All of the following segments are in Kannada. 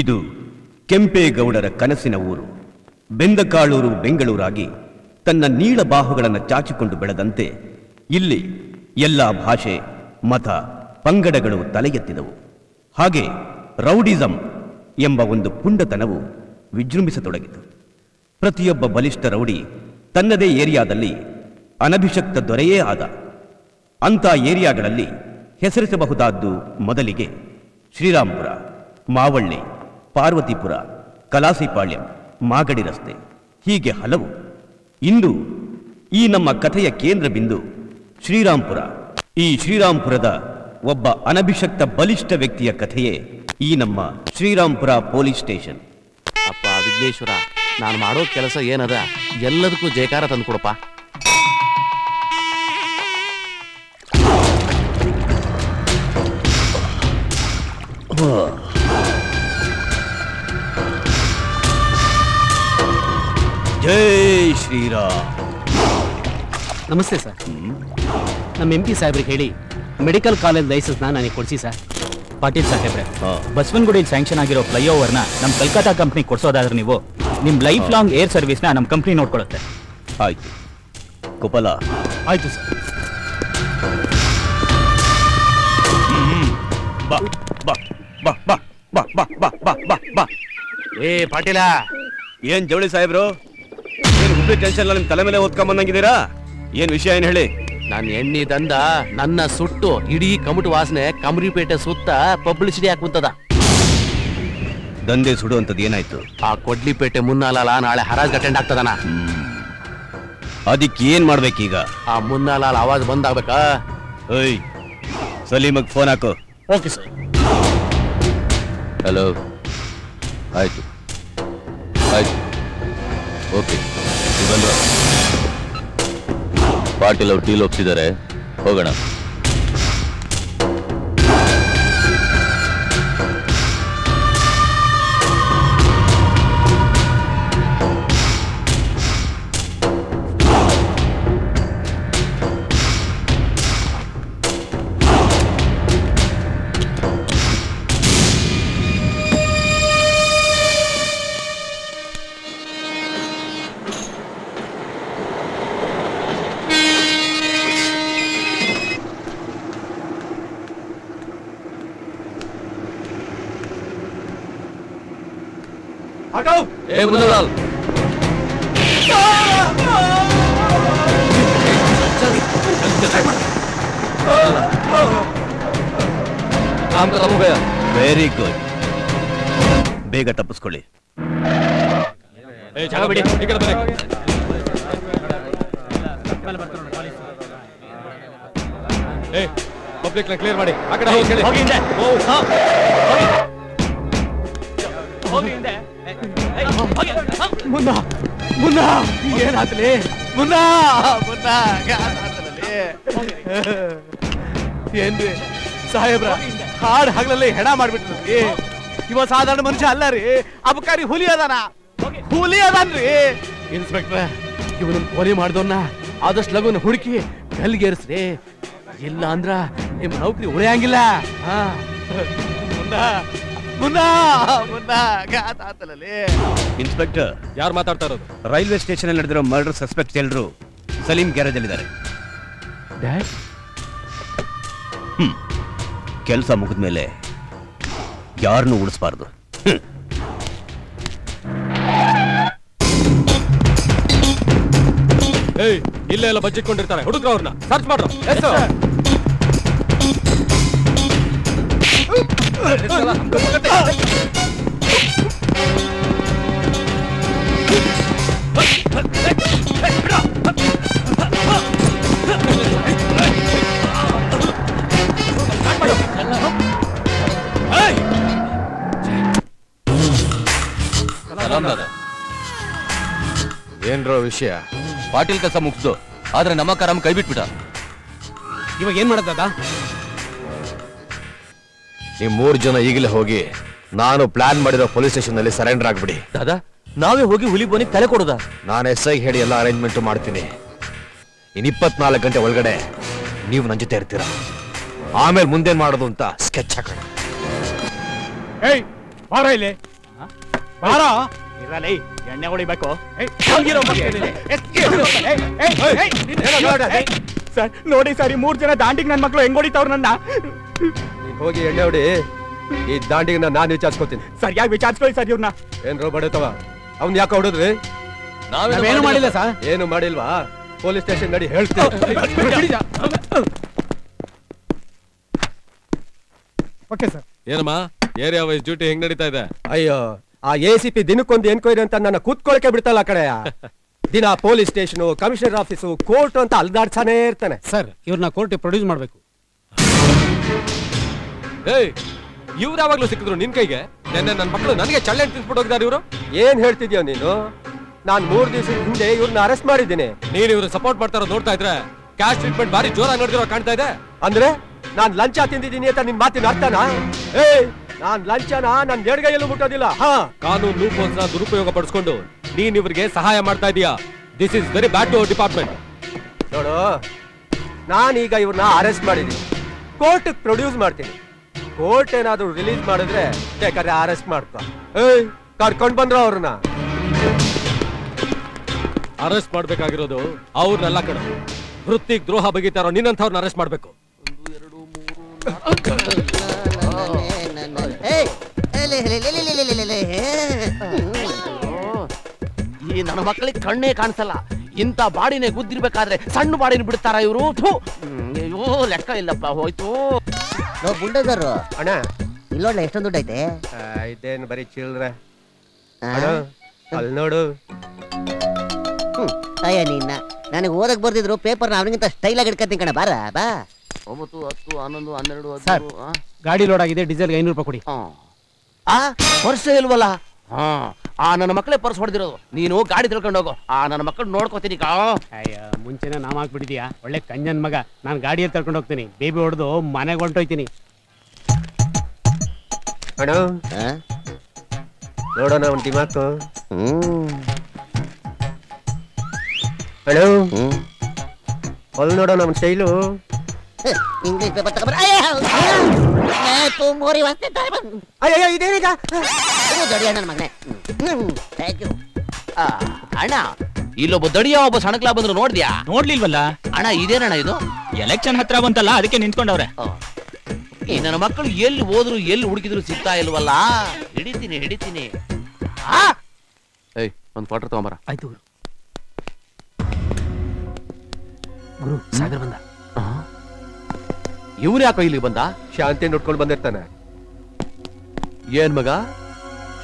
ಇದು ಕೆಂಪೇಗೌಡರ ಕನಸಿನ ಊರು. ಬೆಂದಕಾಳೂರು ಬೆಂಗಳೂರಾಗಿ ತನ್ನ ನೀಳ ಬಾಹುಗಳನ್ನು ಚಾಚಿಕೊಂಡು ಬೆಳೆದಂತೆ ಇಲ್ಲಿ ಎಲ್ಲ ಭಾಷೆ, ಮತ, ಪಂಗಡಗಳು ತಲೆಯೆತ್ತಿದವು. ಹಾಗೆ ರೌಡಿಸಂ ಎಂಬ ಒಂದು ಪುಂಡತನವು ವಿಜೃಂಭಿಸತೊಡಗಿತು. ಪ್ರತಿಯೊಬ್ಬ ಬಲಿಷ್ಠ ರೌಡಿ ತನ್ನದೇ ಏರಿಯಾದಲ್ಲಿ ಅನಭಿಷಕ್ತ ದೊರೆಯೇ ಆದ. ಅಂಥ ಏರಿಯಾಗಳಲ್ಲಿ ಹೆಸರಿಸಬಹುದಾದ್ದು ಮೊದಲಿಗೆ ಶ್ರೀರಾಂಪುರ, ಮಾವಳ್ಳಿ, ಪಾರ್ವತಿಪುರ, ಕಲಾಸಿಪಾಳ್ಯಂ, ಮಾಗಡಿ ರಸ್ತೆ, ಹೀಗೆ ಹಲವು. ಇಂದು ಈ ನಮ್ಮ ಕಥೆಯ ಕೇಂದ್ರ ಬಿಂದು ಶ್ರೀರಾಂಪುರ. ಈ ಶ್ರೀರಾಂಪುರದ ಒಬ್ಬ ಅನಭಿಷಕ್ತ ಬಲಿಷ್ಠ ವ್ಯಕ್ತಿಯ ಕಥೆಯೇ ಈ ನಮ್ಮ ಶ್ರೀರಾಂಪುರ ಪೊಲೀಸ್ ಸ್ಟೇಷನ್. ಅಪ್ಪ ವಿಘ್ನೇಶ್ವರ, ನಾನು ಮಾಡೋ ಕೆಲಸ ಏನದ, ಎಲ್ಲದಕ್ಕೂ ಜಯಕಾರ ತಂದುಕೊಡಪ್ಪ. ಜೈ ಶ್ರೀರಾಮ್. ನಮಸ್ತೆ ಸರ್. ನಮ್ಮ ಎಂ ಪಿ ಸಾಹೇಬ್ರಿಗೆ ಹೇಳಿ ಮೆಡಿಕಲ್ ಕಾಲೇಜ್ ಲೈಸೆನ್ಸ್ನ ನನಗೆ ಕೊಡಿಸಿ ಸರ್. ಪಾಟೀಲ್ ಸಾಹೇಬ್ರೆ, ಬಸವನಗುಡಿಯಲ್ಲಿ ಸ್ಯಾಂಕ್ಷನ್ ಆಗಿರೋ ಫ್ಲೈಓವರ್ನ ನಮ್ಮ ಕಲ್ಕತ್ತಾ ಕಂಪ್ನಿಗೆ ಕೊಡಿಸೋದಾದ್ರೆ ನೀವು ನಿಮ್ಮ ಲೈಫ್ ಲಾಂಗ್ ಏರ್ ಸರ್ವಿಸ್ನ ನಮ್ಮ ಕಂಪ್ನಿ ನೋಡ್ಕೊಳ್ಳುತ್ತೆ. ಆಯ್ತು ಗೋಪಾಲ. ಆಯಿತು ಸರ್. ಬಾ ಬಾ ಬಾ ಬಾ ಬಾ ಬಾ ಬಾ ಬಾ ಬಾ ಬಾ. ಏ ಪಾಟೀಲ, ಏನ್ ಜವಳಿ ಸಾಹೇಬ್ರು, ಏನ್ ಹುಬ್ಳಿ ಟೆನ್ಷನ್ ನಿಮ್ಮ ತಲೆ ಮೇಲೆ ಓದ್ಕೊಂಬಂದಂಗಿದ್ದೀರಾ? ಏನ್ ವಿಷಯ, ಏನ್ ಹೇಳಿ? ನಾನು ಎಣ್ಣೆ ದಂದ ನನ್ನ ಸುಟ್ಟು ಇಡೀ ಕಮಟು ವಾಸನೆ ಕಮರಿಪೇಟೆ ಸುತ್ತ ಪಬ್ಲಿಸಿಟಿ ಹಾಕುವಂತದ. ದಂಧೆ ಸುಡುವಂಥದ್ದು ಏನಾಯ್ತು? ಆ ಕೊಡ್ಲಿಪೇಟೆ ಮುನ್ನಾಲ ನಾಳೆ ಹರಾಜ್ ಅಟೆಂಡ್ ಆಗ್ತದನ, ಅದಕ್ಕೆ ಏನ್ ಮಾಡ್ಬೇಕೀಗ? ಆ ಮುನ್ನಾಲ ಆವಾಜ್ ಬಂದ್ ಆಗ್ಬೇಕಾ? ಏಯ್ ಸಲೀಮಗ್ ಫೋನ್ ಹಾಕು. Okay sir. ಹಲೋ. ಆಯ್ತು ಆಯ್ತು ಓಕೆ. ಪಾಟೀಲ್ ಅವ್ರು ಟೀಲ್ ಒಪ್ಸಿದ್ದಾರೆ, ಹೋಗೋಣ. ವೆರಿ ಗುಡ್, ಬೇಗ ತಪ್ಪಿಸ್ಕೊಳ್ಳಿ. ಪಬ್ಲಿಕ್ ನ ಕ್ಲಿಯರ್ ಮಾಡಿ. ಏನ್ರಿ ಸಾಹೇಬ್ರ, ಹಾಡ್ ಹಗಲಲ್ಲಿ ಹೆಣ ಮಾಡ್ಬಿಟ್ರಿ. ಇವ ಸಾಧಾರಣ ಮನುಷ್ಯ ಅಲ್ಲ ರೀ, ಅಬಕಾರಿ ಹುಲಿ ಅದಾನ, ಹುಲಿ ಅದಾನ್ರಿ. ಇನ್ಸ್ಪೆಕ್ಟ್ರೆ, ಇವನ ಕೊಲೆ ಮಾಡ್ದವನ್ನ ಆದಷ್ಟು ಲಗುನ ಹುಡುಕಿ ಗಲ್ಗೇರಿಸ್ರಿ, ಇಲ್ಲ ಅಂದ್ರ ನಿಮ್ ನೌಕರಿ ಉಳಿಯಂಗಿಲ್ಲ. ಇನ್ಸ್ಪೆಕ್ಟರ್, ಯಾರು ಮಾತಾಡ್ತಾ ಇರೋದು? ರೈಲ್ವೆ ಸ್ಟೇಷನ್ ಅಲ್ಲಿ ನಡೆದಿರೋ ಮರ್ಡರ್ ಸಸ್ಪೆಕ್ಟ್ ಎಲ್ಲರೂ ಸಲೀಂ ಗ್ಯಾರೇಜ್ ಅಲ್ಲಿದ್ದಾರೆ. ಕೆಲಸ ಮುಗಿದ್ಮೇಲೆ ಯಾರನ್ನೂ ಉಳಿಸ್ಬಾರ್ದು. ಇಲ್ಲೇ ಎಲ್ಲ ಬಚ್ಚಿಕೊಂಡಿರ್ತಾರೆ ಹುಡುಗರು, ಅವ್ರನ್ನ ಸರ್ಚ್ ಮಾಡ್ರು. ಏನ್ರೋ ವಿಷಯ? ಪಾಟೀಲ್ ಕೆಲಸ ಮುಗಿಸ್ದು, ಆದ್ರೆ ನಮ್ಮ ಕರಂ ಕೈ ಬಿಟ್ಬಿಟ್ಟ. ಇವಾಗ ಏನ್ ಮಾಡೋದಾದ? ನಿಮ್ ಮೂರ್ ಜನ ಈಗಲೇ ಹೋಗಿ ನಾನು ಪ್ಲಾನ್ ಮಾಡಿರೋ ಪೊಲೀಸ್ ಸ್ಟೇಷನ್ ನಲ್ಲಿ ಸರೆಂಡರ್ ಆಗ್ಬಿಡಿ. ದಾದಾ, ನಾವೇ ಹೋಗಿ ಹುಲಿ ಬೋನಿಗೆ ತಲೆ ಕೊಡೋದ? ನಾನು SI ಹೇಳಿ ಎಲ್ಲ ಅರೇಂಜ್ಮೆಂಟ್ ಮಾಡ್ತೀನಿ. ಇನ್ 24 ಗಂಟೆ ಒಳಗಡೆ ನೀವು ನನ್ನ ಜೊತೆ ಇರ್ತೀರಾ. ಆಮೇಲೆ ಮುಂದೇನ್ ಮಾಡೋದು ಅಂತ ಸ್ಕೆಚ್ ಹಾಕೋಣ. ಬಾರ ಇಲ್ಲಿ ಬಾರ ಇರಲಿ ಎಣ್ಣೆ ಹೊಡಿಬೇಕು ಸರ್ ನೋಡಿ ಸರ್ ಈ ಮೂರು ಜನ ದಾಂಡಿಗೆ ನನ್ನ ಮಕ್ಕಳು ಹೆಂಗ್ ಹೊಡಿತಾವ್ರು ನನ್ನ ಹೋಗಿ ಎಣ್ಣೆ ಹೊಡಿ ಈ ದಾಂಡಿಗೆ ನಾನು ವಿಚಾರಿಸ್ಕೊತೀನಿ ಸರ್ ಯಾಕೆ ವಿಚಾರಿಸ್ಕೊಳ್ಳಿ ಸರ್ ಇವ್ರನ್ನ ಏನ್ರೋ ಬಡತವ ಅವ್ನ ಯಾಕೆ ಹೊಡೋದ್ರಿ ನಾವೇನು ಮಾಡಿಲ್ಲ ಸರ್ ಏನು ಮಾಡಿಲ್ವಾ ಪೊಲೀಸ್ ಸ್ಟೇಷನ್ ನಡಿ ಹೇಳ್ತೀನಿ ಓಕೆ ಸರ್ ಏನಮ್ಮ ಏರಿಯಾ ವೈಸ್ ಡ್ಯೂಟಿ ಹೆಂಗ್ ನಡೀತಾ ಇದೆ ಅಯ್ಯೋ ಆ ಎಸಿಪಿ ದಿನಕ್ಕೊಂದು ಎನ್ಕ್ವೈರಿ ಅಂತ ನನ್ನ ಕೂತ್ಕೊಳ್ಳಕ್ಕೆ ಬಿಡ್ತಲ್ಲ ಆ ಕಡೆಯ ದಿನ police station commissioner office court ಅಂತ ಅಲ್ದಾಡ್ಸಾನೇ ಇರ್ತಾನೆ ಸರ್ ಇವ್ರನ್ನ ಕೋರ್ಟ್ ಪ್ರೊಡ್ಯೂಸ್ ಮಾಡ್ಬೇಕು ಇವ್ರು ಯಾವಾಗ್ಲೂ ಸಿಕ್ಕಿದ್ರು ನಿನ್ ಕೈಗೆ ನೆನ್ನೆ ನನ್ನ ಮಕ್ಕಳು ನನಗೆ ಚಳ್ಳೆ ತಿನ್ಸ್ಬಿಟ್ಟು ಹೋಗಿದ್ದಾರೆ ಇವರು ಏನ್ ಹೇಳ್ತಿದ್ಯೋ ನೀನು ನಾನ್ 3 ದಿವಸ ಹಿಂದೆ ಇವ್ರನ್ನ ಅರೆಸ್ಟ್ ಮಾಡಿದ್ದೀನಿ ನೀನ್ ಇವ್ರು ಸಪೋರ್ಟ್ ಮಾಡ್ತಾರೋ ನೋಡ್ತಾ ಇದ್ರೆ ಕ್ಯಾಶ್ ಟ್ರೀಟ್ಮೆಂಟ್ ಬಾರಿ ಜೋರಾಗಿ ನೋಡಿದಿರೋ ಕಾಣ್ತಾ ಇದೆ ಅಂದ್ರೆ ನಾನ್ ಲಂಚ ತಿಂದಿದ್ದೀನಿ ಅಂತ ನಿನ್ ಮಾತಿನ ಅರ್ಥನಾ ಏಯ್ ನಾನ್ ಲಂಚನ ನನ್ ಎಡಗೈಯಲ್ಲೂ ಮುಟ್ಟೋದಿಲ್ಲ ಹಾ ಕಾನೂನು ಪೋಸ್ನ ದುರುಪಯೋಗ ಪಡಿಸ್ಕೊಂಡು ನೀನ್ ಇವ್ರಿಗೆ ಸಹಾಯ ಮಾಡ್ತಾ ಇದೀಯಾ this is very bad to our department ನೋಡು ನಾನೀಗ ಇವ್ರನ್ನ ಅರೆಸ್ಟ್ ಮಾಡಿದ್ದೀನಿ ಕೋರ್ಟ್ ಪ್ರೊಡ್ಯೂಸ್ ಮಾಡ್ತೀನಿ ಕೋರ್ಟ್ ಏನಾದ್ರು ರಿಲೀಸ್ ಮಾಡಿದ್ರೆ ಬೇಕಾದ್ರೆ ಅರೆಸ್ಟ್ ಮಾಡ್ಕೊ ಏಯ್ ಕರ್ಕೊಂಡ್ ಬಂದ್ರ ಅವ್ರನ್ನ ಅರೆಸ್ಟ್ ಮಾಡ್ಬೇಕಾಗಿರೋದು ಅವ್ರನ್ನೆಲ್ಲ ಕಡೆ ವೃತ್ತಿಗೆ ದ್ರೋಹ ಬಗೀತಾರೋ ನಿನ್ನಂಥವ್ರನ್ನ ಅರೆಸ್ಟ್ ಮಾಡ್ಬೇಕು ಈ ನನ್ನ ಮಕ್ಕಳಿಗೆ ಕಣ್ಣೇ ಕಾಣಿಸಲ್ಲ ಇಂಥ ಬಾಡಿನೇ ಗುದ್ದಿರ್ಬೇಕಾದ್ರೆ ಸಣ್ಣ ಬಾಡಿನ ಬಿಡ್ತಾರ ಇವರು ಅಯ್ಯೋ ಲೆಕ್ಕ ಇಲ್ಲಪ್ಪ ಹೋಯ್ತು ಗುಂಡೇದಾರು ಅಣ್ಣ ಇಲ್ಲೋಣ ಎಷ್ಟೊಂದು ದುಡ್ಡು ಐತೆ ಐತೇನು ಬರೀ ಚೀಲ್ರೆ ಅಲ್ಲಿ ನೋಡು ಅಯ್ಯ ನಿನ್ನ ನನಗೆ ಓದಕ್ ಬರ್ದಿದ್ರು ಪೇಪರ್ನ ಅವನಿಗಿಂತ ಸ್ಟೈಲ್ ಆಗಿ ಇಡ್ಕತ್ತೀನಿ ಕಣ ಬಾರ ಬಾ 9, 10, 11, 12 ಸರ್ ಗಾಡಿ ಲೋಡ್ ಆಗಿದೆ ಡೀಸೆಲ್ಗೆ 500 ರೂಪಾಯಿ ಕೊಡಿ ಆ ಪರ್ಸ್ ಇಲ್ವಲ್ಲ ಹಾ ಆ ನನ್ನ ಮಕ್ಕಳೇ ಪರ್ಸ್ ಹೊಡೆದಿರೋದು ನೀನು ಗಾಡಿ ತಿಳ್ಕೊಂಡು ಹೋಗು ಆ ನನ್ನ ಮಕ್ಕಳು ನೋಡ್ಕೋತೀನಿ ಅಯ್ಯ ಮುಂಚೆನೆ ನಾಮ ಹಾಕ್ಬಿಟ್ಟಿದ್ಯಾ ಒಳ್ಳೆ ಕಂಜನ್ ಮಗ ನಾನು ಗಾಡಿಯಲ್ಲಿ ತಳ್ಕೊಂಡು ಹೋಗ್ತೀನಿ ಬೇಬಿ ಹೊಡೆದು ಮನೆಗೆ ಹೊಂಟೋಯ್ತೀನಿ ನೋಡೋಣ ಒಂಟಿ ಮಾತು ಹಲೋ ಅಲ್ಲಿ ನೋಡೋಣ ನಮ್ಮ ಸ್ಟೈಲು ಇಂಗ್ಲಿಷ್ ಪೇಪರ್ ತಗೊಂಡ್ರೆ ತು ಮೋರಿ ವಾಸ್ತೆ ಅಯ್ಯೋ ಇದೇನೀಗ ದಡಿಯ ನನ್ನ ಮಗನೇ ಥ್ಯಾಂಕ್ ಯು ಅಣ್ಣ ಇಲ್ಲೊಬ್ಬ ದಡಿಯ ಒಬ್ಬ ಸಣಕ್ಲಾ ಬಂದ್ರು ನೋಡಿದ್ಯಾ ನೋಡ್ಲಿಲ್ವಲ್ಲ ಅಣ್ಣ ಇದೇನಣ್ಣ ಇದು ಎಲೆಕ್ಷನ್ ಹತ್ರ ಬಂತಲ್ಲ ಅದಕ್ಕೆ ನಿಂತ್ಕೊಂಡವ್ರೆ ಈ ನನ್ನ ಮಕ್ಕಳು ಎಲ್ಲಿ ಹೋದ್ರು ಎಲ್ಲಿ ಹುಡುಕಿದ್ರು ಸಿಗ್ತಾ ಇಲ್ವಲ್ಲ ಹಿಡಿತೀನಿ ಹಿಡಿತೀನಿ ಏಯ್ ಒಂದು ಕ್ವಾರ್ಟರ್ ತಗೊಂಬರ ಆಯ್ತು ಗುರು ಗುರು ಸಾಗರ್ ಬಂದ ಇವ್ರು ಯಾಕೋ ಇಲ್ಲಿಗೆ ಬಂದ ಶಾಂತಿ ನೋಡ್ಕೊಂಡು ಬಂದಿರ್ತಾನೆ ಏನ್ ಮಗ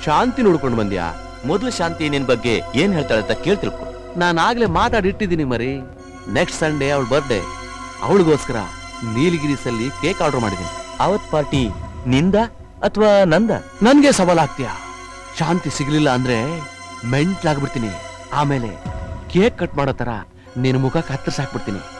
ಶಾಂತಿ ನೋಡ್ಕೊಂಡು ಬಂದ್ಯಾ ಮೊದಲು ಶಾಂತಿ ನಿನ್ ಬಗ್ಗೆ ಏನ್ ಹೇಳ್ತಾಳೆ ಅಂತ ಕೇಳಿ ತಿಳ್ಕೊ ನಾನು ಆಗ್ಲೇ ಮಾತಾಡಿಟ್ಟಿದ್ದೀನಿ ಮರಿ ನೆಕ್ಸ್ಟ್ ಸಂಡೇ ಅವಳ ಬರ್ಡೇ ಅವಳಿಗೋಸ್ಕರ ನೀಲಗಿರಿಸಲ್ಲಿ ಕೇಕ್ ಆರ್ಡರ್ ಮಾಡಿದ್ದೀನಿ ಅವತ್ ಪಾರ್ಟಿ ನಿಂದ ಅಥವಾ ನಂದ ನನ್ಗೆ ಸವಾಲ್ ಆಗ್ತೀಯಾ ಶಾಂತಿ ಸಿಗ್ಲಿಲ್ಲ ಅಂದ್ರೆ ಮೆಂಟ್ಲಾಗ್ಬಿಡ್ತೀನಿ ಆಮೇಲೆ ಕೇಕ್ ಕಟ್ ಮಾಡೋ ತರ ನಿನ್ ಮುಖಕ್ಕೆ ಹತ್ತಿರ್ಸಾಕ್ಬಿಡ್ತೀನಿ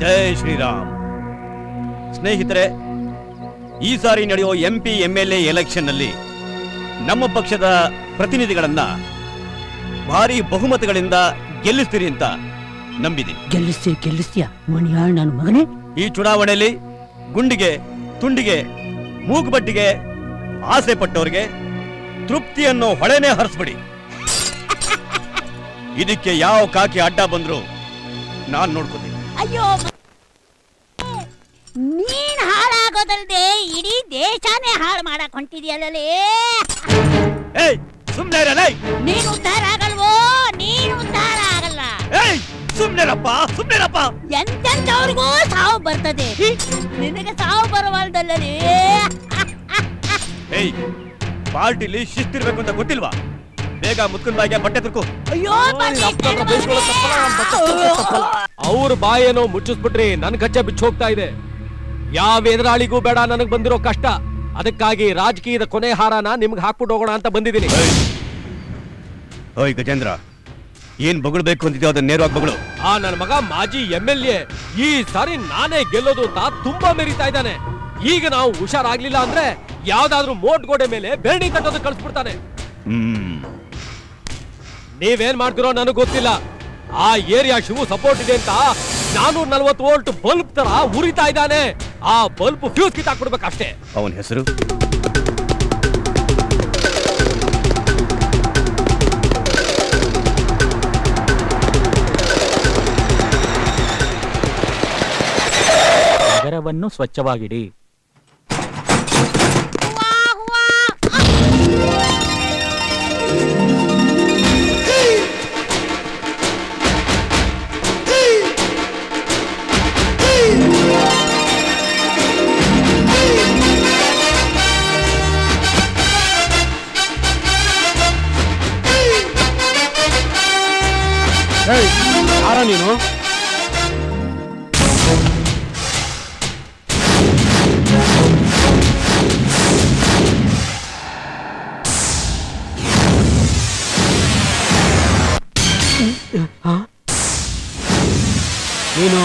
ಜೈ ಶ್ರೀರಾಮ್ ಸ್ನೇಹಿತರೆ ಈ ಸಾರಿ ನಡೆಯುವ MP MLA ಎಲೆಕ್ಷನ್ನಲ್ಲಿ ನಮ್ಮ ಪಕ್ಷದ ಪ್ರತಿನಿಧಿಗಳನ್ನ ಭಾರಿ ಬಹುಮತಗಳಿಂದ ಗೆಲ್ಲಿಸ್ತೀರಿ ಅಂತ ನಂಬಿದ್ದೀನಿ ಗೆಲ್ಲಿಸ್ತೀಯ ನನ್ನ ಮಗನೇ ಈ ಚುನಾವಣೆಯಲ್ಲಿ ಗುಂಡಿಗೆ ತುಂಡಿಗೆ ಮೂಗುಬಟ್ಟಿಗೆ ಆಸೆ ಪಟ್ಟವ್ರಿಗೆ ತೃಪ್ತಿಯನ್ನು ಹೊಳೆನೇ ಹರಿಸ್ಬಿಡಿ ಇದಕ್ಕೆ ಯಾವ ಕಾಕಿ ಅಡ್ಡ ಬಂದ್ರು ನಾನು ನೋಡ್ಕೋತೀನಿ ಅಯ್ಯೋ ನೀನ್ ಹಾಳಾಗೋದಲ್ದೆ ಇಡೀ ದೇಶಾನೇ ಹಾಳು ಮಾಡಕ್ ಹೊಂಟಿದ್ಯಲ್ಲ ಸುಮ್ನೆ ನೀನ್ ಉದ್ಧಾರ ಆಗಲ್ವೋ ನೀನ್ ಉದ್ಧಾರ ಆಗಲ್ಲ ಸುಮ್ನೆರಪ್ಪ ಎಂತೆಂತವ್ರಿಗೂ ಸಾವು ಬರ್ತದೆ ನಿನಗೆ ಸಾವು ಬರವಲ್ದಲ್ಲೇ ಪಾರ್ಟಿಲಿ ಶಿಸ್ತಿರ್ಬೇಕು ಅಂತ ಗೊತ್ತಿಲ್ವಾ ಬೇಗ ಮುತ್ಕೊಂಡ್ ಬಾಯಿಗೆ ಬಟ್ಟೆ ತಿರ್ಕು ಅವ್ರ ಬಾಯೇನೋ ಮುಚ್ಚಿಸ್ಬಿಟ್ರಿ ನನ್ ಕಚ್ಚೆ ಬಿಚ್ಚ ಹೋಗ್ತಾ ಇದೆ ಯಾವ ಎದುರಾಳಿಗೂ ಬೇಡ ನನಗ್ ಬಂದಿರೋ ಕಷ್ಟ ಅದಕ್ಕಾಗಿ ರಾಜಕೀಯದ ಕೊನೆ ಹಾರನ ನಿಮಗೆ ಹಾಕಿಬಿಟ್ಟು ಹೋಗೋಣ ಅಂತ ಬಂದಿದ್ದೀನಿ. ಓಯ್ ಗಜೇಂದ್ರ, ಏನ್ ಬಗಳಬೇಕು ಅಂತಿದ್ಯೋ ಅದನ್ನ ನೇರವಾಗಿ ಬಗಳು. ಆ ನನ್ನ ಮಗ ಮಾಜಿ MLA ಈ ಸಾರಿ ನಾನೇ ಗೆಲ್ಲೋದು ಅಂತ ತುಂಬಾ ಮೆರಿತಾ ಇದ್ದಾನೆ. ಈಗ ನಾವು ಹುಷಾರಾಗ್ಲಿಲ್ಲ ಅಂದ್ರೆ ಯಾವ್ದಾದ್ರೂ ಮೋಟ್ ಗೋಡೆ ಮೇಲೆ ಬೆರಣಿ ಕಟ್ಟೋದು ಕಳಿಸ್ಬಿಡ್ತಾನೆ. ನೀವೇನ್ ಮಾಡ್ತಿರೋ ನನಗೆ ಗೊತ್ತಿಲ್ಲ. ಆ ಏರಿಯಾ ಶಿವು ಸಪೋರ್ಟ್ ಇದೆ ಅಂತ 440 ವೋಲ್ಟ್ ಬಲ್ಬ್ ತರ ಉರಿತಾ ಇದ್ದಾನೆ. ಆ ಬಲ್ಬ್ ಫ್ಯೂಸ್ ಕಿತ್ತಾಕ್ಬಿಡ್ಬೇಕು ಅಷ್ಟೇ. ಅವನ ಹೆಸರು ನಗರವನ್ನು ಸ್ವಚ್ಛವಾಗಿಡಿ. ಯಾರ ನೀನು? ನೀನು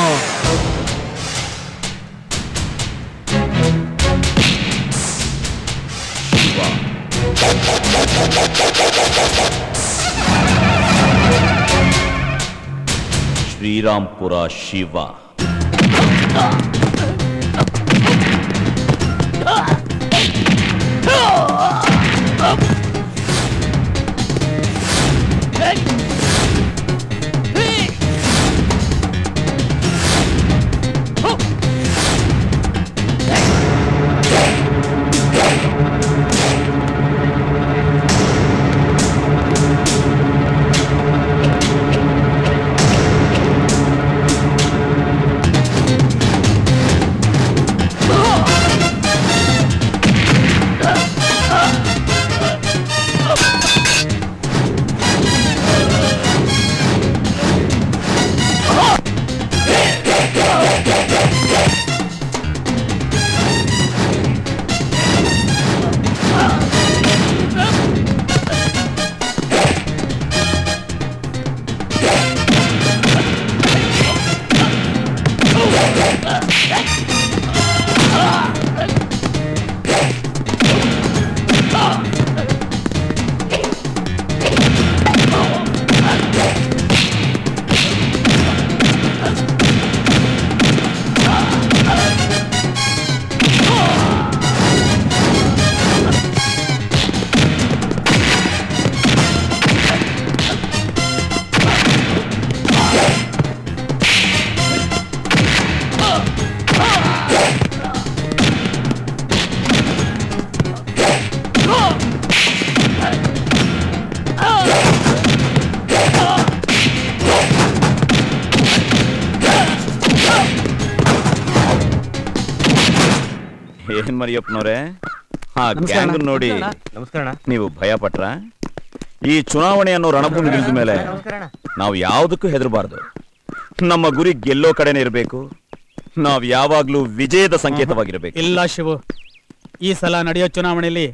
ಶ್ರೀರಾಂಪುರ ಶಿವ. ಮರಿಯಪ್ಪನವ್ರೆ, ನೋಡಿ ನೀವು ಭಯ ಪಟ್ರ? ಈ ಚುನಾವಣೆ ಅನ್ನೋ ರಣಭೂಮಿ ಇಳಿದ ಮೇಲೆ ನಾವು ಯಾವುದಕ್ಕೂ ಹೆದರಬಾರದು. ನಮ್ಮ ಗುರಿ ಗೆಲ್ಲೋ ಕಡೆನೇ ಇರಬೇಕು. ನಾವು ಯಾವಾಗ್ಲೂ ವಿಜಯದ ಸಂಕೇತವಾಗಿರ್ಬೇಕು. ಇಲ್ಲ ಶಿವು, ಈ ಸಲ ನಡೆಯೋ ಚುನಾವಣೆಯಲ್ಲಿ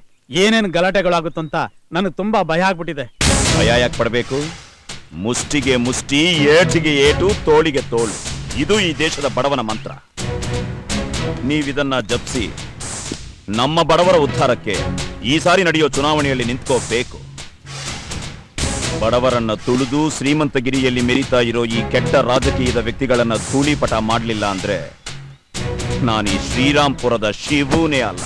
ಏನೇನು ಗಲಾಟೆಗಳಾಗುತ್ತಂತ ನನಗೆ ತುಂಬಾ ಭಯ ಆಗ್ಬಿಟ್ಟಿದೆ. ಭಯ ಯಾಕೆ ಪಡಬೇಕು? ಮುಷ್ಟಿಗೆ ಮುಷ್ಟಿ, ಏಟಿಗೆ ಏಟು, ತೋಳಿಗೆ ತೋಳು. ಇದು ಈ ದೇಶದ ಬಡವನ ಮಂತ್ರ. ನೀವಿದನ್ನ ಜಪಿಸಿ ನಮ್ಮ ಬಡವರ ಉದ್ಧಾರಕ್ಕೆ ಈ ಸಾರಿ ನಡೆಯೋ ಚುನಾವಣೆಯಲ್ಲಿ ನಿಂತ್ಕೋಬೇಕು. ಬಡವರನ್ನ ತುಳಿದು ಶ್ರೀಮಂತಗಿರಿಯಲ್ಲಿ ಮೆರಿತಾ ಇರೋ ಈ ಕೆಟ್ಟ ರಾಜಕೀಯದ ವ್ಯಕ್ತಿಗಳನ್ನ ಧೂಳಿಪಟ ಮಾಡಲಿಲ್ಲ ಅಂದ್ರೆ ನಾನು ಈ ಶ್ರೀರಾಂಪುರದ ಶಿವನೇ ಅಲ್ಲ.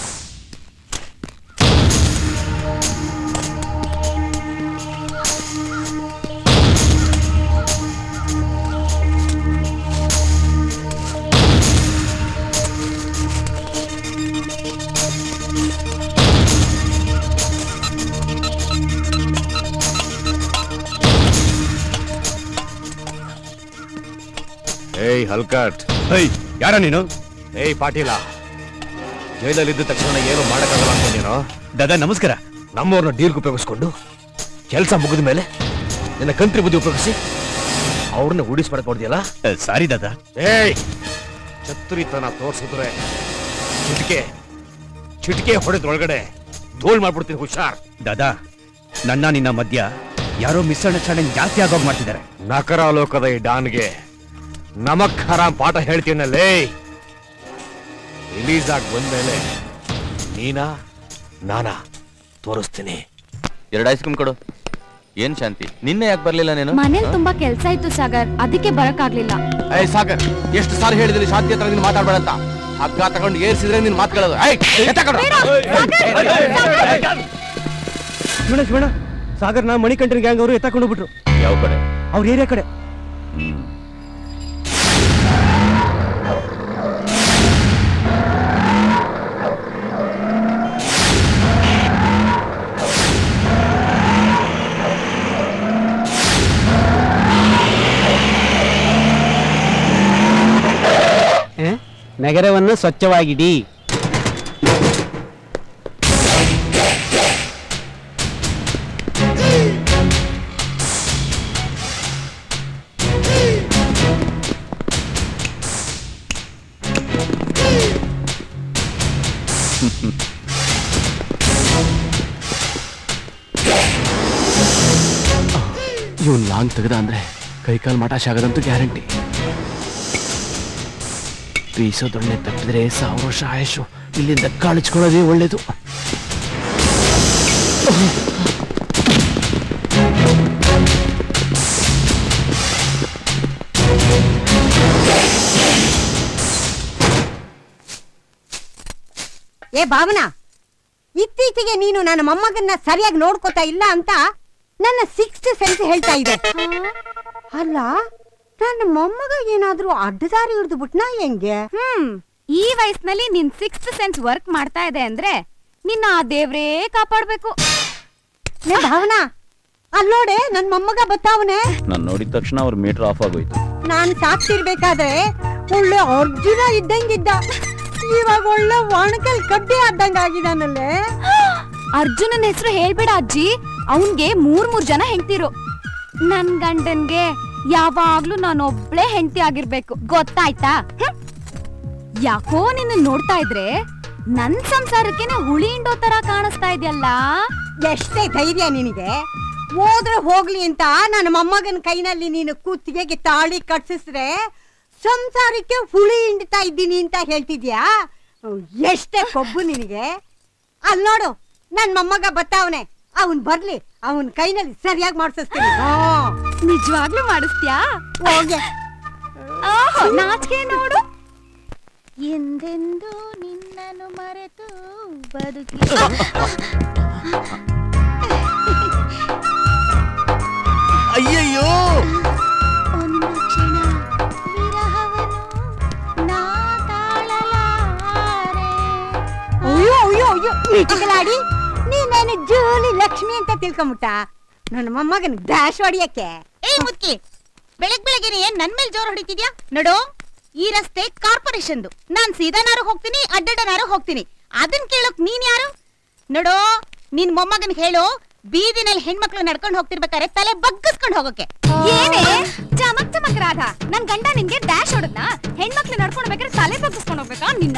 ಏಯ್ ಹಲ್ಕಟ್, ಏಯ್ ಯಾರ ನೀನು? ಏಯ್ ಪಾಟೀಲ, ಜೈಲಲ್ಲಿದ್ದ ತಕ್ಷಣ ಏನು ಮಾಡಕ್ಕಾಗಲ್ಲ ಅಂತ ನೀನು? ದಾದಾ ನಮಸ್ಕಾರ. ನಮ್ಮವ್ರನ್ನ ಡೀಲ್ಗೆ ಉಪಯೋಗಿಸ್ಕೊಂಡು ಕೆಲಸ ಮುಗಿದ ಮೇಲೆ ನನ್ನ ಕಂತ್ರಿ ಬುದ್ಧಿ ಉಪಯೋಗಿಸಿ ಅವ್ರನ್ನ ಉಡಿಸ್ ಮಾಡ್ಕೊಡ್ದಿಯಲ್ಲ, ಸಾರಿ ದಾದಾ. ಏಯ್ ಛತ್ರಿತನ ತೋರಿಸಿದ್ರೆ ಇದಕ್ಕೆ ಚಿಟಿಕೆ ಹೊಡೆದೊಳಗಡೆ ಧೂಳ್ ಮಾಡ್ಬಿಡ್ತೀನಿ ಹುಷಾರ್. ದಾದಾ, ನನ್ನ ನಿನ್ನ ಮಧ್ಯ ಯಾರೋ ಮಿಸ್ಅಂಡರ್ಸ್ಟ್ಯಾಂಡಿಂಗ್ ಜಾಸ್ತಿ ಆಗೋಗಿ ಮಾಡ್ತಿದ್ದಾರೆ. ನಕರಾಲೋಕದ ಈ ಡಾನ್ಗೆ ನಮಕ್ ಹರಾಮ್ ಪಾಠ ಹೇಳ್ತೀನಲ್ಲೇ. ರಿಲೀಸ್ ಆಗಿ ಬಂದ್ಮೇಲೆ ನೀನಾ ನಾನಾ ತೋರಿಸ್ತೀನಿ. ಎರಡು ಐಸ್ ಕ್ರೀಮ್ ಕೊಡು. ಏನ್ ಶಾಂತಿ, ನಿನ್ನೆ ಯಾಕೆ ಬರ್ಲಿಲ್ಲ ನೀನು? ಮನೇಲಿ ತುಂಬಾ ಕೆಲಸ ಇತ್ತು ಸಾಗರ್, ಅದಕ್ಕೆ ಬರಕ್ ಆಗ್ಲಿಲ್ಲ. ಏ ಸಾಗರ್, ಎಷ್ಟು ಸಾರಿ ಹೇಳಿದಿಲ್ಲ ಶಾಂತಿ ಹತ್ರ ನೀನು ಮಾತಾಡ್ಬೇಡ ಅಂತ. ಹಗ್ಗ ತಗೊಂಡು ಏರ್ಸಿದ್ರೆ ನೀನ್ ಮಾತಾಡೋದು. ಶಿವಣ್ಣ, ಸಾಗರ್ ನಾ ಮಣಿಕಂಠನ ಗ್ಯಾಂಗ್ ಅವರು ಎತ್ತಾಕೊಂಡು ಹೋಗ್ಬಿಟ್ರು. ಯಾವ ಕಡೆ? ಅವ್ರ ಏರಿಯಾ ಕಡೆ. ನಗರವನ್ನು ಸ್ವಚ್ಛವಾಗಿಡಿ. ಇವನ್ ಲಾಂಗ್ ತೆಗೆದ ಅಂದ್ರೆ ಕೈಕಾಲು ಮಟಾಶ್ ಆಗದಂತೂ ಗ್ಯಾರಂಟಿ. ಬೀಸೋ ದೊಣ್ಣೆ ತಪ್ಪಿದ್ರೆ 1000 ವರ್ಷ ಆಯಸ್ಸು. ಇಲ್ಲಿಂದ ಕಾಣಿಸ್ಕೊಳ್ಳೋದೇ ಒಳ್ಳೇದು. ಏ ಭಾವನಾ, ಇತ್ತೀಚೆಗೆ ನೀನು ನನ್ನ ಮೊಮ್ಮಗನ್ನ ಸರಿಯಾಗಿ ನೋಡ್ಕೋತಾ ಇಲ್ಲ ಅಂತ ನನ್ನ 6th ಸೆನ್ಸ್ ಹೇಳ್ತಾ ಇದೆ ಅಲ್ಲ? ನನ್ನ ಮೊಮ್ಮಗ ಏನಾದ್ರೂ ಅಡ್ಡದಾರಿ ಹಿಡಿದು ಬಿಟ್ನಾ ಹೆಂಗೆ? ಈ ವಯಸ್ಸಿನಲ್ಲಿ ನಿನ್ 6th ಸೆನ್ಸ್ ವರ್ಕ್ ಮಾಡ್ತಾ ಇದೆ ಅಂದ್ರೆ ನಿನ್ನ ಆ ದೇವ್ರೇ ಕಾಪಾಡ್ಬೇಕು. ಭಾವನಾ, ಅಲ್ಲೋಡೆ ನನ್ ಮೊಮ್ಮಗ ಬತ್ತಾವನೆ. ನಾನು ನೋಡಿದ ತಕ್ಷಣ ಅವ್ರ ಮೀಟರ್ ಆಫ್ ಆಗೋಯ್ತು. ನಾನು ಸಾಕ್ತಿರ್ಬೇಕಾದ್ರೆ ಒಳ್ಳೆ ಅರ್ಜುನ ಇದ್ದಂಗಿದ್ದ, ಇವಾಗ ಒಳ್ಳೆ ಒಣಕಲ್ ಕಡ್ಡಿ ಆದಂಗ ಆಗಿದಾನಲ್ಲೇ. ಅರ್ಜುನನ ಹೆಸರು ಹೇಳ್ಬೇಡ ಅಜ್ಜಿ, ಅವನ್ಗೆ 3 ಜನ ಹೆಂಡ್ತಿರು. ನನ್ ಗಂಡನ್ಗೆ ಯಾವಾಗ್ಲೂ ನಾನೊಬ್ಳೆ ಹೆಂಡತಿ ಆಗಿರ್ಬೇಕು, ಗೊತ್ತಾಯ್ತಾ? ಯಾಕೋ ನಿನ್ನ ನೋಡ್ತಾ ಇದ್ರೆ ನನ್ ಸಂಸಾರಕ್ಕೆ ಹುಳಿ ಹಿಂಡೋ ತರ ಕಾಣಿಸ್ತಾ ಇದೆಯಲ್ಲ. ಎಷ್ಟೇ ಧೈರ್ಯ ನಿನಗೆ! ಹೋದ್ರೆ ಹೋಗ್ಲಿ ಅಂತ ನನ್ನ ಮೊಮ್ಮಗನ ಕೈನಲ್ಲಿ ನೀನು ಕೂತಿಗೆಗೆ ತಾಳಿ ಕಟ್ಸಿಸ್ರೆ ಸಂಸಾರಕ್ಕೆ ಹುಳಿ ಹಿಂಡ್ತಾ ಇದ್ದೀನಿ ಅಂತ ಹೇಳ್ತಿದ್ಯಾ? ಎಷ್ಟೇ ಕೊಬ್ಬು ನಿನಗೆ! ಅಲ್ ನೋಡು, ನನ್ ಮೊಮ್ಮಗ ಬತ್ತಾವನೆ, ಅವನ್ ಬರ್ಲಿ, ಅವನ್ ಕೈನಲ್ಲಿ ಸರಿಯಾಗಿ ಮಾಡಿಸ್ತೀನಿ. ನಿಜವಾಗ್ಲೂ ಮಾಡಿಸ್ತೀಯಾ? ನಾಚಿಕೆ ನೋಡು. ಎಂದೆಂದು ನಿನ್ನನ್ನು ಮರೆತು ಬದುಕಿ ಅಯ್ಯಯ್ಯೋ ಒಂದು ಕ್ಷಣ ವಿರಹವನ್ನು ನಾ ತಾಳಲಾರೆ. ಅಯ್ಯೋ ಅಯ್ಯೋ ಅಯ್ಯೋ, ಈಟಿಗಳಾಡಿ ನೀನೇನು ಜೂಲಿ ಲಕ್ಷ್ಮಿ ಅಂತ ತಿಳ್ಕೊಂಬಿಟ್ಟ ನನ್ನ ಮೊಮ್ಮಗನ ಡ್ಯಾಶ್ ಹೊಡಿಯಕ್ಕೆ? ಏ ಮುತ್ಕಿ, ಬೆಳಗ್ಗೆ ಬೆಳಗ್ಗೆನೆ ಏನ್ ನನ್ ಮೇಲೆ ಜೋರು ಹೊಡಿತಿದ್ಯಾ? ನೋಡು, ಈ ರಸ್ತೆ ಕಾರ್ಪೊರೇಷನ್ದು. ನಾನ್ ಸೀದಾನಾರು ಹೋಗ್ತೀನಿ, ಅಡ್ಡಡನಾರು ಹೋಗ್ತೀನಿ, ಅದನ್ನ ಕೇಳೋಕ್ ನೀನ್ ಯಾರು? ನೋಡು, ನಿನ್ ಮೊಮ್ಮಗನ್ ಹೇಳು ಬೀದಿನಲ್ಲಿ ಹೆಣ್ಮಕ್ಳು ನಡ್ಕೊಂಡು ಹೋಗ್ತಿರ್ಬೇಕಾದ್ರೆ ತಲೆ ಬಗ್ಗಿಸ್ಕೊಂಡು ಹೋಗೋಕೆ. ಏನೇ ಚಮಕ್ ಚಮಕ್ ರಾಧಾ, ನನ್ ಗಂಡ ನಿನ್ಗೆ ಡ್ಯಾಶ್ ಹೊಡದ್ನಾ? ಹೆಣ್ಮಕ್ಳು ನಡ್ಕೊಂಡ್ಬೇಕಾದ್ರೆ ತಲೆ ಬಗ್ಗಿಸ್ಕೊಂಡು ಹೋಗ್ಬೇಕಾ ನಿನ್ನ?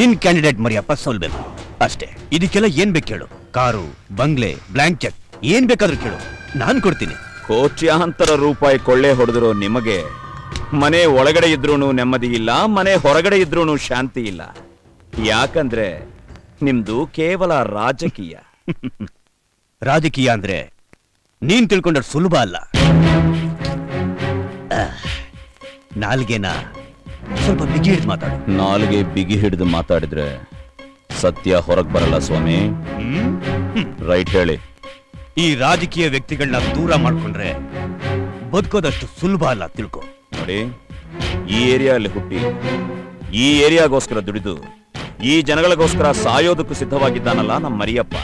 ನಿನ್ನ ಕ್ಯಾಂಡಿಡೇಟ್ ಮರಿಯಪ್ಪ ಸೋಲ್ಬೇಕು ಅಷ್ಟೇ. ಇದಕ್ಕೆಲ್ಲ ಏನ್ ಬೇಕು ಕೇಳು. ಕಾರು, ಬಂಗ್ಲೆ, ಬ್ಲಾಂಕ್ ಚೆಕ್, ಏನ್ ಬೇಕಾದ್ರೂ ಕೇಳು, ನಾನು ಕೊಡ್ತೀನಿ. ಕೋಟ್ಯಾಂತರ ರೂಪಾಯಿ ಕೊಳ್ಳೆ ಹೊಡೆದಿರೋ ನಿಮಗೆ ಮನೆ ಒಳಗಡೆ ಇದ್ರೂನು ನೆಮ್ಮದಿ ಇಲ್ಲ, ಮನೆ ಹೊರಗಡೆ ಇದ್ರೂನು ಶಾಂತಿ ಇಲ್ಲ. ಯಾಕಂದ್ರೆ ನಿಮ್ದು ಕೇವಲ ರಾಜಕೀಯ. ರಾಜಕೀಯ ಅಂದ್ರೆ ನೀನ್ ತಿಳ್ಕೊಂಡ್ರೆ ಸುಲಭ ಅಲ್ಲ. ನಾಲ್ಗೆನ ಸ್ವಲ್ಪ ಬಿಗಿ ಹಿಡಿದು ಮಾತಾಡು. ನಾಲ್ಗೆ ಬಿಗಿ ಹಿಡಿದು ಮಾತಾಡಿದ್ರೆ ಸತ್ಯ ಹೊರಗೆ ಬರಲ್ಲ ಸ್ವಾಮಿ. ರೈಟ್ ಹೇಳಿ. ಈ ರಾಜಕೀಯ ವ್ಯಕ್ತಿಗಳನ್ನ ದೂರ ಮಾಡ್ಕೊಂಡ್ರೆ ಬದುಕೋದಷ್ಟು ಸುಲಭ ಅಲ್ಲ, ತಿಳ್ಕೊ. ನೋಡಿ, ಈ ಏರಿಯಾ ಅಲ್ಲಿ ಹುಟ್ಟಿ ಈ ಏರಿಯಾಗೋಸ್ಕರ ದುಡಿದು ಈ ಜನಗಳಿಗೋಸ್ಕರ ಸಾಯೋದಕ್ಕೆ ಸಿದ್ಧವಾಗಿದ್ದಾನಲ್ಲ ನಮ್ಮ ಮರಿಯಪ್ಪ,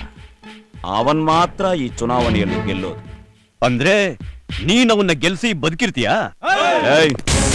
ಅವನ್ ಮಾತ್ರ ಈ ಚುನಾವಣೆಯಲ್ಲಿ ಗೆಲ್ಲೋದು. ಅಂದ್ರೆ ನೀನವನ್ನ ಗೆಲ್ಸಿ ಬದುಕಿರ್ತೀಯಾ?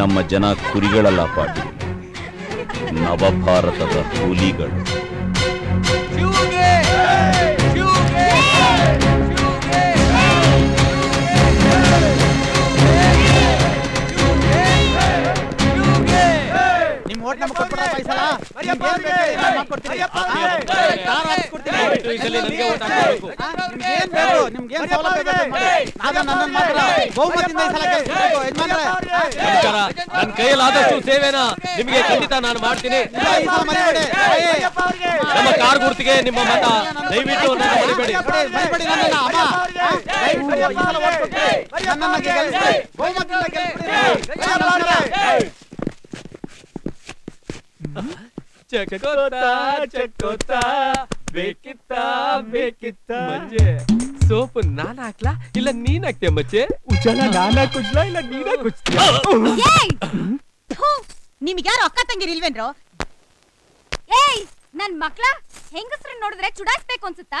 ನಮ್ಮ ಜನ ಕುರಿಗಳಲ್ಲ ಪಾಟಿ, ನವಭಾರತದ ಹುಲಿಗಳು. ನನ್ನ ಕೈಯಲ್ಲಾದಷ್ಟು ಸೇವೆನ ನಿಮಗೆ ಖಂಡಿತ ನಾನು ಮಾಡ್ತೀನಿ. ನಮ್ಮ ಕಾರ್ ಗುರ್ತಿಗೆ ನಿಮ್ಮ ಮತ, ದಯವಿಟ್ಟು ಮರಿಬೇಡಿ. ಚಕೋತಾ ಚಕೋತಾ ಬೇಕಿತ್ತಾ ಬೇಕಿತ್ತಾ ಮಜ್ಜೆ ಸೋಪು ನಾನ್ ಹಾಕ್ಲಾ ಇಲ್ಲ ನೀನ್ ಹಾಕ್ತಿಯ ಮಜ್ಜೆ? ಉಜ್ಜಲ ನಾನಾ ಕುಜ್ಲಾ ಇಲ್ಲ ನೀನ ಕುಜ್ತೀಯ? ನಿಮ್ಗ್ಯಾರು ಅಕ್ಕ ತಂಗಿರಿಲ್ವೇನ್ರೋ? ಏಯ್ ನನ್ ಮಕ್ಳ ಹೆಂಗಸ್ರನ್ನ ನೋಡಿದ್ರೆ ಚುಡಾಯಿಸ್ಬೇಕು ಅನ್ಸುತ್ತಾ?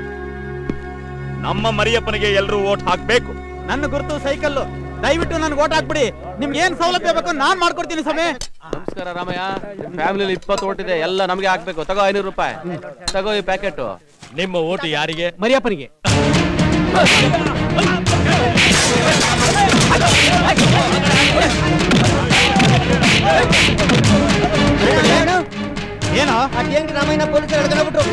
ನಮ್ಮ ಮರಿಯಪ್ಪನಿಗೆ ಎಲ್ಲರೂ ವೋಟ್ ಹಾಕ್ಬೇಕು. ನನ್ನ ಗುರುತು ಸೈಕಲ್, ದಯವಿಟ್ಟು ನನ್ಗೆ ವೋಟ್ ಹಾಕ್ಬಿಡಿ. ನಿಮ್ಗೆ ಏನ್ ಸೌಲಭ್ಯ ಬೇಕು ನಾನ್ ಮಾಡ್ಕೊಡ್ತೀನಿ. ಸಮಯ ನಮಸ್ಕಾರ ರಾಮಯ್ಯ, ಫ್ಯಾಮಿಲಿ 20 ವೋಟ್ ಇದೆ, ಎಲ್ಲ ನಮ್ಗೆ ಹಾಕ್ಬೇಕು. ತಗೋ ₹500, ತಗೋ ಈ ಪ್ಯಾಕೆಟ್. ನಿಮ್ಮ ವೋಟ್ ಯಾರಿಗೆ? ಮರಿಯಪ್ಪನಿಗೆ. ಏನೋ ಅದ್ ಹೆಂಗ್ ರಾಮಯ್ಯನ ಪೊಲೀಸರು ಹಿಡ್ಕೊಂಡ್ಬಿಟ್ರು?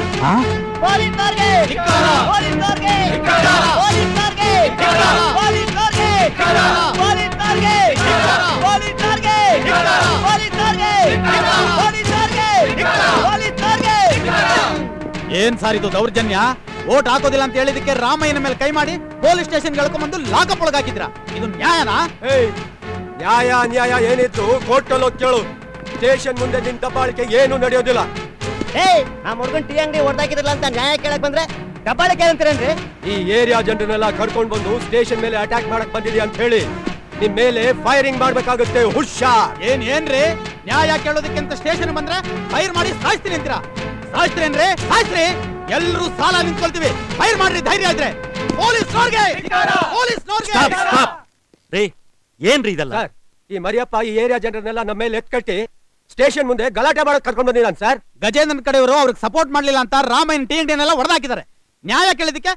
ಏನ್ ಸರ್ ಇದು ದೌರ್ಜನ್ಯ? ವೋಟ್ ಹಾಕೋದಿಲ್ಲ ಅಂತ ಹೇಳಿದಕ್ಕೆ ರಾಮಯ್ಯನ ಮೇಲೆ ಕೈ ಮಾಡಿ ಪೊಲೀಸ್ ಸ್ಟೇಷನ್ ಗೆಳ್ಕೊಂಡ್ಬಂದು ಲಾಕಪ್ ಒಳಗಾಕಿದ್ರ, ಇದು ನ್ಯಾಯನಾ? ನ್ಯಾಯ ಅನ್ಯಾಯ ಏನಿತ್ತು ಕೋರ್ಟಲ್ಲಿ ಹೋಗಿ ಕೇಳು. ಸ್ಟೇಷನ್ ಮುಂದೆ ನಿನ್ ದಬ್ಬಾಳಿಕೆ ಏನು ನಡೆಯೋದಿಲ್ಲ. ಏಯ್ ನಮ್ಮ ಹುಡುಗನ್ ಟೀ ಅಂಗಡಿ ಹೊಡೆದಾಕಿದ್ರಲ್ಲ ಅಂತ ನ್ಯಾಯ ಕೇಳಕ್ ಬಂದ್ರೆ ದಬ್ಬಾಳಿಕೆ ಅಂತೀರೇನ್ರಿ? ಈ ಏರಿಯಾ ಜನರನ್ನೆಲ್ಲ ಕರ್ಕೊಂಡ್ ಬಂದು ಸ್ಟೇಷನ್ ಮೇಲೆ ಅಟ್ಯಾಕ್ ಮಾಡಕ್ ಬಂದಿದ್ಯಾ ಅಂತ ಹೇಳಿ ನಿಮ್ ಮೇಲೆ ಫೈರಿಂಗ್ ಮಾಡ್ಬೇಕಾಗುತ್ತೆ. ಹುಷಾರ್. ಏನ್ರಿ ನ್ಯಾಯ ಕೇಳೋದಕ್ಕಿಂತ ಸ್ಟೇಷನ್ ಬಂದ್ರೆ ಫೈರ್ ಮಾಡಿ ಸಾಯಿಸ್ತೀನಿ ಅಂತೀರಾ? ಸಾಯಿಸ್ತೀರೇನ್ರಿ? ಸಾಯಿಸ್ರಿ, ಎಲ್ಲರೂ ಸಾಲ ನಿಂತ್ಕೊಳ್ತೀವಿ. ಫೈರ್ ಮಾಡ್ರಿ ಧೈರ್ಯ ಇದ್ರೆ. ಪೊಲೀಸ್ ಏನ್ರಿ ಇದಲ್ಲ, ಈ ಮರಿಯಪ್ಪ ಈ ಏರಿಯಾ ಜನರನ್ನೆಲ್ಲ ನಮ್ಮ ಮೇಲೆ ಎತ್ಕಟ್ಟಿ ಸ್ಟೇಷನ್ ಮುಂದೆ ಗಲಾಟೆ ಮಾಡಕ್ ಕರ್ಕೊಂಡು ಬಂದಿಲ್ಲ ಸರ್. ಗಜೇಂದ್ರನ್ ಕಡೆಯವರು ಅವ್ರಿಗೆ ಸಪೋರ್ಟ್ ಮಾಡ್ಲಿಲ್ಲ ಅಂತ ರಾಮಯ್ಯನ ಟೀ ಅಂಗಡಿನೆಲ್ಲ ಹೊಡೆದಾಕಿದ್ದಾರೆ. ನ್ಯಾಯ ಕೇಳಿದಕ್ಕೆ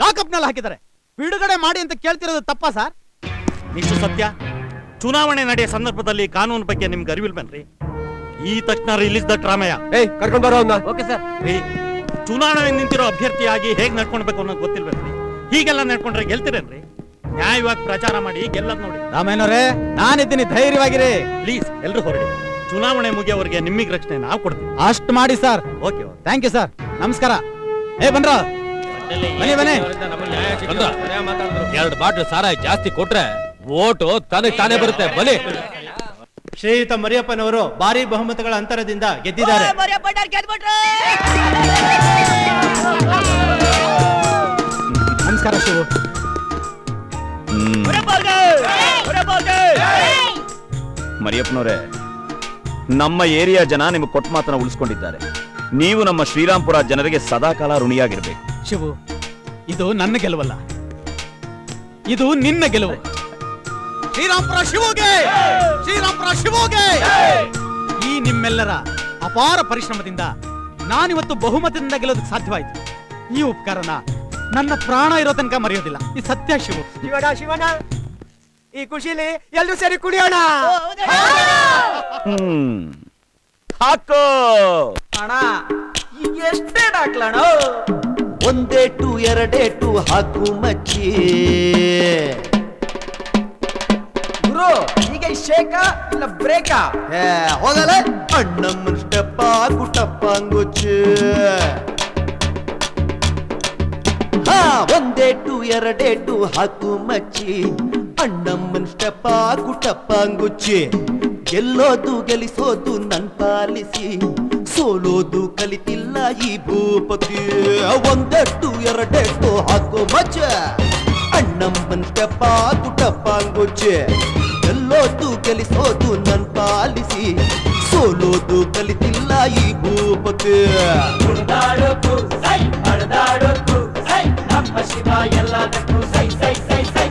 ಲಾಕಪ್ ನಲ್ಲಿ ಹಾಕಿದ್ದಾರೆ. ಬಿಡುಗಡೆ ಮಾಡಿ ಅಂತ ಕೇಳ್ತಿರೋದು ತಪ್ಪ ಸರ್? ಇಷ್ಟು ಸತ್ಯ. ಚುನಾವಣೆ ನಡೆಯ ಸಂದರ್ಭದಲ್ಲಿ ಕಾನೂನು ಬಗ್ಗೆ ನಿಮ್ಗೆ ಅರಿವಿಲ್ವೇನ್ರಿ? ಈ ತಕ್ಷಣ ರಿಲೀಸ್ ದಟ್ ರಾಮಯ್ಯ. ಕರ್ಕೊಂಡ್ ಬರೋಣ. Okay sir. ಚುನಾವಣೆ ನಿಂತಿರೋ ಅಭ್ಯರ್ಥಿಯಾಗಿ ಹೇಗ್ ನಡ್ಕೊಂಡ್ಬೇಕು ಅನ್ನೋದು ಗೊತ್ತಿಲ್ವೇನ್ರಿ? ಹೀಗೆಲ್ಲ ನಡ್ಕೊಂಡ್ರೆ ಗೆಲ್ತಿರೇನ್ರಿ? ನ್ಯಾಯವಾಗಿ ಪ್ರಚಾರ ಮಾಡಿ ಗೆಲ್ಲದ್ ನೋಡಿ. ರಾಮಯ್ಯನವ್ರೆ ನಾನಿದ್ದೀನಿ, ಧೈರ್ಯವಾಗಿರಿ. ಪ್ಲೀಸ್ ಎಲ್ರು ಹೊರಡಿ. ಚುನಾವಣೆ ಮುಗಿಯವರೆಗೆ ನಿಮಗೆ ರಕ್ಷಣೆ ನಾವು ಕೊಡ್ತೀವಿ. ಅಷ್ಟು ಮಾಡಿ sir. Okay, thank you sir. ನಮಸ್ಕಾರ. ಏ ಬನ್ರ, ಬನ್ನಿ ಬನ್ನಿ. ಎರಡು ಬಾಟ್ಲು ಸಾರಾಯಿ ಜಾಸ್ತಿ ಕೊಟ್ರೆ ಓಟು ತನಗೆ ತಾನೇ ಬರುತ್ತೆ. ಬನ್ನಿ. ಶ್ರೀಯುತ ಮರಿಯಪ್ಪನವರು ಭಾರಿ ಬಹುಮತಗಳ ಅಂತರದಿಂದ ಗೆದ್ದಿದ್ದಾರೆ. ನಮಸ್ಕಾರ ಶಿವು. ಮರಿಯಪ್ಪನವರೇ, ನಮ್ಮ ಏರಿಯಾ ಜನ ನಿಮ್ಮ ಕೊಟ್ಟ ಮಾತನ್ನ ಉಳಿಸಿಕೊಂಡಿದ್ದಾರೆ. ನೀವು ನಮ್ಮ ಶ್ರೀರಾಂಪುರ ಜನರಿಗೆ ಸದಾಕಾಲ ಋಣಿಯಾಗಿರ್ಬೇಕು. ಶಿವು, ಇದು ನನ್ನ ಗೆಲುವಲ್ಲ, ಇದು ನಿನ್ನ ಗೆಲುವು. ಶ್ರೀರಾಂಪುರ ಶಿವಗೆ, ಶ್ರೀರಾಂಪುರ ಶಿವಗೆ. ಈ ನಿಮ್ಮೆಲ್ಲರ ಅಪಾರ ಪರಿಶ್ರಮದಿಂದ ನಾನಿವತ್ತು ಬಹುಮತದಿಂದ ಗೆಲ್ಲೋದಕ್ಕೆ ಸಾಧ್ಯವಾಯಿತು. ಈ ಉಪಕಾರನ ನನ್ನ ಪ್ರಾಣ ಇರೋ ತನಕ ಮರೆಯೋದಿಲ್ಲ. ಈ ಸತ್ಯ ಶಿವು. ಶಿವಣ ಶಿವಣ, ಈ ಖುಷಿಲಿ ಎಲ್ಲರೂ ಸೇರಿ ಕುಡಿಯೋಣ. ಹಾಕೋ ಅಣ್ಣ, ಎಷ್ಟೇ ಹಾಕ್ಲಣ? ಒಂದೇಟು ಎರಡೇಟು ಹಾಕು ಮಚ್ಚಿ. ಗುರು, ಈಗ ಶೇಕ ಇಲ್ಲ ಬ್ರೇಕ ಹೋಗಲ್ಲ. ಅಣ್ಣಮ್ಮನ ಸ್ಟೆಪ್ಪ ಹಾಕು ಟಪ್ಪ ಅಂಗುಚ್ಚು. ಒಂದೇಟು ಎರಡೇಟು ಹಾಕು ಮಚ್ಚಿ. ಅಣ್ಣಮ್ಮನ ಸ್ಟೆಪ್ಪ ಹಾಕು ಟಪ್ಪ ಅಂಗುಚ್ಚಿ. ಗೆಲ್ಲೋದು ಗೆಲ್ಲಿಸೋದು ನನ್ ಪಾಲಿಸಿ, ಸೋಲೋದು ಕಲಿತಿಲ್ಲ ಈ ಭೂಪತಿ. ಒಂದೆಟ್ಟು ಎರಡೆಟ್ಟು ಹಾಕೋ ಮಚ್ಚ. ಅಣ್ಣಮ್ಮನ್ ಸ್ಟೆಪ್ಪ ಗುಟಪ್ಪ ಗೊಜ್ಜೆ. ಗೆಲ್ಲೋದು ಗೆಲ್ಲಿಸೋದು ನನ್ ಪಾಲಿಸಿ, ಸೋಲೋದು ಕಲಿತಿಲ್ಲ ಈ ಭೂಪತಿ. ಕುಣಿದಾಡೋಕು ಸೈ, ಅಣದಾಡೋಕು ಸೈ, ನಮ್ಮ ಶಿವ ಎಲ್ಲದಕ್ಕೂ ಸೈ ಸೈ ಸೈ ಸೈ.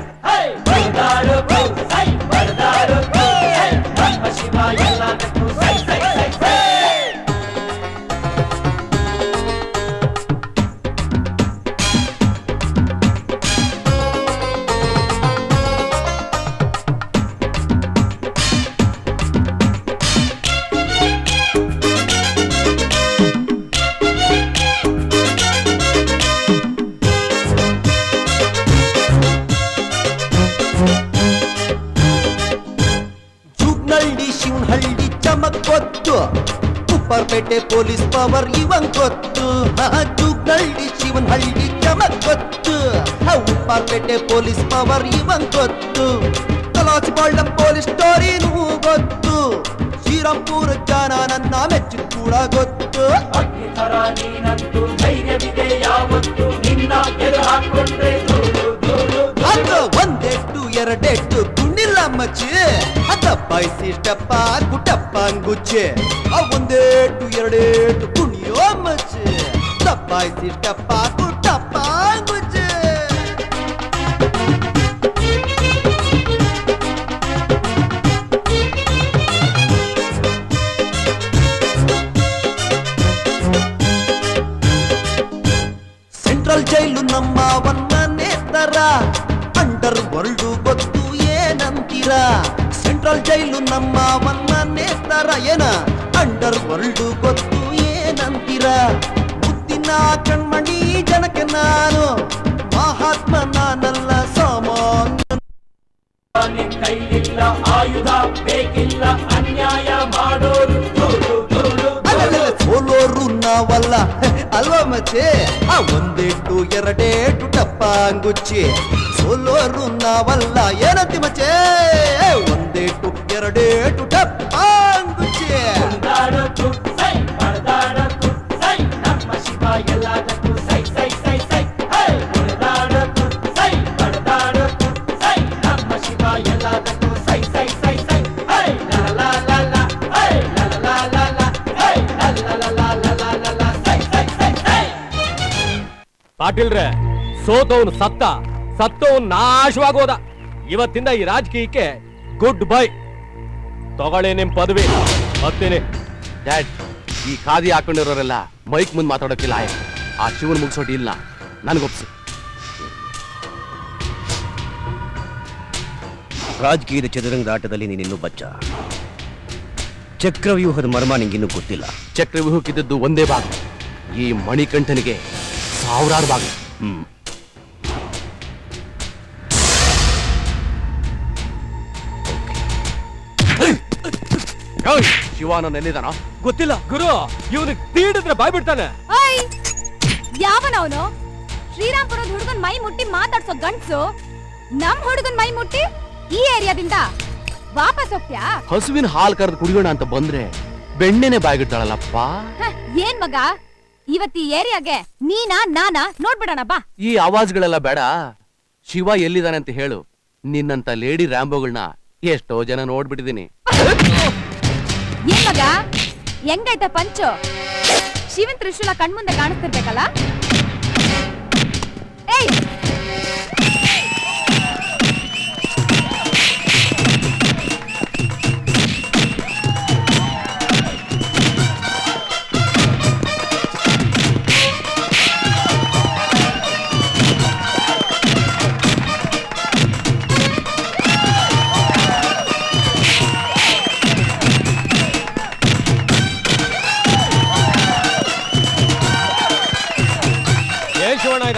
ಕುಣಿದಾಡೋಕು ಸೈ, ಅಣದಾಡೋಕು ಸೈ, ನಮ್ಮ ಶಿವ ಎಲ್ಲದಕ್ಕೂ ಸೈ ಸೈ ಸೈ ಸೈ. ಪೇಟೆ ಪೊಲೀಸ್ ಪವರ್ ಇವಂಗ್ ಗೊತ್ತು. ಜೂಗ್ನಳ್ಳಿ ಶಿವನಹಳ್ಳಿ ಚಮಕ್ ಗೊತ್ತು. ಉಪ್ಪಾರ್ಪೇಟೆ ಪೊಲೀಸ್ ಪವರ್ ಇವಂಗ್ ಗೊತ್ತು. ಕಲಾಚಿಬಾಳ್ನ ಪೊಲೀಸ್ ಸ್ಟೋರಿನೂ ಗೊತ್ತು. ಶ್ರೀರಾಂಪುರ ಜನ ನನ್ನ ಮೆಚ್ಚು ಕೂಡ ಗೊತ್ತು. ಒಂದೆಟ್ಟು ಎರಡೆಟ್ಟು ಗುಂಡಿಲ್ಲ ಮಚ್ಚಿ. ಬಯಸಿ ಸ್ಟೆಪ್ಪ ಗುಟಪ್ಪ ಗುಚ್ಚೆ. ಒಂದೇಟು ಎರಡೇಟು ಕುಣಿಯೋ ಮಚ್ಚೆ. ತಪ್ಪಾಯಿಸಿ ಸ್ಟೆಪ್ಪ ಗುಟಪ್ಪ ಗುಚ್ಚೆ. ಸೆಂಟ್ರಲ್ ಜೈಲು ನಮ್ಮ ಒಂದನೇ ತರ. ಅಂಡರ್ ವರ್ಲ್ಡ್ ಗೊತ್ತು ಏನಂತೀರಾ? ಸೆಂಟ್ರಲ್ ಜೈಲು ನಮ್ಮ ಒಂದನೇ ತರ. ಏನ ಅಂಡರ್ ವರ್ಲ್ಡ್ ಗೊತ್ತು ಏನಂತೀರ? ಮುತ್ತಿನ ಕಣ್ಮಣಿ ಜನಕ್ಕೆ ನಾನು ಮಹಾತ್ಮ, ನಾನಲ್ಲ ಸಾಮಾನ್ಯ. ಕೈಲಿಲ್ಲ ಆಯುಧ, ಬೇಕಿಲ್ಲ ಅನ್ಯಾಯ ಮಾಡೋರು. ಸೋಲೋರು ನಾವಲ್ಲ ಅಲ್ವಾ ಮಚ್ಚೆ? ಆ ಒಂದೇಟು ಎರಡೇಟು ಟಪ್ಪ ಗುಚ್ಚಿ. ಸೋಲೋರು ನಾವಲ್ಲ ಏನಂತಿ ಮಚ್ಚೆ? ಒಂದೇಟು ಎರಡೇಟು ಟಪ್ಪ ಗುಚ್ಚಿ. ಪಾಟೀಲ್ರೆ, ಸೋತವನು ಸತ್ತ, ಸತ್ತವನು ನಾಶವಾಗೋದ. ಇವತ್ತಿಂದ ಈ ರಾಜಕೀಯಕ್ಕೆ ಗುಡ್ ಬೈ. ತಗೊಳ್ಳಿ ನಿಮ್ ಪದವಿ. ಮತ್ತೇನೆ ಡ್ಯಾಡ್, ಈ ಖಾದಿ ಹಾಕೊಂಡಿರೋರೆಲ್ಲ ಮೈಕ್ ಮುಂದೆ ಮಾತಾಡೋಕ್ಕಿಲ್ಲ. ಆ ಶಿವನ್ ಮುಗಿಸೋಟಿ ಇಲ್ಲ, ನನಗೊಪ್ಸಿ. ರಾಜಕೀಯದ ಚದುರಂಗದ ಆಟದಲ್ಲಿ ನೀನಿನ್ನೂ ಬಚ್ಚ. ಚಕ್ರವ್ಯೂಹದ ಮರ್ಮ ನಿಂಗಿನ್ನೂ ಗೊತ್ತಿಲ್ಲ. ಚಕ್ರವ್ಯೂಹಕ್ಕಿದ್ದದ್ದು ಒಂದೇ ಭಾಗ, ಈ ಮಣಿಕಂಠನಿಗೆ ಸಾವಿರಾರು ಭಾಗ. ಶಿವಾನ ನೆಲ್ಲಿದಾನ ಗೊತ್ತಿಲ್ಲ ಗುರು. ಇವನಿಗೆ ತೀಡಿದ್ರೆ ಬಾಯ್ ಬಿಡ್ತಾನೆ. ಯಾವನವನು ಶ್ರೀರಾಂಪುರದ ಹುಡುಗನ್ ಮೈ ಮುಟ್ಟಿ ಮಾತಾಡ್ಸೋ ಗಂಡ್ಸು ನಮ್ ಹುಡುಗನ್ ಮೈ ಮುಟ್ಟಿ ಈ ಏರಿಯಾದಿಂದ ವಾಪಸ್ ಹೋಗ್ತ್ಯಾ? ಹಸುವಿನ ಹಾಲ್ ಕರೆದು ಕುಡಿಯೋಣ ಅಂತ ಬಂದ್ರೆ ಬೆಣ್ಣೆನೆ ಬಾಯ್ಗಿಡ್ತಾಳಲ್ಲಪ್ಪ. ಏನ್ ಮಗ, ಇವತ್ತಿ ಏರಿಯಾಗೆ ನೀನಾ ನಾನಾ ನೋಡ್ಬಿಡೋಣ ಬಾ. ಈ ಆವಾಜ್ಗಳೆಲ್ಲ ಬೇಡ. ಶಿವ ಎಲ್ಲಿದ್ದಾನೆ ಅಂತ ಹೇಳು, ನಿನ್ನಂತ ಲೇಡಿ ರಾಂಬೋಗಳನ್ನ ಎಷ್ಟೋ ಜನ ನೋಡ್ಬಿಟ್ಟಿದ್ದೀನಿ. ಏನ್ ಮಗ ಹೆಂಗೈತ ಪಂಚು? ಶಿವನ್ ತ್ರಿಶೂಲ ಕಣ್ಮುಂದೆ ಕಾಣಿಸ್ತಿರ್ಬೇಕಲ್ಲ. ಏಯ್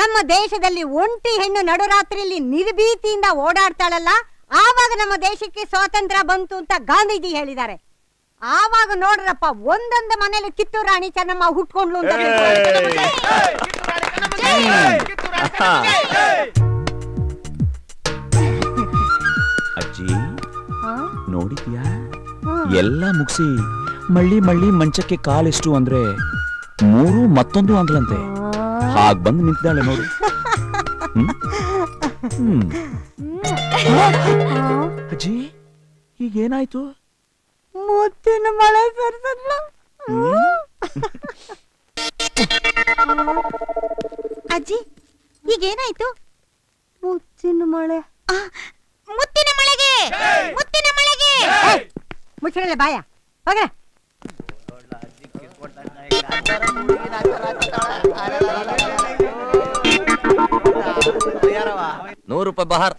ನಮ್ಮ ದೇಶದಲ್ಲಿ ಒಂಟಿ ಹೆಣ್ಣು ನಡುರಾತ್ರಿಯಲ್ಲಿ ನಿರ್ಭೀತಿಯಿಂದ ಓಡಾಡ್ತಾಳಲ್ಲ, ಆವಾಗ ನಮ್ಮ ದೇಶಕ್ಕೆ ಸ್ವಾತಂತ್ರ್ಯ ಬಂತು ಅಂತ ಗಾಂಧೀಜಿ ಹೇಳಿದ್ದಾರೆ. ಆವಾಗ ನೋಡ್ರಪ್ಪ, ಒಂದೊಂದು ಮನೇಲಿ ಕಿತ್ತೂರು ರಾಣಿ ಚೆನ್ನಮ್ಮ ಹುಟ್ಕೊಂಡ್ಲು ಅಂತ. ಅಜ್ಜಿ ನೋಡಿದ್ಯಾ, ಎಲ್ಲ ಮುಗಿಸಿ ಮಳ್ಳಿ ಮಳ್ಳಿ ಮಂಚಕ್ಕೆ ಕಾಲೆಷ್ಟು ಅಂದ್ರೆ ಮೂರು ಮತ್ತೊಂದು ಅಂದ್ಲಂತೆ. ಹಾಗ ಬಂದು ನಿಂತಿದ್ದಾಳೆ ನೋಡಿ. ಅಜ್ಜಿ ಈಗೇನಾಯ್ತು? ಮುತ್ತಿನ ಮಳೆ ಸರ್ಸಲ್ಲ. ಅಜ್ಜಿ ಈಗೇನಾಯ್ತು? ಮುತ್ತಿನ ಮಳೆ, ಮುತ್ತಿನ ಮಳೆಗೆ, ಮುತ್ತಿನ ಮಳೆಗೆ. ಮುಚ್ಚಿರಲ್ಲ ಬಾಯ, ಹೋಗ. ₹100 ಬಹಾರ್.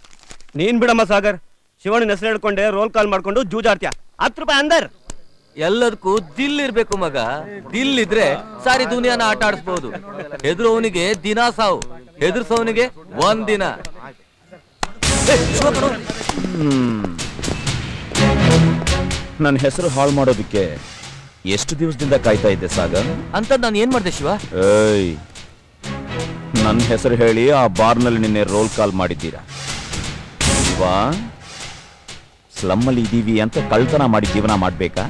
ನೀನ್ ಬಿಡಮ್ಮ ಸಾಗರ್, ಶಿವಣ್ಣ ಹೆಸರು ಹೇಳ್ಕೊಂಡೆ ರೋಲ್ ಕಾಲ್ ಮಾಡ್ಕೊಂಡು ಜೂಜಾಡ್ತೀಯ. ₹10 ಅಂದರ್. ಎಲ್ಲದಕ್ಕೂ ದಿಲ್ ಇರ್ಬೇಕು ಮಗ, ದಿಲ್ ಇದ್ರೆ ಸಾರಿ ದುನಿಯಾನ ಆಟ ಆಡಿಸ್ಬಹುದು. ಹೆದರುವವನಿಗೆ ದಿನ ಸಾವು, ಹೆದರ್ಸೋವನಿಗೆ ಒಂದ್ ದಿನ. ನನ್ನ ಹೆಸರು ಹಾಳು ಮಾಡೋದಿಕ್ಕೆ ಎಷ್ಟು ದಿವಸದಿಂದ ಕಾಯ್ತಾ ಇದ್ದೆ ಸಾಗರ್ ಅಂತ. ನಾನು ಏನ್ ಮಾಡಿದೆ ಶಿವ? ಏಯ್, ನನ್ನ ಹೆಸರು ಹೇಳಿ ಆ ಬಾರ್ನಲ್ಲಿ ನಿನ್ನೆ ರೋಲ್ ಕಾಲ್ ಮಾಡಿದ್ದೀರಾ. ಶಿವ, ಸ್ಲಮ್ಮಲ್ಲಿ ಇದ್ದೀವಿ ಅಂತ ಕಳ್ತನ ಮಾಡಿ ಜೀವನ ಮಾಡಬೇಕಾ?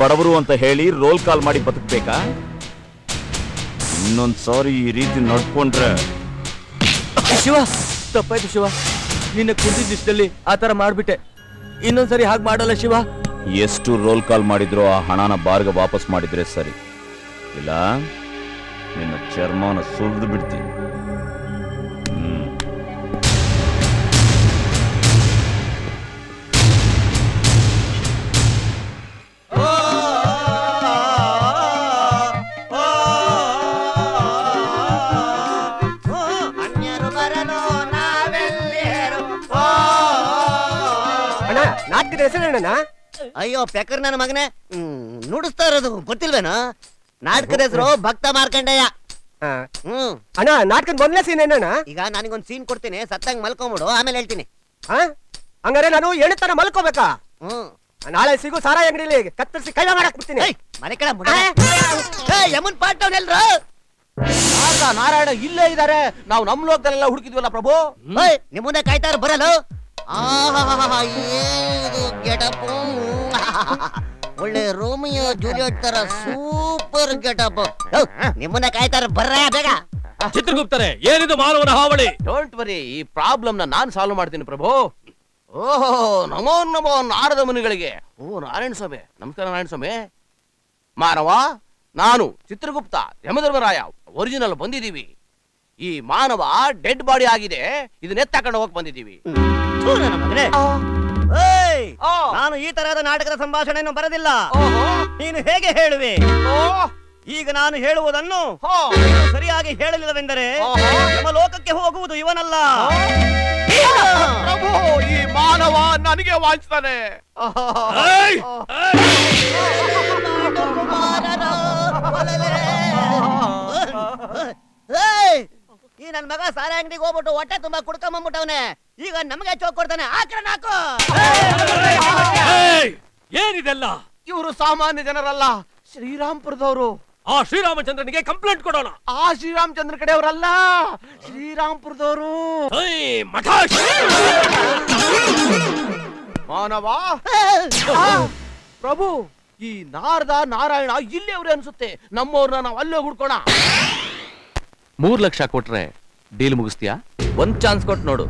ಬಡವರು ಅಂತ ಹೇಳಿ ರೋಲ್ ಕಾಲ್ ಮಾಡಿ ಬದುಕಬೇಕಾ? ಇನ್ನೊಂದು ಸಾರಿ ಈ ರೀತಿ ನಡ್ಕೊಂಡ್ರೆ. ಶಿವ ತಪ್ಪಾಯ್ತು ಶಿವ, ನಿನ್ನ ಕುಂತಿದ್ದ ದಿವಸದಲ್ಲಿ ಆ ಥರ ಮಾಡಿಬಿಟ್ಟೆ. ಇನ್ನೊಂದ್ಸರಿ ಹಾಗೆ ಮಾಡಲ್ಲ ಶಿವ. ಎಷ್ಟು ರೋಲ್ ಕಾಲ್ ಮಾಡಿದ್ರು ಆ ಹಣನ ಬಾರ್ಗೆ ವಾಪಸ್ ಮಾಡಿದ್ರೆ ಸರಿ, ಇಲ್ಲ ನಿನ್ನ ಚರ್ಮನ ಸುರಿದು ಬಿಡ್ತೀನಿ. ಅಣ್ಣ ನಾಟಕದ ಹೆಸರೇನಣ್ಣ? ಅಯ್ಯೋ ಪೆಕರ್ ನನ್ನ ಮಗನೇ, ನುಡಿಸ್ತಾ ಇರೋದು ಗೊತ್ತಿಲ್ವೇನೋ? ನಾಟಕದ ಹೆಸರು ಭಕ್ತ ಮಾರ್ಕಂಡಯ್ಯ. ಅಣ್ಣ ನಾಟಕದ ಮೊದಲನೇ ಸೀನ್ ಏನಣ್ಣ? ಈಗ ನನಗೊಂದು ಸೀನ್ ಕೊಡ್ತೀನಿ, ಸತ್ತಂಗ್ ಮಲ್ಕೊಂಬಿಡು, ಆಮೇಲೆ ಹೇಳ್ತೀನಿ. ಹಂಗಾರೆ ನಾನು ಎಣತನ ಮಲ್ಕೋಬೇಕಾ? ನಾಳೆ ಸಿಗು ಸಾರಾಯಿ ಅಂಗಡಿಲಿ, ಕತ್ತರಿಸಿ ಕೈಲ ಮಾಡಕ್ ಬಿಡ್ತೀನಿ. ಮನೆ ಕಡೆ ಯಮನ್ ಪಾಟವ್ನೆಲ್ರು ನಾರಾಯಣ ಇಲ್ಲೇ ಇದಾರೆ. ನಾವು ನಮ್ ಲೋಕದಲ್ಲೆಲ್ಲ ಹುಡುಕಿದ್ವಲ್ಲ ಪ್ರಭು, ನಿಮ್ಮನ್ನೇ ಕಾಯ್ತಾರ ಬರಲು. ಒಳ್ಳೆ ರೋಮಿಯೋ ಜೂಲಿಯಟ್ ತರ ಸೂಪರ್ ಗೆಟಪ್. ನಿಮ್ಮನ್ನ ಕಾಯ್ತಾರ ಬರ್ರ ಬೇಗ. ಚಿತ್ರಗುಪ್ತರೇ, ಏನಿದು ಮಾನವನ ಹಾವಳಿ? ಡೋಂಟ್ ವರಿ, ಈ ಪ್ರಾಬ್ಲಮ್ ನಾನು ಸಾಲ್ವ್ ಮಾಡ್ತೀನಿ ಪ್ರಭು. ಓಹೋ ನಮೋ ನಮೋ ನಾರದ ಮುನಿಗಳಿಗೆ. ಓ ನಾರಾಯಣ ಸ್ವಾಮಿ, ನಮಸ್ಕಾರ ನಾರಾಯಣ ಸ್ವಾಮಿ. ಮಾನವ, ನಾನು ಚಿತ್ರಗುಪ್ತ ಯಮಧರ್ಮರಾಯ ಒರಿಜಿನಲ್ ಬಂದಿದ್ದೀವಿ. ಈ ಮಾನವ ಡೆಡ್ ಬಾಡಿ ಆಗಿದೆ, ಇದನ್ನ ಎತ್ತಾಕೊಂಡು ಹೋಗಿ ಬಂದಿದ್ದೀವಿ. ನಾನು ಈ ತರಹದ ನಾಟಕದ ಸಂಭಾಷಣೆಯನ್ನು ಬರೆದಿಲ್ಲ, ನೀನು ಹೇಗೆ ಹೇಳುವೆ? ಈಗ ನಾನು ಹೇಳುವುದನ್ನು ಸರಿಯಾಗಿ ಹೇಳಲಿಲ್ಲವೆಂದರೆ ಯಮಲೋಕಕ್ಕೆ ಹೋಗುವುದು ಇವನಲ್ಲ. ಪ್ರಭು, ಈ ಮಾನವ ನನಗೆ ವಾಂಚ್ತಾನೆ. ಈ ನನ್ ಮಗ ಸಾರ ಅಂಗಡಿಗೆ ಹೋಗ್ಬಿಟ್ಟು ಹೊಟ್ಟೆ ತುಂಬಾ ಕುಡ್ಕೊಂಬಂದ್ಬಿಟ್ಟವನೆ, ಈಗ ನಮ್ಗೆ ಚೋಕ್ ಕೊಡ್ತಾನೆ. ಆಕ್ರಣ ಹಾಕು. ಏನಿದೆಲ್ಲ? ಇವರು ಸಾಮಾನ್ಯ ಜನರಲ್ಲ, ಶ್ರೀರಾಂಪುರದವರು. ಆ ಶ್ರೀರಾಮಚಂದ್ರನಿಗೆ ಕಂಪ್ಲೇಂಟ್ ಕೊಡೋಣ. ಆ ಶ್ರೀರಾಮಚಂದ್ರ ಕಡೆಯವರಲ್ಲ, ಶ್ರೀರಾಂಪುರದವರು. ಮಾನವ ಪ್ರಭು, ಈ ನಾರದ ನಾರಾಯಣ ಇಲ್ಲೇ ಅವ್ರೆ ಅನ್ಸುತ್ತೆ. ನಮ್ಮವ್ರನ್ನ ನಾವು ಅಲ್ಲೇ ಹುಡ್ಕೋಣ. 3 ಲಕ್ಷ ಕೊಟ್ರೆ ಡೀಲ್ ಮುಗಿಸ್ತೀಯಾ? ಒಂದ್ ಚಾನ್ಸ್ ಕೊಟ್ಟು ನೋಡು.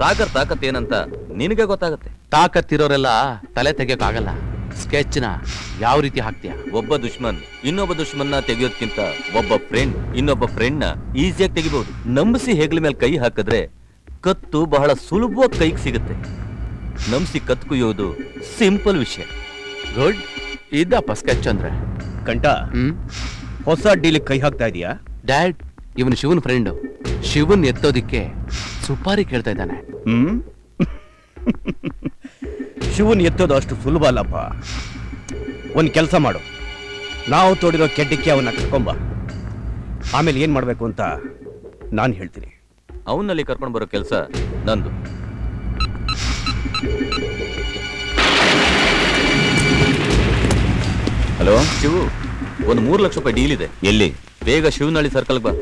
ಸಾಗರ್ ತಾಕತ್ ಏನಂತ ನಿನಗೆ ಗೊತ್ತಾಗತ್ತೆ. ತಾಕತ್ತಿರೋರೆಲ್ಲ ತಲೆ ತೆಗಿಯೋಕ್ಕಾಗಲ್ಲ. ಸ್ಕೆಚ್ನ ಯಾವ ರೀತಿ ಹಾಕ್ತೀಯ? ಒಬ್ಬ ದುಶ್ಮನ್ ಇನ್ನೊಬ್ಬ ದುಶ್ಮನ್ನ ತೆಗಿಯೋದ್ಕಿಂತ ಒಬ್ಬ ಫ್ರೆಂಡ್ ಇನ್ನೊಬ್ಬ ಫ್ರೆಂಡ್ನ ಈಸಿಯಾಗಿ ತೆಗಿಬಹುದು. ನಂಬಿಸಿ ಹೆಗಲ ಮೇಲೆ ಕೈ ಹಾಕಿದ್ರೆ ಕತ್ತು ಬಹಳ ಸುಲಭವಾಗಿ ಕೈಗೆ ಸಿಗುತ್ತೆ. ನಂಬಿಸಿ ಕತ್ ಕುಯ್ಯೋದು ಸಿಂಪಲ್ ವಿಷಯ. ಗುಡ್ ಇದಪ್ಪ ಸ್ಕೆಚ್ ಅಂದ್ರೆ. ಕಂಠ, ಹೊಸ ಡೀಲಿಗೆ ಕೈ ಹಾಕ್ತಾ ಇದೀಯಾ? ಡ್ಯಾಡ್, ಇವನು ಶಿವನ್ ಫ್ರೆಂಡು. ಶಿವನ್ ಎತ್ತೋದಿಕ್ಕೆ ಸುಪಾರಿ ಕೇಳ್ತಾ ಇದ್ದಾನೆ. ಶಿವನ್ ಎತ್ತೋದು ಅಷ್ಟು ಸುಲಭ ಅಲ್ಲಪ್ಪ. ಒಂದು ಕೆಲಸ ಮಾಡು, ನಾವು ತೋಡಿರೋ ಕೆಡ್ಡಕ್ಕೆ ಅವನ್ನ ಕರ್ಕೊಂಬ. ಆಮೇಲೆ ಏನ್ ಮಾಡಬೇಕು ಅಂತ ನಾನು ಹೇಳ್ತೀನಿ. ಅವನಲ್ಲಿ ಕರ್ಕೊಂಡು ಬರೋ ಕೆಲಸ ನಂದು. ಹಲೋ ಶಿವು, ಒಂದು 3 ಲಕ್ಷ ರೂಪಾಯಿ ಡೀಲ್ ಇದೆ. ಎಲ್ಲಿ? ಬೇಗ ಶಿವನಹಳ್ಳಿ ಸರ್ಕಲ್ಗೆ ಬಾ.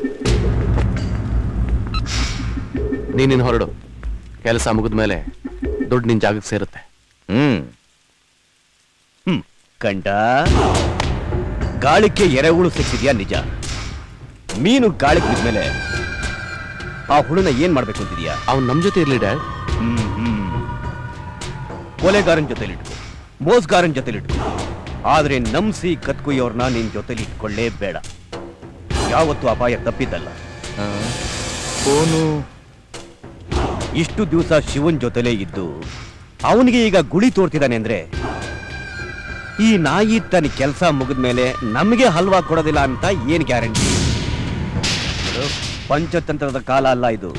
ನೀನಿನ್ ಹೊರಡು, ಕೆಲಸ ಮುಗಿದ ಮೇಲೆ ದುಡ್ಡು ನಿನ್ ಜಾಗಕ್ಕೆ ಸೇರುತ್ತೆ. ಕಂಠ, ಗಾಳಿಕೆ ಎರೆಹುಳು ಸಿಕ್ಕಿದ್ಯಾ? ನಿಜ. ಮೀನು ಗಾಳಿಗೆ ಬಿದ್ಮೇಲೆ ಆ ಹುಳುನ ಏನ್ ಮಾಡ್ಬೇಕು ಅಂತಿದ್ಯಾ? ಅವ್ನು ನಮ್ ಜೊತೆ ಇರ್ಲಿ ಡ್ಯಾಡ್. ಕೊಲೆಗಾರನ ಜೊತೆಲಿಟ್ಕೊ, ಮೋಸ್ಗಾರನ ಜೊತೆಲಿಟ್ಕೊ, ಆದ್ರೆ ನಂಬಿಸಿ ಕತ್ಕುಯ್ಯವ್ರನ್ನ ನಿನ್ ಜೊತೆಲಿ ಇಟ್ಕೊಳ್ಳೇಬೇಡ. ಯಾವತ್ತು ಅಪಾಯ ತಪ್ಪಿದ್ದಲ್ಲ. ಓನು ಇಷ್ಟು ದಿವಸ ಶಿವನ್ ಜೊತೆಲೇ ಇದ್ದು ಅವನಿಗೆ ಈಗ ಗುಳಿ ತೋರ್ತಿದ್ದಾನೆ ಅಂದ್ರೆ, ಈ ನಾಯಿ ತನ್ನ ಕೆಲಸ ಮುಗಿದ್ಮೇಲೆ ನಮಗೆ ಹಲ್ವಾ ಕೊಡೋದಿಲ್ಲ ಅಂತ ಏನ್ ಗ್ಯಾರಂಟಿ? ಪಂಚತಂತ್ರದ ಕಾಲ ಅಲ್ಲ ಇದು,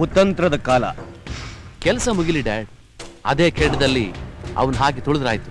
ಕುತಂತ್ರದ ಕಾಲ. ಕೆಲಸ ಮುಗಿಲಿ ಡ್ಯಾಡ್. ಅದೇ ಕೆಡ್ಡದಲ್ಲಿ ಅವನ್ ಹಾಕಿ ತುಳಿದ್ರಾಯ್ತು.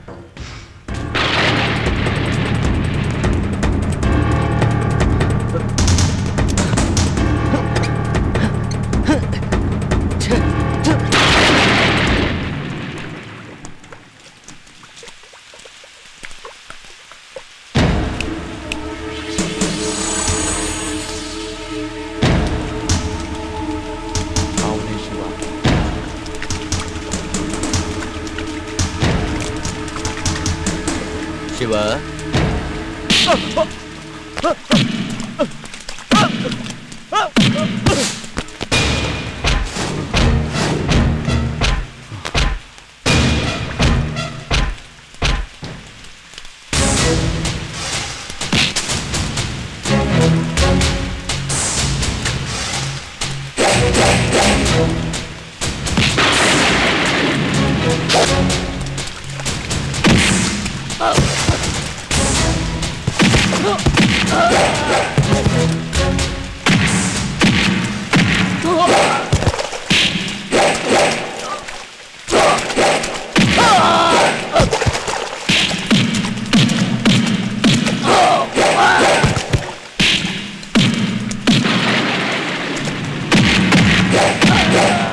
Yeah.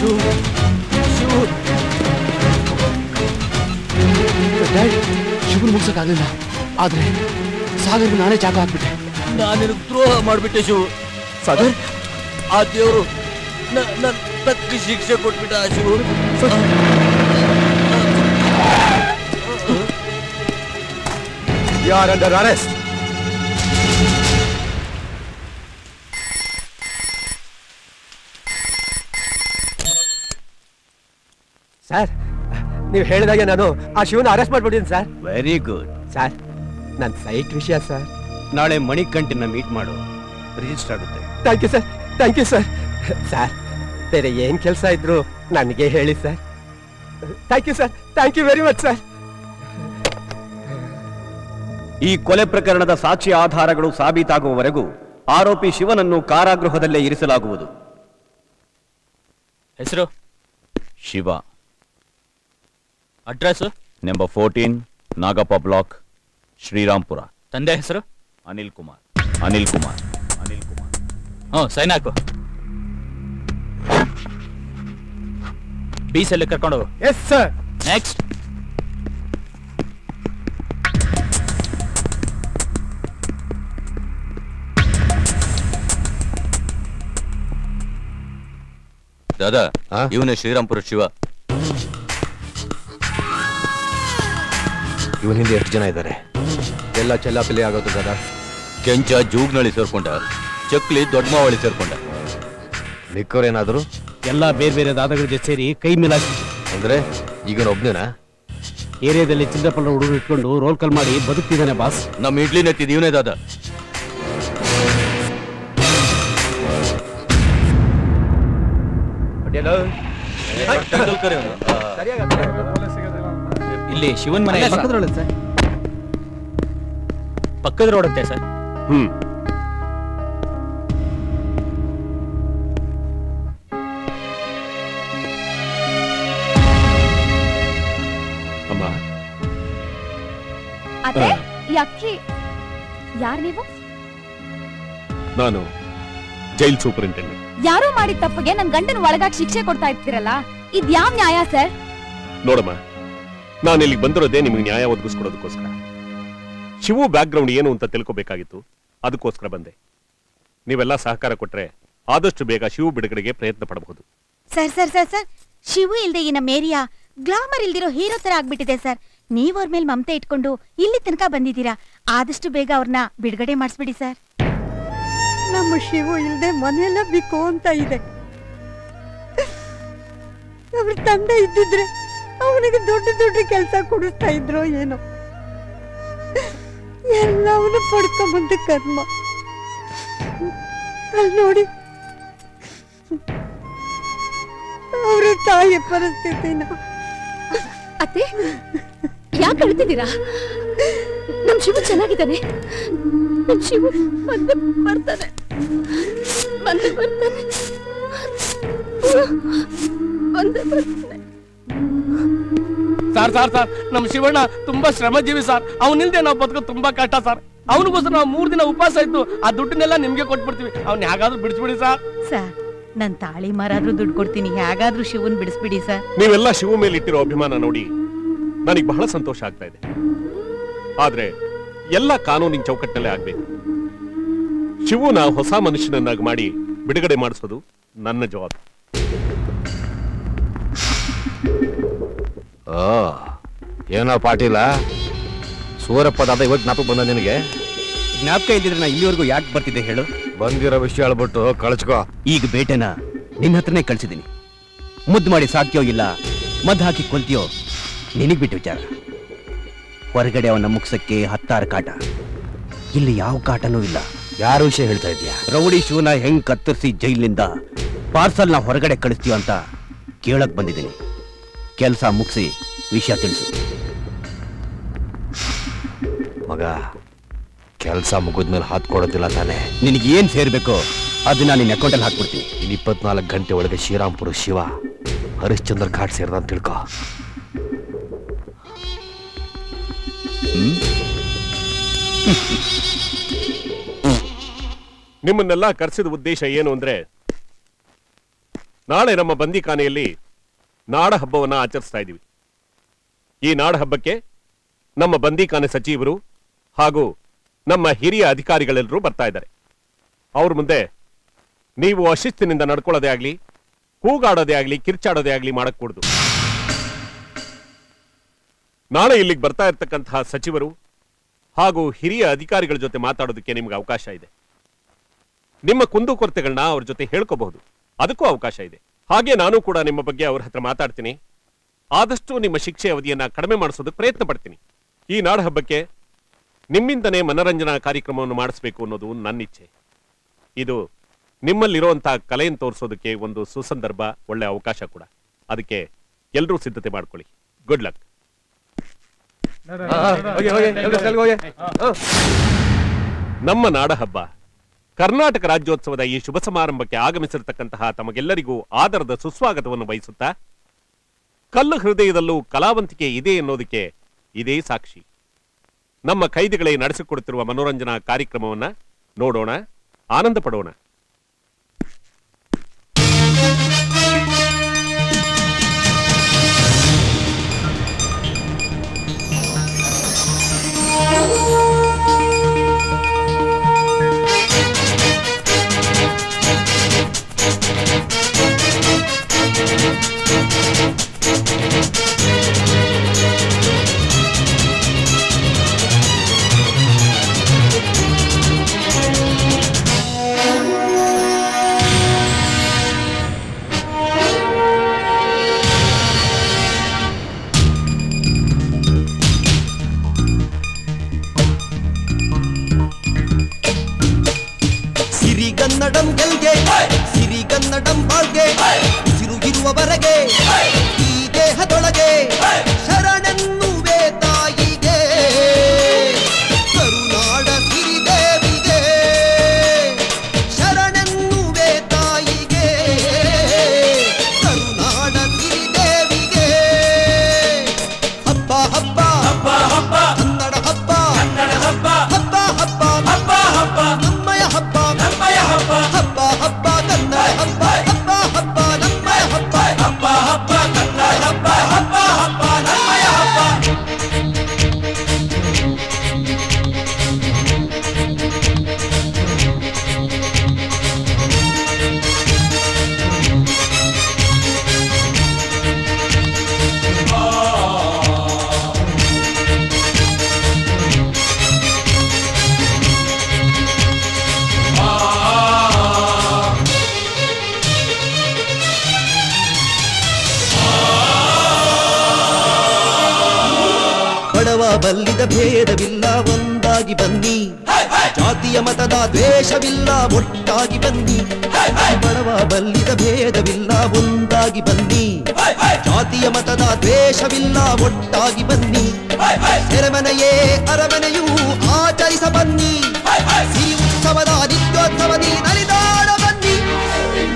Shiv. Dad, Shivun ಮುಗಿಸಕಾಗಲಿಲ್ಲ. ಆದ್ರೆ ಸಾಗರ್ಗೆ ನಾನೇ ಚಾಕ ಹಾಕ್ಬಿಟ್ಟೆ. ನಾನು ನಿನಗೆ ದ್ರೋಹ ಮಾಡಿಬಿಟ್ಟೆ ಶಿವು. ಸಾಗರ್ ಆ ದೇವರು ನನ್ನ ತಕ್ಕ ಶಿಕ್ಷೆ ಕೊಟ್ಬಿಟ್ಟ ಆ Shivu. You are under arrest. Sir, you said that I should arrest him, sir. Very good. Sir, I'm sorry, sir. Nale Manikkantina meet madu. Register agutte. Thank you, sir. Thank you, sir. Sir, tere yen kelsa idru nanige heli, sir. Thank you, sir. Thank you very much, sir. ಈ ಕೊಲೆ ಪ್ರಕರಣದ ಸಾಕ್ಷಿ ಆಧಾರಗಳು ಸಾಬೀತಾಗುವವರೆಗೂ ಆರೋಪಿ ಶಿವನನ್ನು ಕಾರಾಗೃಹದಲ್ಲೇ ಇರಿಸಲಾಗುವುದು. ಹೆಸರು Shiva. Address number 14 Nagappa block Srirampura. ತಂದೆ ಹೆಸರು ಅನಿಲ್ ಕುಮಾರ್. ಅನಿಲ್ ಕುಮಾರ್. ಹಾ ಸೈನ್ ಹಾಕು. ಬಿ ಸೆಲ್ ಕರ್ಕೊಂಡು ಹೋಗು. Yes sir. ನೆಕ್ಸ್ಟ್ दादा इवन श्रीरामपुर शिव इवन हिंदे ಎಷ್ಟು ಜನ ಇದ್ದಾರೆ ಎಲ್ಲ ಚೆಲ್ಲಾಪಿಲಿ ಆಗೋದು दादा ಕೆಂಚ ಜೂಗ್ನಳ್ಳಿ ಸೇರ್ಕೊಂಡ ಚಕ್ಲಿ ದೊಡ್ಡಮಾವಳಿ ಸೇರ್ಕೊಂಡ ನಿಕ್ಕರ್ ಏನಾದರೂ ಎಲ್ಲ ಬೇರೆ ಬೇರೆ ದಾದಾಗಳ ಜೊತೆ ಸೇರಿ ಕೈ ಮಿಲಾಕಿ ಅಂದ್ರೆ ಈಗ ಒಬ್ಬನೇನಾ ಏರಿಯಾದಲ್ಲಿ ಚಿಂದಪಳ್ಳ ಹುಡುಗರು ಇಟ್ಕೊಂಡು ರೋಲ್ ಕಾಲ್ ಮಾಡಿ ಬದುಕ್ತಿದಾನೆ ಬಾಸ್ ನಮ್ಮ ಇಡ್ಲಿ ನೆತ್ತಿದ ಇವನೇ दादा हेलो टैकल करे सरिया इल्ले शिवन मने पक्कद रोड अत्ते सर अम्मा अते यक्की यार नीवु नानु जैल सुपरिटेंडेंट ಯಾರೋ ಮಾಡಿ ತಪ್ಪಿಗೆ ನನ್ನ ಗಂಡನ ಒಳಗಾಕಿ ಶಿಕ್ಷೆ ಕೊಡ್ತಾ ಇರ್ತಿರಲ್ಲ ಇದು ಯಾವ ನ್ಯಾಯ ಸರ್ ನೋಡಮ್ಮ ನಾನು ಇಲ್ಲಿಗೆ ಬಂದಿರೋದೇ ನಿಮಗೆ ನ್ಯಾಯ ಒದಗಿಸ್ಕೊಡೋದಕ್ಕೋಸ್ಕರ ಶಿವು ಬ್ಯಾಕ್ ಗ್ರೌಂಡ್ ಏನು ಅಂತ ತಿಳ್ಕೋಬೇಕಾಗಿತ್ತು ಅದಕ್ಕೋಸ್ಕರ ಬಂದೆ ನೀವೆಲ್ಲ ಸಹಕಾರ ಕೊಟ್ರೆ ಆದಷ್ಟು ಬೇಗ ಶಿವು ಬಿಡುಗಡೆಗೆ ಪ್ರಯತ್ನ ಪಡಬಹುದು sir sir sir sir Shivu ಇಲ್ಲದೆ ಈ ನಮ್ಮ ಏರಿಯಾ ಗ್ಲಾಮರ್ ಇಲ್ದಿರೋ ಹೀರೋ ತರ ಆಗ್ಬಿಟ್ಟಿದೆ ಸರ್ ನೀವು ಅವ್ರ ಮೇಲೆ ಮಮತೆ ಇಟ್ಕೊಂಡು ಇಲ್ಲಿ ತನಕ ಬಂದಿದ್ದೀರಾ ಆದಷ್ಟು ಬೇಗ ಅವ್ರನ್ನ ಬಿಡುಗಡೆ ಮಾಡಿಸ್ಬಿಡಿ ಸರ್ ನಮ್ಮ ಶಿವು ಇಲ್ಲದೆ ಮನೆಯೆಲ್ಲ ಬಿಕೋ ಅಂತ ಇದೆ ಅವ್ರ ತಂದೆ ಇದ್ದಿದ್ರೆ ಅವನಿಗೆ ದೊಡ್ಡ ದೊಡ್ಡ ಕೆಲಸ ಕೊಡಿಸ್ತಾ ಇದ್ರೋ ಏನೋ ಎಲ್ಲವನ್ನೂ ಪಡ್ಕೊಂಬಂದು ಕರ್ಮ ಅಲ್ಲಿ ನೋಡಿ ಅವ್ರ ತಾಯಿಯ ಪರಿಸ್ಥಿತಿನ ಅತ್ತೆ ಯಾಕೆ ಹೇಳ್ತಿದ್ದೀರಾ ನಮ್ಮ ಶಿವು ಚೆನ್ನಾಗಿದ್ದಾನೆ ಶಿವು ಮತ್ತೆ ಬರ್ತಾನೆ ಸರ್ ಸರ್ ಸರ್ ನಮ್ಮ ಶಿವಣ್ಣ ತುಂಬಾ ಶ್ರಮಜೀವಿ ಸರ್ ಅವನಿಲ್ದೆ ನಾವು ಬದುಕೋದು ತುಂಬಾ ಕಷ್ಟ ಸರ್ ಅವನಿಗೋಸ್ಕರ ನಾವು 3 ದಿನ ಉಪವಾಸ ಇದ್ದು ಆ ದುಡ್ಡನ್ನೆಲ್ಲ ನಿಮ್ಗೆ ಕೊಟ್ಬಿಡ್ತೀವಿ ಅವ್ನ ಹೇಗಾದ್ರೂ ಬಿಡಿಸ್ಬಿಡಿ ಸರ್ ಸರ್ ನನ್ನ ತಾಳಿ ಮಾರಾದ್ರೂ ದುಡ್ಡು ಕೊಡ್ತೀನಿ ಹೇಗಾದ್ರೂ ಶಿವನ್ ಬಿಡಿಸ್ಬಿಡಿ ಸರ್ ನೀವೆಲ್ಲ ಶಿವ ಮೇಲೆ ಇಟ್ಟಿರೋ ಅಭಿಮಾನ ನೋಡಿ ನನಗೆ ಬಹಳ ಸಂತೋಷ ಆಗ್ತಾ ಇದೆ ಆದ್ರೆ ಎಲ್ಲ ಕಾನೂನಿನ ಚೌಕಟ್ಟಲ್ಲೇ ಆಗ್ಬೇಕು ಶಿವನ ಹೊಸ ಮನುಷ್ಯನನ್ನಾಗಿ ಮಾಡಿ ಬಿಡುಗಡೆ ಮಾಡಿಸೋದು ನನ್ನ ಜವಾಬ್ದಾರಿ ಏನೋ ಪಾಟೀಲ ಸೂರಪ್ಪ ದಾದ ಇವತ್ತು ಜ್ಞಾಪಕ ಬಂದ ನಿನಗೆ ಜ್ಞಾಪಕ ಇದ್ದಿದ್ರೆ ನಾ ಇಲ್ಲಿವರೆಗೂ ಯಾಕೆ ಬರ್ತಿದ್ದೆ ಹೇಳು ಬಂದಿರೋ ವಿಷಯ ಹೇಳ್ಬಿಟ್ಟು ಕಳಿಸ್ಕೋ ಈಗ ಬೇಟೆನ ನಿನ್ನ ಹತ್ರನೇ ಕಳಿಸಿದ್ದೀನಿ ಮುದ್ದು ಮಾಡಿ ಸಾಕ್ತಿಯೋ ಇಲ್ಲ ಮದ್ದು ಹಾಕಿ ಕೊಲ್ತಿಯೋ ನಿನಗೆ ಬಿಟ್ಟು ವಿಚಾರ ಹೊರಗಡೆ ಅವನ ಮುಗಿಸಕ್ಕೆ 10 ಕಾಟ ಇಲ್ಲಿ ಯಾವ ಕಾಟನೂ ಇಲ್ಲ ಯಾರು ವಿಷಯ ಹೇಳ್ತಾ ಇದೀಯಾ ರೌಡಿ ಶಿವನ ಹೆಂಗ್ ಕತ್ತರಿಸಿ ಜೈಲಿನಿಂದ ಪಾರ್ಸಲ್ನ ಹೊರಗಡೆ ಕಳಿಸ್ತೀವ ಅಂತ ಕೇಳಕ್ ಬಂದಿದ್ದೀನಿ ಕೆಲಸ ಮುಗಿಸಿ ವಿಷಯ ತಿಳಿಸು ಮಗ ಕೆಲಸ ಮುಗಿದ್ಮೇಲೆ ಹಾತ್ ಕೊಡೋದಿಲ್ಲ ತಾನೆ ನಿನಗೆ ಏನ್ ಸೇರ್ಬೇಕು ಅದನ್ನ ನಿನ್ನ ಅಕೌಂಟಲ್ಲಿ ಹಾಕ್ಬಿಡ್ತೀನಿ ಇಲ್ಲಿ 24 ಗಂಟೆ ಒಳಗೆ ಶ್ರೀರಾಮ್ಪುರ ಶಿವ ಹರಿಶ್ಚಂದ್ರ ಘಾಟ್ ಸೇರಿದ ಅಂತ ತಿಳ್ಕೊ ನಿಮ್ಮನ್ನೆಲ್ಲ ಕರೆಸಿದ ಉದ್ದೇಶ ಏನು ಅಂದ್ರೆ ನಾಳೆ ನಮ್ಮ ಬಂದಿಖಾನೆಯಲ್ಲಿ ನಾಡ ಹಬ್ಬವನ್ನು ಆಚರಿಸ್ತಾ ಇದ್ದೀವಿ. ಈ ನಾಡ ಹಬ್ಬಕ್ಕೆ ನಮ್ಮ ಬಂದಿಖಾನೆ ಸಚಿವರು ಹಾಗೂ ನಮ್ಮ ಹಿರಿಯ ಅಧಿಕಾರಿಗಳೆಲ್ಲರೂ ಬರ್ತಾ ಇದ್ದಾರೆ. ಅವ್ರ ಮುಂದೆ ನೀವು ಅಶಿಸ್ತಿನಿಂದ ನಡ್ಕೊಳ್ಳೋದೇ ಆಗಲಿ, ಕೂಗಾಡೋದೇ ಆಗಲಿ, ಕಿರ್ಚಾಡೋದೇ ಆಗಲಿ ಮಾಡಕೂಡ್ದು. ನಾಳೆ ಇಲ್ಲಿಗೆ ಬರ್ತಾ ಇರ್ತಕ್ಕಂತಹ ಸಚಿವರು ಹಾಗೂ ಹಿರಿಯ ಅಧಿಕಾರಿಗಳ ಜೊತೆ ಮಾತಾಡೋದಕ್ಕೆ ನಿಮ್ಗೆ ಅವಕಾಶ ಇದೆ. ನಿಮ್ಮ ಕುಂದು ಕೊರತೆಗಳನ್ನ ಅವ್ರ ಜೊತೆ ಹೇಳ್ಕೋಬಹುದು, ಅದಕ್ಕೂ ಅವಕಾಶ ಇದೆ. ಹಾಗೆ ನಾನು ಕೂಡ ನಿಮ್ಮ ಬಗ್ಗೆ ಅವ್ರ ಹತ್ರ ಮಾತಾಡ್ತೀನಿ. ಆದಷ್ಟು ನಿಮ್ಮ ಶಿಕ್ಷೆ ಅವಧಿಯನ್ನು ಕಡಿಮೆ ಮಾಡಿಸೋದಕ್ಕೆ ಪ್ರಯತ್ನ ಪಡ್ತೀನಿ. ಈ ನಾಡ ಹಬ್ಬಕ್ಕೆ ನಿಮ್ಮಿಂದನೇ ಮನರಂಜನಾ ಕಾರ್ಯಕ್ರಮವನ್ನು ಮಾಡಿಸಬೇಕು ಅನ್ನೋದು ನನ್ನ ಇಚ್ಛೆ. ಇದು ನಿಮ್ಮಲ್ಲಿರುವಂತಹ ಕಲೆಯನ್ನು ತೋರಿಸೋದಕ್ಕೆ ಒಂದು ಸುಸಂದರ್ಭ, ಒಳ್ಳೆ ಅವಕಾಶ ಕೂಡ. ಅದಕ್ಕೆ ಎಲ್ಲರೂ ಸಿದ್ಧತೆ ಮಾಡ್ಕೊಳ್ಳಿ. Good luck. ನಮ್ಮ ನಾಡ ಹಬ್ಬ ಕರ್ನಾಟಕ ರಾಜ್ಯೋತ್ಸವದ ಈ ಶುಭ ಸಮಾರಂಭಕ್ಕೆ ಆಗಮಿಸಿರತಕ್ಕಂತಹ ತಮಗೆಲ್ಲರಿಗೂ ಆದರದ ಸುಸ್ವಾಗತವನ್ನು ಬಯಸುತ್ತಾ, ಕಲ್ಲು ಹೃದಯದಲ್ಲೂ ಕಲಾವಂತಿಕೆ ಇದೆ ಎನ್ನುವುದಕ್ಕೆ ಇದೇ ಸಾಕ್ಷಿ. ನಮ್ಮ ಕೈದಿಗಳೇ ನಡೆಸಿಕೊಡುತ್ತಿರುವ ಮನೋರಂಜನಾ ಕಾರ್ಯಕ್ರಮವನ್ನ ನೋಡೋಣ, ಆನಂದ ಪಡೋಣ. ಸಿರುಗಿರುವವರೆಗೆ ಈ ದೇಹದೊಳಗೆ ಶರಣೆನ್ನುವೆ ತಾಯಿಗೆ, ಕರುನಾಡ ಸಿರಿದೇವಿಗೆ ಶರಣೆನ್ನುವೆ ತಾಯಿಗೆ, ಕರುನಾಡ ಸಿರಿದೇವಿಗೆ. ಹಬ್ಬ ಹಬ್ಬ ಹಬ್ಬ ಹಬ್ಬ ಕನ್ನಡ ಹಬ್ಬ, ಕನ್ನಡ ಹಬ್ಬ ಹಬ್ಬ ಹಬ್ಬ ಹಬ್ಬ ಹಬ್ಬ ನಮ್ಮಯ ಹಬ್ಬ, ನಮ್ಮಯ ಹಬ್ಬ ಹಬ್ಬ ಹಬ್ಬ ಕನ್ನಡ ಹಬ್ಬ. ಬಲ್ಲಿದ ಭೇದವಿಲ್ಲ, ಒಂದಾಗಿ ಬನ್ನಿ. ಜಾತಿಯ ಮತದ ದ್ವೇಷವಿಲ್ಲ, ಒಟ್ಟಾಗಿ ಬನ್ನಿ. ಬಡವ ಬಲ್ಲಿದ ಭೇದವಿಲ್ಲ, ಒಂದಾಗಿ ಬನ್ನಿ. ಜಾತಿಯ ಮತದ ದ್ವೇಷವಿಲ್ಲ, ಒಟ್ಟಾಗಿ ಬನ್ನಿ. ಸೆರೆಮನೆಯೇ ಅರಮನೆಯೂ ಆಚರಿಸ ಬನ್ನಿ. ಸಿರಿ ಉತ್ಸವದ ನಿತ್ಯೋತ್ಸವದಿ ನಲಿದಾಡ ಬನ್ನಿ.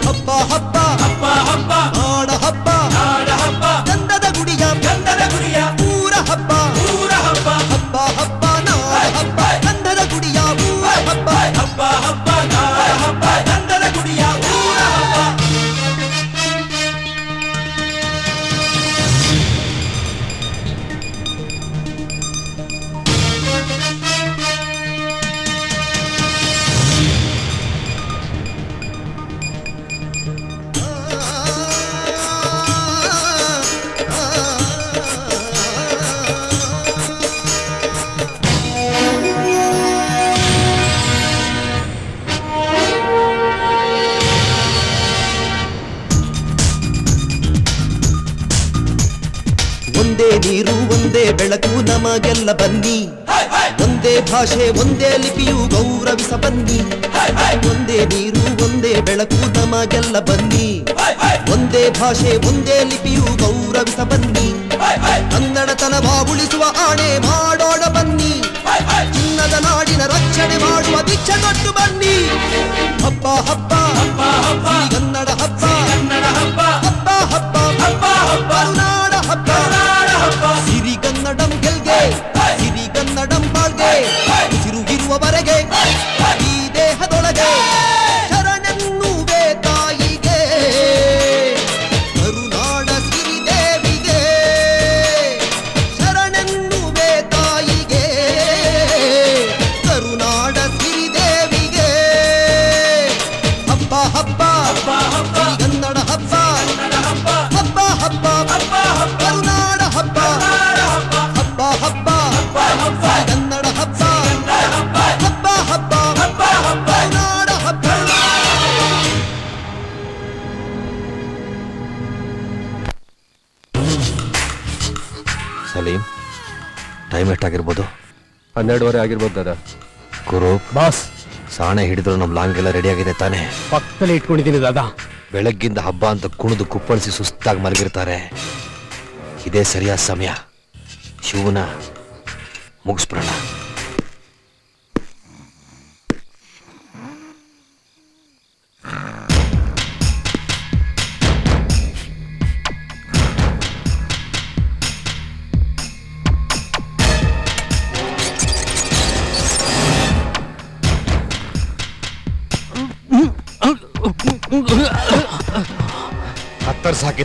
ಹಬ್ಬ ಹಬ್ಬ ಹಬ್ಬ ಹಬ್ಬ ನಾಡ ಹಬ್ಬ, ನಾಡ ಹಬ್ಬ ಗಂಧದ ಗುಡಿಯ, ಗಂಧದ ಗುಡಿಯ ಊರ ಹಬ್ಬ, ಊರ ಹಬ್ಬ ಹಬ್ಬ ಹಬ್ಬ ನಾಡ ಹಬ್ಬ ಗಂಧದ ಗುಡಿಯ ಊರ ಹಬ್ಬ, ಹಬ್ಬ ಹಬ್ಬ ನಾಡ ಹಬ್ಬ ಗಂಧದ ಗುಡಿಯ ಊರ ಹಬ್ಬ. ನೀರು ಒಂದೇ ಬೆಳಕು ನಮಗೆಲ್ಲ ಬನ್ನಿ. ಒಂದೇ ಭಾಷೆ ಒಂದೇ ಲಿಪಿಯು ಗೌರವಿಸ ಬನ್ನಿ. ಒಂದೇ ನೀರು ಒಂದೇ ಬೆಳಕು ನಮಗೆಲ್ಲ ಬನ್ನಿ. ಒಂದೇ ಭಾಷೆ ಒಂದೇ ಲಿಪಿಯು ಗೌರವಿಸ ಬನ್ನಿ. ಕನ್ನಡತನ ಬಾವುಳಿಸುವ ಆಣೆ ಮಾಡೋಣ ಬನ್ನಿ. ಚಿನ್ನದ ನಾಡಿನ ರಕ್ಷಣೆ ಮಾಡುವ ದೀಕ್ಷೆ ತೊಟ್ಟು ಬನ್ನಿ. ಹಬ್ಬ ಹಬ್ಬ ಹಬ್ಬ ಹಬ್ಬ ಕನ್ನಡ ಹಬ್ಬ, ಕನ್ನಡ ಹಬ್ಬ ಹಬ್ಬ ಹಬ್ಬ ಹಬ್ಬ ಹಬ್ಬ ಸಿರಿ ಕನ್ನಡಂ ಗೆಲ್ಗೆ, ಸಿರಿ ಕನ್ನಡಂ ಬಾಳ್ಗೆ, ಸಿರುಗಿರುವವರೆಗೆ ಈ ದೇಹದೊಳಗೆ ಶರಣೆನ್ನುವೆ ತಾಯಿಗೆ. Salim, time at Agirbodo. 12 Agirboda. Kuru, boss. Sana Hidron of Langela Rediagetane. Pactolate Kunidinada. Belegin the Haban, the Kunu, the Kupans, Sustag Margaretare. Hide Seria Samia. Shuna Mugsprana. Saki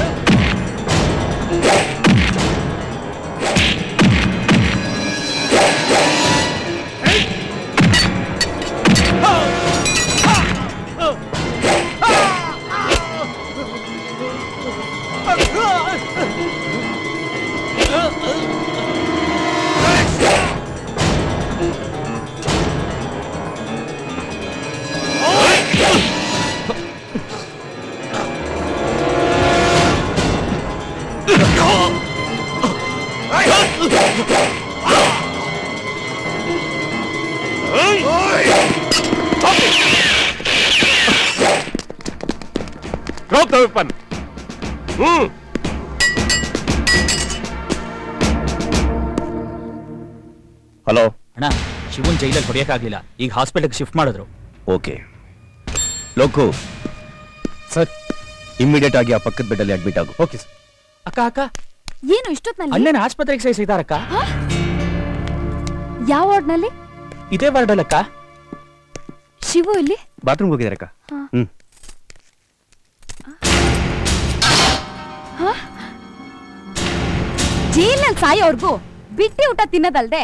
Hello? Anna, Shivun jail is not in hospital. Shift madadru. Okay. Loco. Sir. Immediate agi pakkat bedalli admit agu. Okay, sir. Akka, akka. Yenu ishtotnalli? Allana hospital ಗೆ ಸೇರಿಸಿದ್ದಾರೆ ಅಕ್ಕ. ಯಾವ ವಾರ್ಡ್ ನಲ್ಲಿ? ಇದೇ ವಾರ್ಡ್ ಅಲ್ಲಕ್ಕ. ಶಿವು ಇಲ್ಲಿ? ಬಾತ್ರೂಮ್ ಗೆ ಹೋಗಿದ್ದಾರೆ ಅಕ್ಕ. ಹ್ಮ್. ಹಾ? ಜೈಲ್ ನಲ್ಲಿ ಸಾಯೋವರೆಗೂ ಬಿಟ್ಟಿ ಊಟ ತಿನ್ನದಲ್ದೆ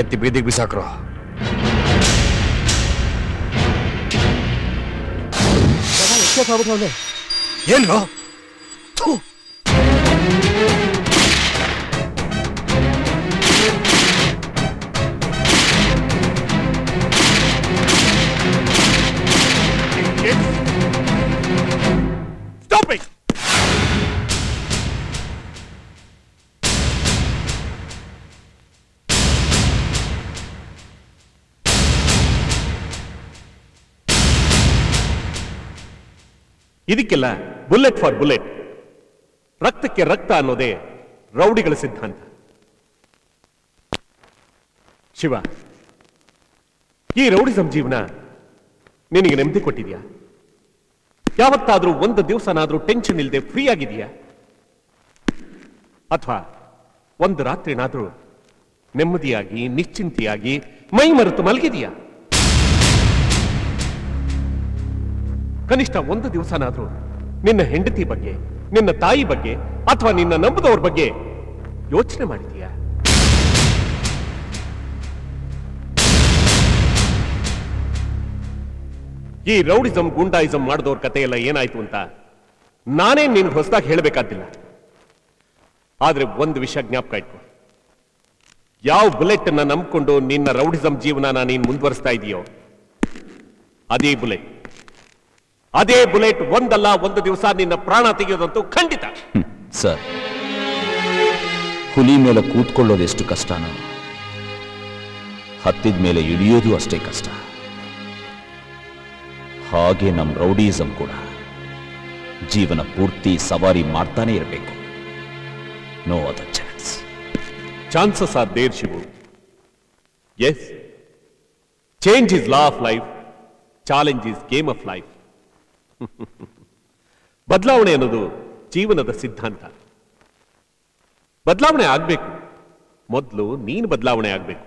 At the bidding with Sacro. Yellow. Stop it. ಇದಕ್ಕೆಲ್ಲ ಬುಲೆಟ್ ಫಾರ್ ಬುಲೆಟ್ ರಕ್ತಕ್ಕೆ ರಕ್ತ ಅನ್ನೋದೇ ರೌಡಿಗಳ ಸಿದ್ಧಾಂತ. ಶಿವ, ಈ ರೌಡಿ ಸಂಜೀವನ ನಿನಗೆ ನೆಮ್ಮದಿ ಕೊಟ್ಟಿದ್ಯಾ? ಯಾವತ್ತಾದ್ರೂ ಒಂದು ದಿವಸನಾದ್ರೂ ಟೆನ್ಷನ್ ಇಲ್ಲದೆ ಫ್ರೀ ಆಗಿದೆಯಾ? ಅಥವಾ ಒಂದು ರಾತ್ರಿನಾದ್ರೂ ನೆಮ್ಮದಿಯಾಗಿ ನಿಶ್ಚಿಂತೆಯಾಗಿ ಮೈ ಮರೆತು ಮಲಗಿದೆಯಾ? ಕನಿಷ್ಠ ಒಂದು ದಿವಸನಾದ್ರೂ ನಿನ್ನ ಹೆಂಡತಿ ಬಗ್ಗೆ, ನಿನ್ನ ತಾಯಿ ಬಗ್ಗೆ ಅಥವಾ ನಿನ್ನ ನಂಬದವ್ರ ಬಗ್ಗೆ ಯೋಚನೆ ಮಾಡಿದೀಯಾ? ಈ ರೌಡಿಸಮ್ ಗೂಂಡಾಯಿಸಮ್ ಮಾಡಿದವ್ರ ಕಥೆಯೆಲ್ಲ ಏನಾಯ್ತು ಅಂತ ನಾನೇ ನಿನ್ನ ಹೊಸದಾಗಿ ಹೇಳಬೇಕಾದಿಲ್ಲ. ಆದ್ರೆ ಒಂದು ವಿಷಯ ಜ್ಞಾಪಕ ಇಟ್ಕೊ, ಯಾವ ಬುಲೆಟ್ ಅನ್ನ ನಂಬಿಕೊಂಡು ನಿನ್ನ ರೌಡಿಸಮ್ ಜೀವನ ನೀನು ಮುಂದುವರಿಸ್ತಾ ಇದೀಯೋ ಅದೇ ಬುಲೆಟ್ ಅದೇ ಬುಲೆಟ್ ಒಂದಲ್ಲ ಒಂದು ದಿವಸ ನಿನ್ನ ಪ್ರಾಣ ತೆಗೆಯೋದಂತೂ ಖಂಡಿತ. ಸರ್, ಹುಲಿ ಮೇಲೆ ಕೂತ್ಕೊಳ್ಳೋದೆಷ್ಟು ಕಷ್ಟನೋ ಹತ್ತಿದ ಮೇಲೆ ಇಳಿಯೋದು ಅಷ್ಟೇ ಕಷ್ಟ. ಹಾಗೆ ನಮ್ಮ ರೌಡಿಸಂ ಕೂಡ ಜೀವನ ಪೂರ್ತಿ ಸವಾರಿ ಮಾಡ್ತಾನೆ ಇರಬೇಕು. No other chance. Chances are there Shivu. Yes, change is law of life, challenge is game of life. ಬದಲಾವಣೆ ಅನ್ನೋದು ಜೀವನದ ಸಿದ್ಧಾಂತ. ಬದಲಾವಣೆ ಆಗ್ಬೇಕು, ಮೊದಲು ನೀನು ಬದಲಾವಣೆ ಆಗ್ಬೇಕು.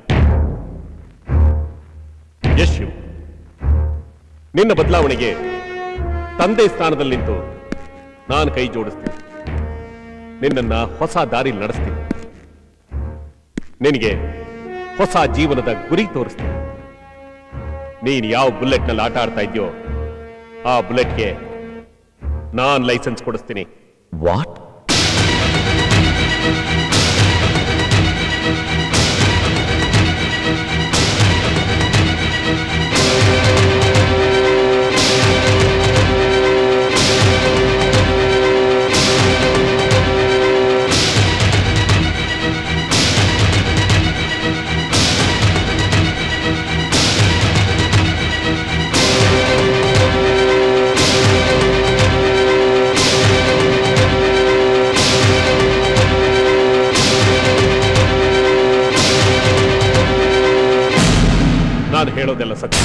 ಯಶ್, ನಿನ್ನ ಬದಲಾವಣೆಗೆ ತಂದೆ ಸ್ಥಾನದಲ್ಲಿ ನಿಂತು ನಾನು ಕೈ ಜೋಡಿಸ್ತೀನಿ, ನಿನ್ನನ್ನ ಹೊಸ ದಾರಿ ನಡೆಸ್ತೀನಿ, ನಿನಗೆ ಹೊಸ ಜೀವನದ ಗುರಿ ತೋರಿಸ್ತೀನಿ. ನೀನು ಯಾವ ಬುಲೆಟ್ನಲ್ಲಿ ಆಟ ಆಡ್ತಾ ಇದೆಯೋ ಆ ಬುಲೆಟ್ಗೆ ನಾನು ಲೈಸೆನ್ಸ್ ಕೊಡಿಸ್ತೀನಿ. ವಾಟ್? ನಾನು ಹೇಳೋದೆಲ್ಲ ಸತ್ಯ.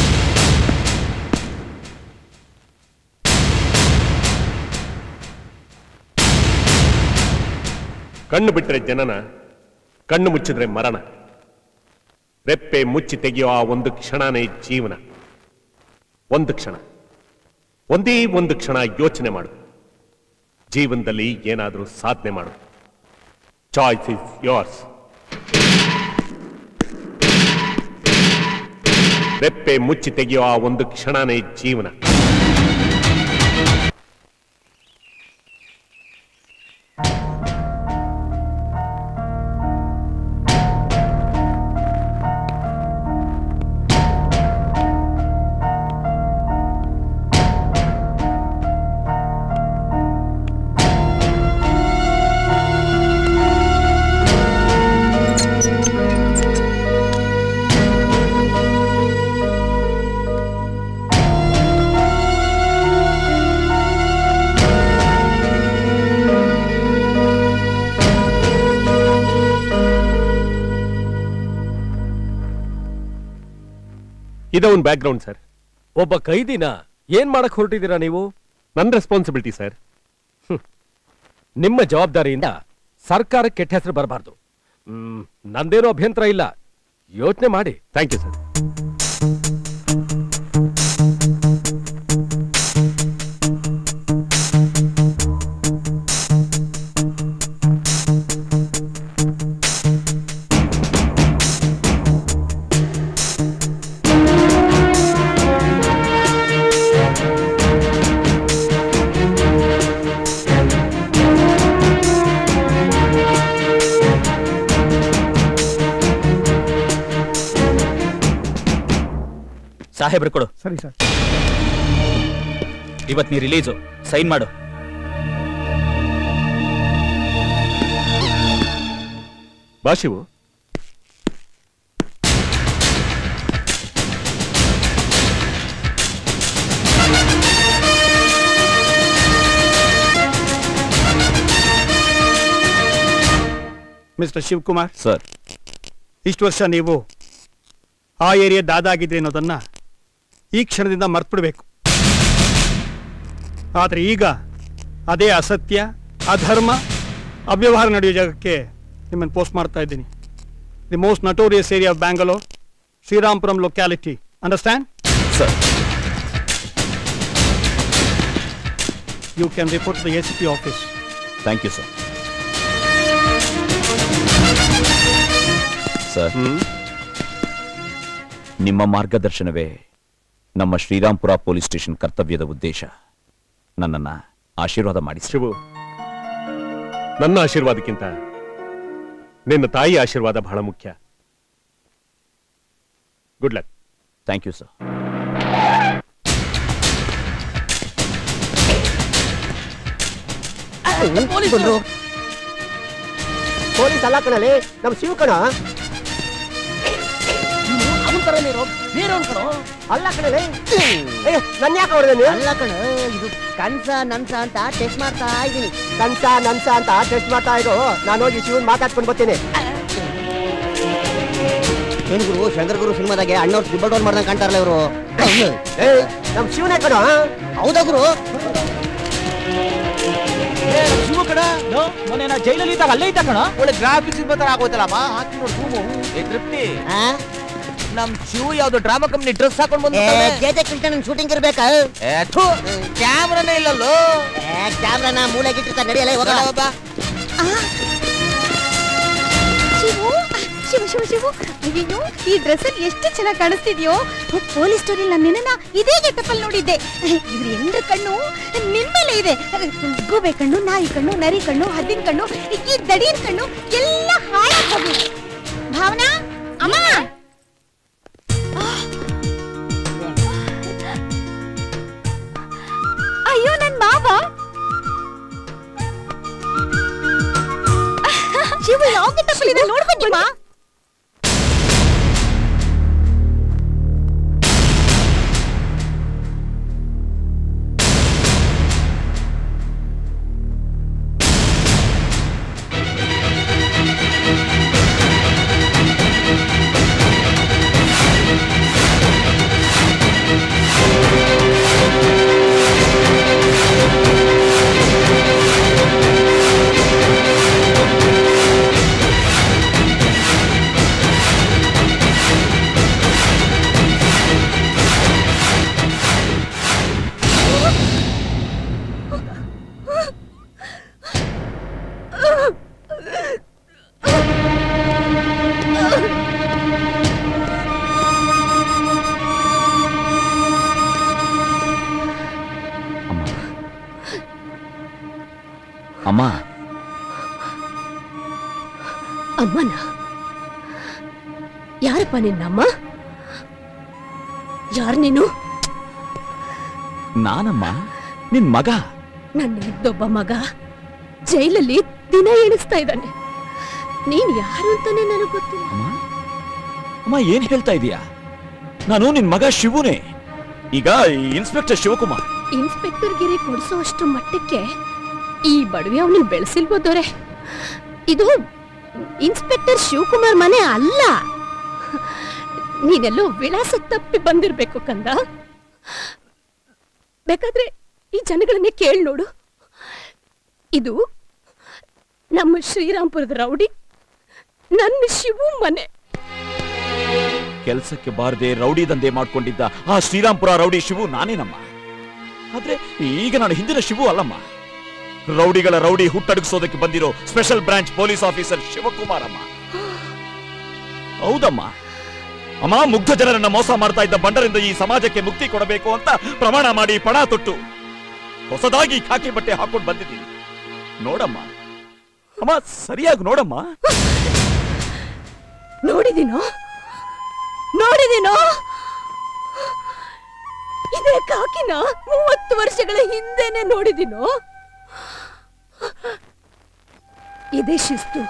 ಕಣ್ಣು ಬಿಟ್ಟರೆ ಜನನ, ಕಣ್ಣು ಮುಚ್ಚಿದ್ರೆ ಮರಣ. ರೆಪ್ಪೆ ಮುಚ್ಚಿ ತೆಗೆಯೋ ಆ ಒಂದು ಕ್ಷಣನೇ ಜೀವನ. ಒಂದು ಕ್ಷಣ, ಒಂದೇ ಒಂದು ಕ್ಷಣ ಯೋಚನೆ ಮಾಡು, ಜೀವನದಲ್ಲಿ ಏನಾದರೂ ಸಾಧನೆ ಮಾಡು. Choice is yours. ರೆಪ್ಪೆ ಮುಚ್ಚಿ ತೆಗೆಯೋ ಆ ಒಂದು ಕ್ಷಣನೇ ಜೀವನ. ಇದೊಂದು ಬ್ಯಾಕ್ ಗ್ರೌಂಡ್ ಸರ್. ಒಬ್ಬ ಕೈದಿನ ಏನ್ ಮಾಡಕ್ ಹೊರಟಿದ್ದೀರಾ ನೀವು? ನನ್ನ ರೆಸ್ಪಾನ್ಸಿಬಿಲಿಟಿ ಸರ್. ನಿಮ್ಮ ಜವಾಬ್ದಾರಿಯಿಂದ ಸರ್ಕಾರಕ್ಕೆ ಕೆಟ್ಟ ಹೆಸರು ಬರಬಾರ್ದು. ನಂದೇನೋ ಅಭ್ಯಂತರ ಇಲ್ಲ, ಯೋಚನೆ ಮಾಡಿ. Thank you sir. ಸಾಹೇಬ್ರು ಕೊಡು. ಸರಿ ಸರ್. ಇವತ್ತು ನೀ ರಿಲೀಸು, ಸೈನ್ ಮಾಡು. ಬಾಶಿವು, ಮಿಸ್ಟರ್ ಶಿವಕುಮಾರ್ ಸರ್, ಇಷ್ಟು ವರ್ಷ ನೀವು ಆ ಏರಿಯಾ ದಾದಾಗಿದ್ರಿ ಅನ್ನೋದನ್ನ ಈ ಕ್ಷಣದಿಂದ ಮರ್ತ್ಬಿಡ್ಬೇಕು. ಆದರೆ ಈಗ ಅದೇ ಅಸತ್ಯ, ಅಧರ್ಮ, ಅವ್ಯವಹಾರ ನಡೆಯೋ ಜಾಗಕ್ಕೆ ನಿಮ್ಮನ್ನು ಪೋಸ್ಟ್ ಮಾಡ್ತಾ ಇದ್ದೀನಿ. The most notorious area of Bangalore, ಶ್ರೀರಾಂಪುರಂ locality. Understand sir? You can report the ACP office. Thank you sir. Sir, ನಿಮ್ಮ ಮಾರ್ಗದರ್ಶನವೇ ನಮ್ಮ ಶ್ರೀರಾಂಪುರ ಪೊಲೀಸ್ ಸ್ಟೇಷನ್ ಕರ್ತವ್ಯದ ಉದ್ದೇಶ. ನನ್ನನ್ನು ಆಶೀರ್ವಾದ ಮಾಡಿ ಶಿವು. ನನ್ನ ಆಶೀರ್ವಾದಕ್ಕಿಂತ ನಿನ್ನ ತಾಯಿ ಆಶೀರ್ವಾದ ಬಹಳ ಮುಖ್ಯ. Good luck. Thank you sir. Police police ಅಲ್ಲ ಕಣಲೇ ನಮ್ಮ ಶಿವ ಕಣ ಅವನ ತರ ನೀರೋ ನೀರೋ ಕಣ ಅಲ್ಲ ಕಣಲೇ ನನ್ನ ಯಾಕೆ ಹೊಡೆದೆ ನೀ ಅಲ್ಲ ಕಣ ಇದು ಕನ್ಸ ನನ್ಸ ಅಂತ ಟೆಸ್ಟ್ ಮಾಡ್ತಾ ಇದ್ದೀನಿ ಕನ್ಸ ನನ್ಸ ಅಂತ ಟೆಸ್ಟ್ ಮಾಡ್ತಾ ಇರೋ ನಾನು ಹೋಗಿ ಶಿವನ್ ಮಾತಾಡ್ಕೊಂಡು ಬರ್ತೀನಿ ಏನು ಗುರು ಶಂಕರ್ ಗುರು ಸಿನಿಮಾದಾಗೆ ಅಣ್ಣವ್ರು ಜಿಬ್ಬ ಡೌನ್ ಮಾಡ್ದಂಗೆ ಕಾಣ್ತಾರಲ್ಲ ಇವರು ನಮ್ಮ ಶಿವನೇ ಕಣ ಹೌದಾ ಗುರು ಶಿವ ಕಣ ಮೊನ್ನೆ ಜೈಲಲ್ಲಿ ಇದ್ದಾಗ ಅಲ್ಲೇ ಇದ್ದ ಕಣ ಒಳ್ಳೆ ಗ್ರಾಫಿಕ್ಸ್ ಬರ್ತಾರೆ ಆಗೋಯ್ತಲ್ಲಮ್ಮ ಹಾಕಿ ನೋಡಿ ಶೂಮು ಏ ತೃಪ್ತಿ ನಮ್ ಶಿವ ಯಾವ್ದು ಡ್ರಾಮಾ ಕಂಪ್ನಿ ಡ್ರೆಸ್ ಹಾಕೊಂಡು ಬಂದ ಶೂಟಿಂಗ್ ಇರ್ಬೇಕಾ ಕ್ಯಾಮ್ರಾನೇ ಇಲ್ಲಲ್ಲೋ ಕ್ಯಾಮ್ರಾನ ಮೂಲಾಗಿಟ್ಟಿರ್ತಾರೆ ನಡೆಯಲ್ಲ ಹೋಗೋಣ ಶಿವ ಶಿವ ಶಿವ ಅಯ್ಯೋ ಈ ಡ್ರೆಸ್ಸಲ್ಲಿ ಎಷ್ಟು ಚೆನ್ನಾಗಿ ಕಾಣಿಸ್ತಿದ್ಯೋ ಪೊಲೀಸ್ ಸ್ಟೋರಿಯಲ್ಲಿ ನಾನು ನಿನ್ನ ಇದೇ ಗೆಟಪ್ಪಲ್ಲಿ ನೋಡಿದ್ದೆ ಇದ್ರ ಎಲ್ಲರ ಕಣ್ಣು ನಿನ್ ಮೇಲೆ ಇದೆ ಗೂಬೆ ಕಣ್ಣು ನಾಯಿ ಕಣ್ಣು ನರಿ ಕಣ್ಣು ಹದ್ದಿನ ಕಣ್ಣು ಈ ದಡೀನ್ ಕಣ್ಣು ಎಲ್ಲ ಹಾಳಾಗಿ ಭಾವನಾ ಅಮ್ಮ ಅಯ್ಯೋ ನನ್ ಮಾವ ಶಿವ ಯಾವ ಗೆಟಪ್ಪಲ್ಲಿ ಇದೆ ನೋಡ್ಕೊಂಡಮ್ಮ ನಿನ್ನಮ್ಮ ಯಾರು ನೀನು ನಾನಮ್ಮ ನಿನ್ ಮಗ ನನ್ನ ಇದ್ದೊಬ್ಬ ಮಗ ಜೈಲಲ್ಲಿ ದಿನ ಎಣಿಸ್ತಾ ಇದ್ದಾನೆ ನೀನ್ ಯಾರು ಅಂತಾನೆ ನನಗೆ ಗೊತ್ತಿಲ್ಲ ಅಮ್ಮ ಏನ್ ಹೇಳ್ತಾ ಇದೀಯಾ ನಾನು ನಿನ್ ಮಗ ಶಿವನೇ ಈಗ ಇನ್ಸ್ಪೆಕ್ಟರ್ ಶಿವಕುಮಾರ್ ಇನ್ಸ್ಪೆಕ್ಟರ್ ಗಿರಿ ಕೊಡಿಸೋ ಅಷ್ಟು ಮಟ್ಟಕ್ಕೆ ಈ ಬಡವೆ ಅವನು ಬೆಳೆಸಿಲ್ಬೋದವ್ರೆ ಇದು ಇನ್ಸ್ಪೆಕ್ಟರ್ ಶಿವಕುಮಾರ್ ಮನೆ ಅಲ್ಲ ನೀನೆಲ್ಲೋ ವಿಳಾಸ ತಪ್ಪಿ ಬಂದಿರ್ಬೇಕು ಕಂದ ಬೇಕಾದ್ರೆ ಈ ಜನಗಳನ್ನೇ ಕೇಳಿ ನೋಡು ಇದು ನಮ್ಮ ಶ್ರೀರಾಂಪುರದ ರೌಡಿ ನನ್ನ ಶಿವು ಮನೆ ಕೆಲಸಕ್ಕೆ ಬಾರದೆ ರೌಡಿ ದಂಧೆ ಮಾಡ್ಕೊಂಡಿದ್ದ ಆ ಶ್ರೀರಾಂಪುರ ರೌಡಿ ಶಿವು ನಾನೇನಮ್ಮ ಆದ್ರೆ ಈಗ ನಾನು ಹಿಂದಿನ ಶಿವು ಅಲ್ಲಮ್ಮ ರೌಡಿಗಳ ರೌಡಿ ಹುಟ್ಟಡಗಿಸೋದಕ್ಕೆ ಬಂದಿರೋ ಸ್ಪೆಷಲ್ ಬ್ರಾಂಚ್ ಪೊಲೀಸ್ ಆಫೀಸರ್ ಶಿವಕುಮಾರಮ್ಮ ಹೌದಮ್ಮ ಅಮ್ಮ ಮುಗ್ಧ ಜನರನ್ನ ಮೋಸ ಮಾಡ್ತಾ ಇದ್ದ ಬಂಡರಿಂದ ಈ ಸಮಾಜಕ್ಕೆ ಮುಕ್ತಿ ಕೊಡಬೇಕು ಅಂತ ಪ್ರಮಾಣ ಮಾಡಿ ಪಣ ತೊಟ್ಟು ಹೊಸದಾಗಿ ಖಾಕಿ ಬಟ್ಟೆ ಹಾಕೊಂಡು ಬಂದಿದ್ದೀನಿ ನೋಡಮ್ಮ ಅಮ್ಮ ಸರಿಯಾಗಿ ನೋಡಮ್ಮ ನೋಡಿದೀನೋ ನೋಡಿದೀನೋ ಇದೇ ಖಾಕಿನ 30 ವರ್ಷಗಳ ಹಿಂದೆನೆ ನೋಡಿದೀನೋ ಇದೇ ಶಿಸ್ತು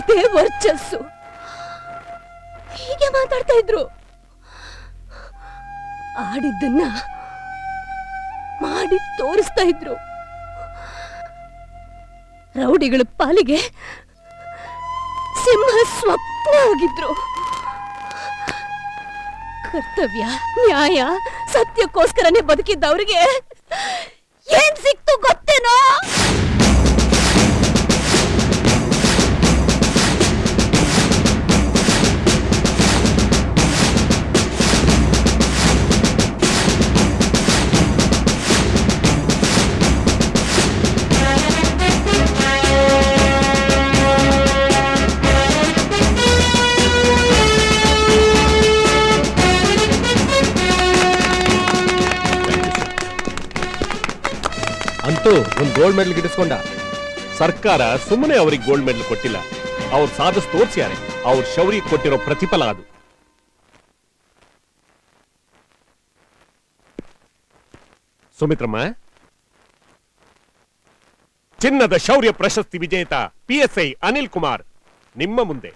ಇದೇ ವರ್ಚಸ್ಸು ಹೀಗೆ ಮಾತಾಡ್ತಾ ಇದ್ರು ಆಡಿದ್ದನ್ನ ಮಾಡಿ ತೋರಿಸ್ತಾ ಇದ್ರು ರೌಡಿಗಳ ಪಾಲಿಗೆ ಸಿಂಹ ಸ್ವಪ್ನ ಆಗಿದ್ರು ಕರ್ತವ್ಯ ನ್ಯಾಯ ಸತ್ಯಕ್ಕೋಸ್ಕರನೇ ಬದುಕಿದ್ದವ್ರಿಗೆ ಏನ್ ಸಿಕ್ತು ಗೊತ್ತೇನೋ ಒಂದು ಗೋಲ್ಡ್ ಮೆಡಲ್ ಗಿಡಿಸ್ಕೊಂಡ ಸರ್ಕಾರ ಸುಮ್ಮನೆ ಅವರಿಗೆ ಗೋಲ್ಡ್ ಮೆಡಲ್ ಕೊಟ್ಟಿಲ್ಲ ಅವ್ರು ಸಾಧಿಸಿ ತೋರಿಸ್ಯಾರೆ ಅವ್ರ ಶೌರ್ಯ ಕೊಟ್ಟಿರೋ ಪ್ರತಿಫಲ ಅದು ಸುಮಿತ್ರಮ್ಮ ಚಿನ್ನದ ಶೌರ್ಯ ಪ್ರಶಸ್ತಿ ವಿಜೇತ PSI ಅನಿಲ್ ಕುಮಾರ್ ನಿಮ್ಮ ಮುಂದೆ.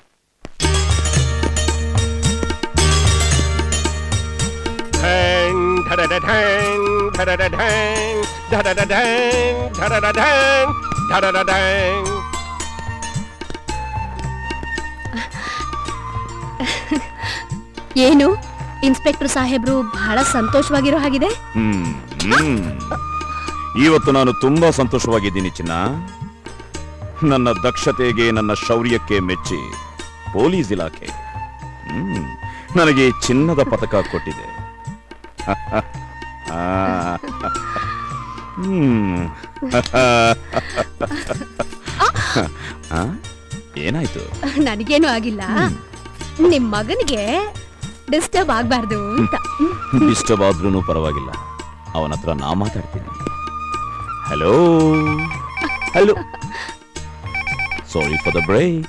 ಏನು ಇನ್ಸ್ಪೆಕ್ಟರ್ ಸಾಹೇಬ್ರು ಬಹಳ ಸಂತೋಷವಾಗಿರೋ ಹಾಗಿದೆ? ಇವತ್ತು ನಾನು ತುಂಬಾ ಸಂತೋಷವಾಗಿದ್ದೀನಿ ಚಿನ್ನ. ನನ್ನ ದಕ್ಷತೆಗೆ ನನ್ನ ಶೌರ್ಯಕ್ಕೆ ಮೆಚ್ಚಿ ಪೊಲೀಸ್ ಇಲಾಖೆ ನನಗೆ ಚಿನ್ನದ ಪದಕ ಕೊಟ್ಟಿದೆ. ಏನಾಯ್ತು? ನನಗೇನು ಆಗಿಲ್ಲ, ನಿಮ್ ಮಗನಿಗೆ ಡಿಸ್ಟರ್ಬ್ ಆಗಬಾರ್ದು ಅಂತ. ಡಿಸ್ಟರ್ಬ್ ಆದ್ರೂ ಪರವಾಗಿಲ್ಲ, ಅವನ ಹತ್ರ ನಾ ಮಾತಾಡ್ತೀನಿ. Hello hello, sorry for the break.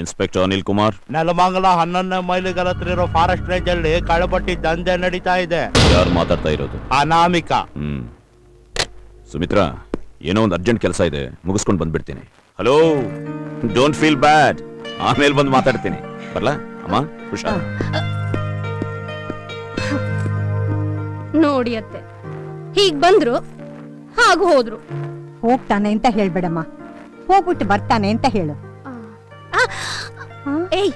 Inspector Anil Kumar, Nelamangala 11ನೇ ಮೈಲಿಗಲ ಹತ್ತಿರೋ ಫಾರೆಸ್ಟ್ ರೇಂಜ್ ಅಲ್ಲಿ ಕಳಪಟ್ಟಿ ದಂಧೆ ನಡೀತಾ ಇದೆ. ಯಾರು ಮಾತಾಡ್ತಾ ಇರೋದು? ಅನಾಮಿಕಾ. ಸುಮಿತ್ರಾ, ಏನೋ ಒಂದು ಅರ್ಜೆಂಟ್ ಕೆಲಸ ಇದೆ, ಮುಗಿಸ್ಕೊಂಡು ಬಂದ್ಬಿಡ್ತೀನಿ. ಹಲೋ, ಡೋಂಟ್ ಫೀಲ್ ಬ್ಯಾಡ್, ಆಮೇಲೆ ಬಂದು ಮಾತಾಡ್ತೀನಿ. ಬರಲಾ ಅಮ್ಮ? ಹುಷಾ ನೋಡಿಯತ್ತೆ, ಹೀಗ್ ಬಂದ್ರು ಹಾಗೂ ಹೋದ್ರು. ಹೋಗ್ತಾನೆ ಅಂತ ಹೇಳ್ಬೇಡಮ್ಮ, ಹೋಗ್ಬಿಟ್ಟು ಬರ್ತಾನೆ ಅಂತ ಹೇಳು. ಏಯ್,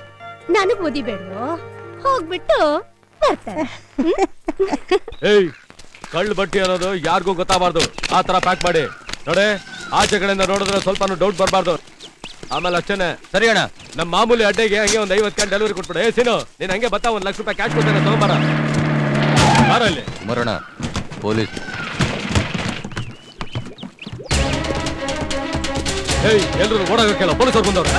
ನನಗ್ ಓದಿಬೇಡೋ, ಹೋಗ್ಬಿಟ್ಟು ಬರ್ತಾನೆ. ಏಯ್, ಕಳ್ಳು ಬಟ್ಟೆ ಅನ್ನೋದು ಯಾರಿಗೂ ಗೊತ್ತಾಗಬಾರ್ದು, ಆ ತರ ಪ್ಯಾಕ್ ಮಾಡಿ ನೋಡೆ. ಆಚೆ ಕಡೆಯಿಂದ ನೋಡಿದ್ರೆ ಸ್ವಲ್ಪ ಡೌಟ್ ಬರಬಾರ್ದು. ಆಮೇಲೆ ಅಷ್ಟೇನೆ. ಸರಿ ಅಣ್ಣ, ನಮ್ಮ ಮಾಮೂಲಿ ಅಡ್ಡೆಗೆ ಹಂಗೆ ಒಂದು 50 ಕ್ಯಾನ್ ಡೆಲಿವರಿ ಕೊಟ್ಬಿಡು. ಏ ಸೀನು, ನೀನ್ ಹಂಗೆ ಬತ್ತಾ ₹1,00,000 ಕ್ಯಾಶ್ ಕೊಡ್ತೇನೆ, ತಗೊಂಬಾರ. ಮರಣ ಪೊಲೀಸ್. ಎಲ್ರು ಓಡಾಗಕ್ಕೆಲ್ಲ ಪೊಲೀಸರು ಬಂದವ್ರು.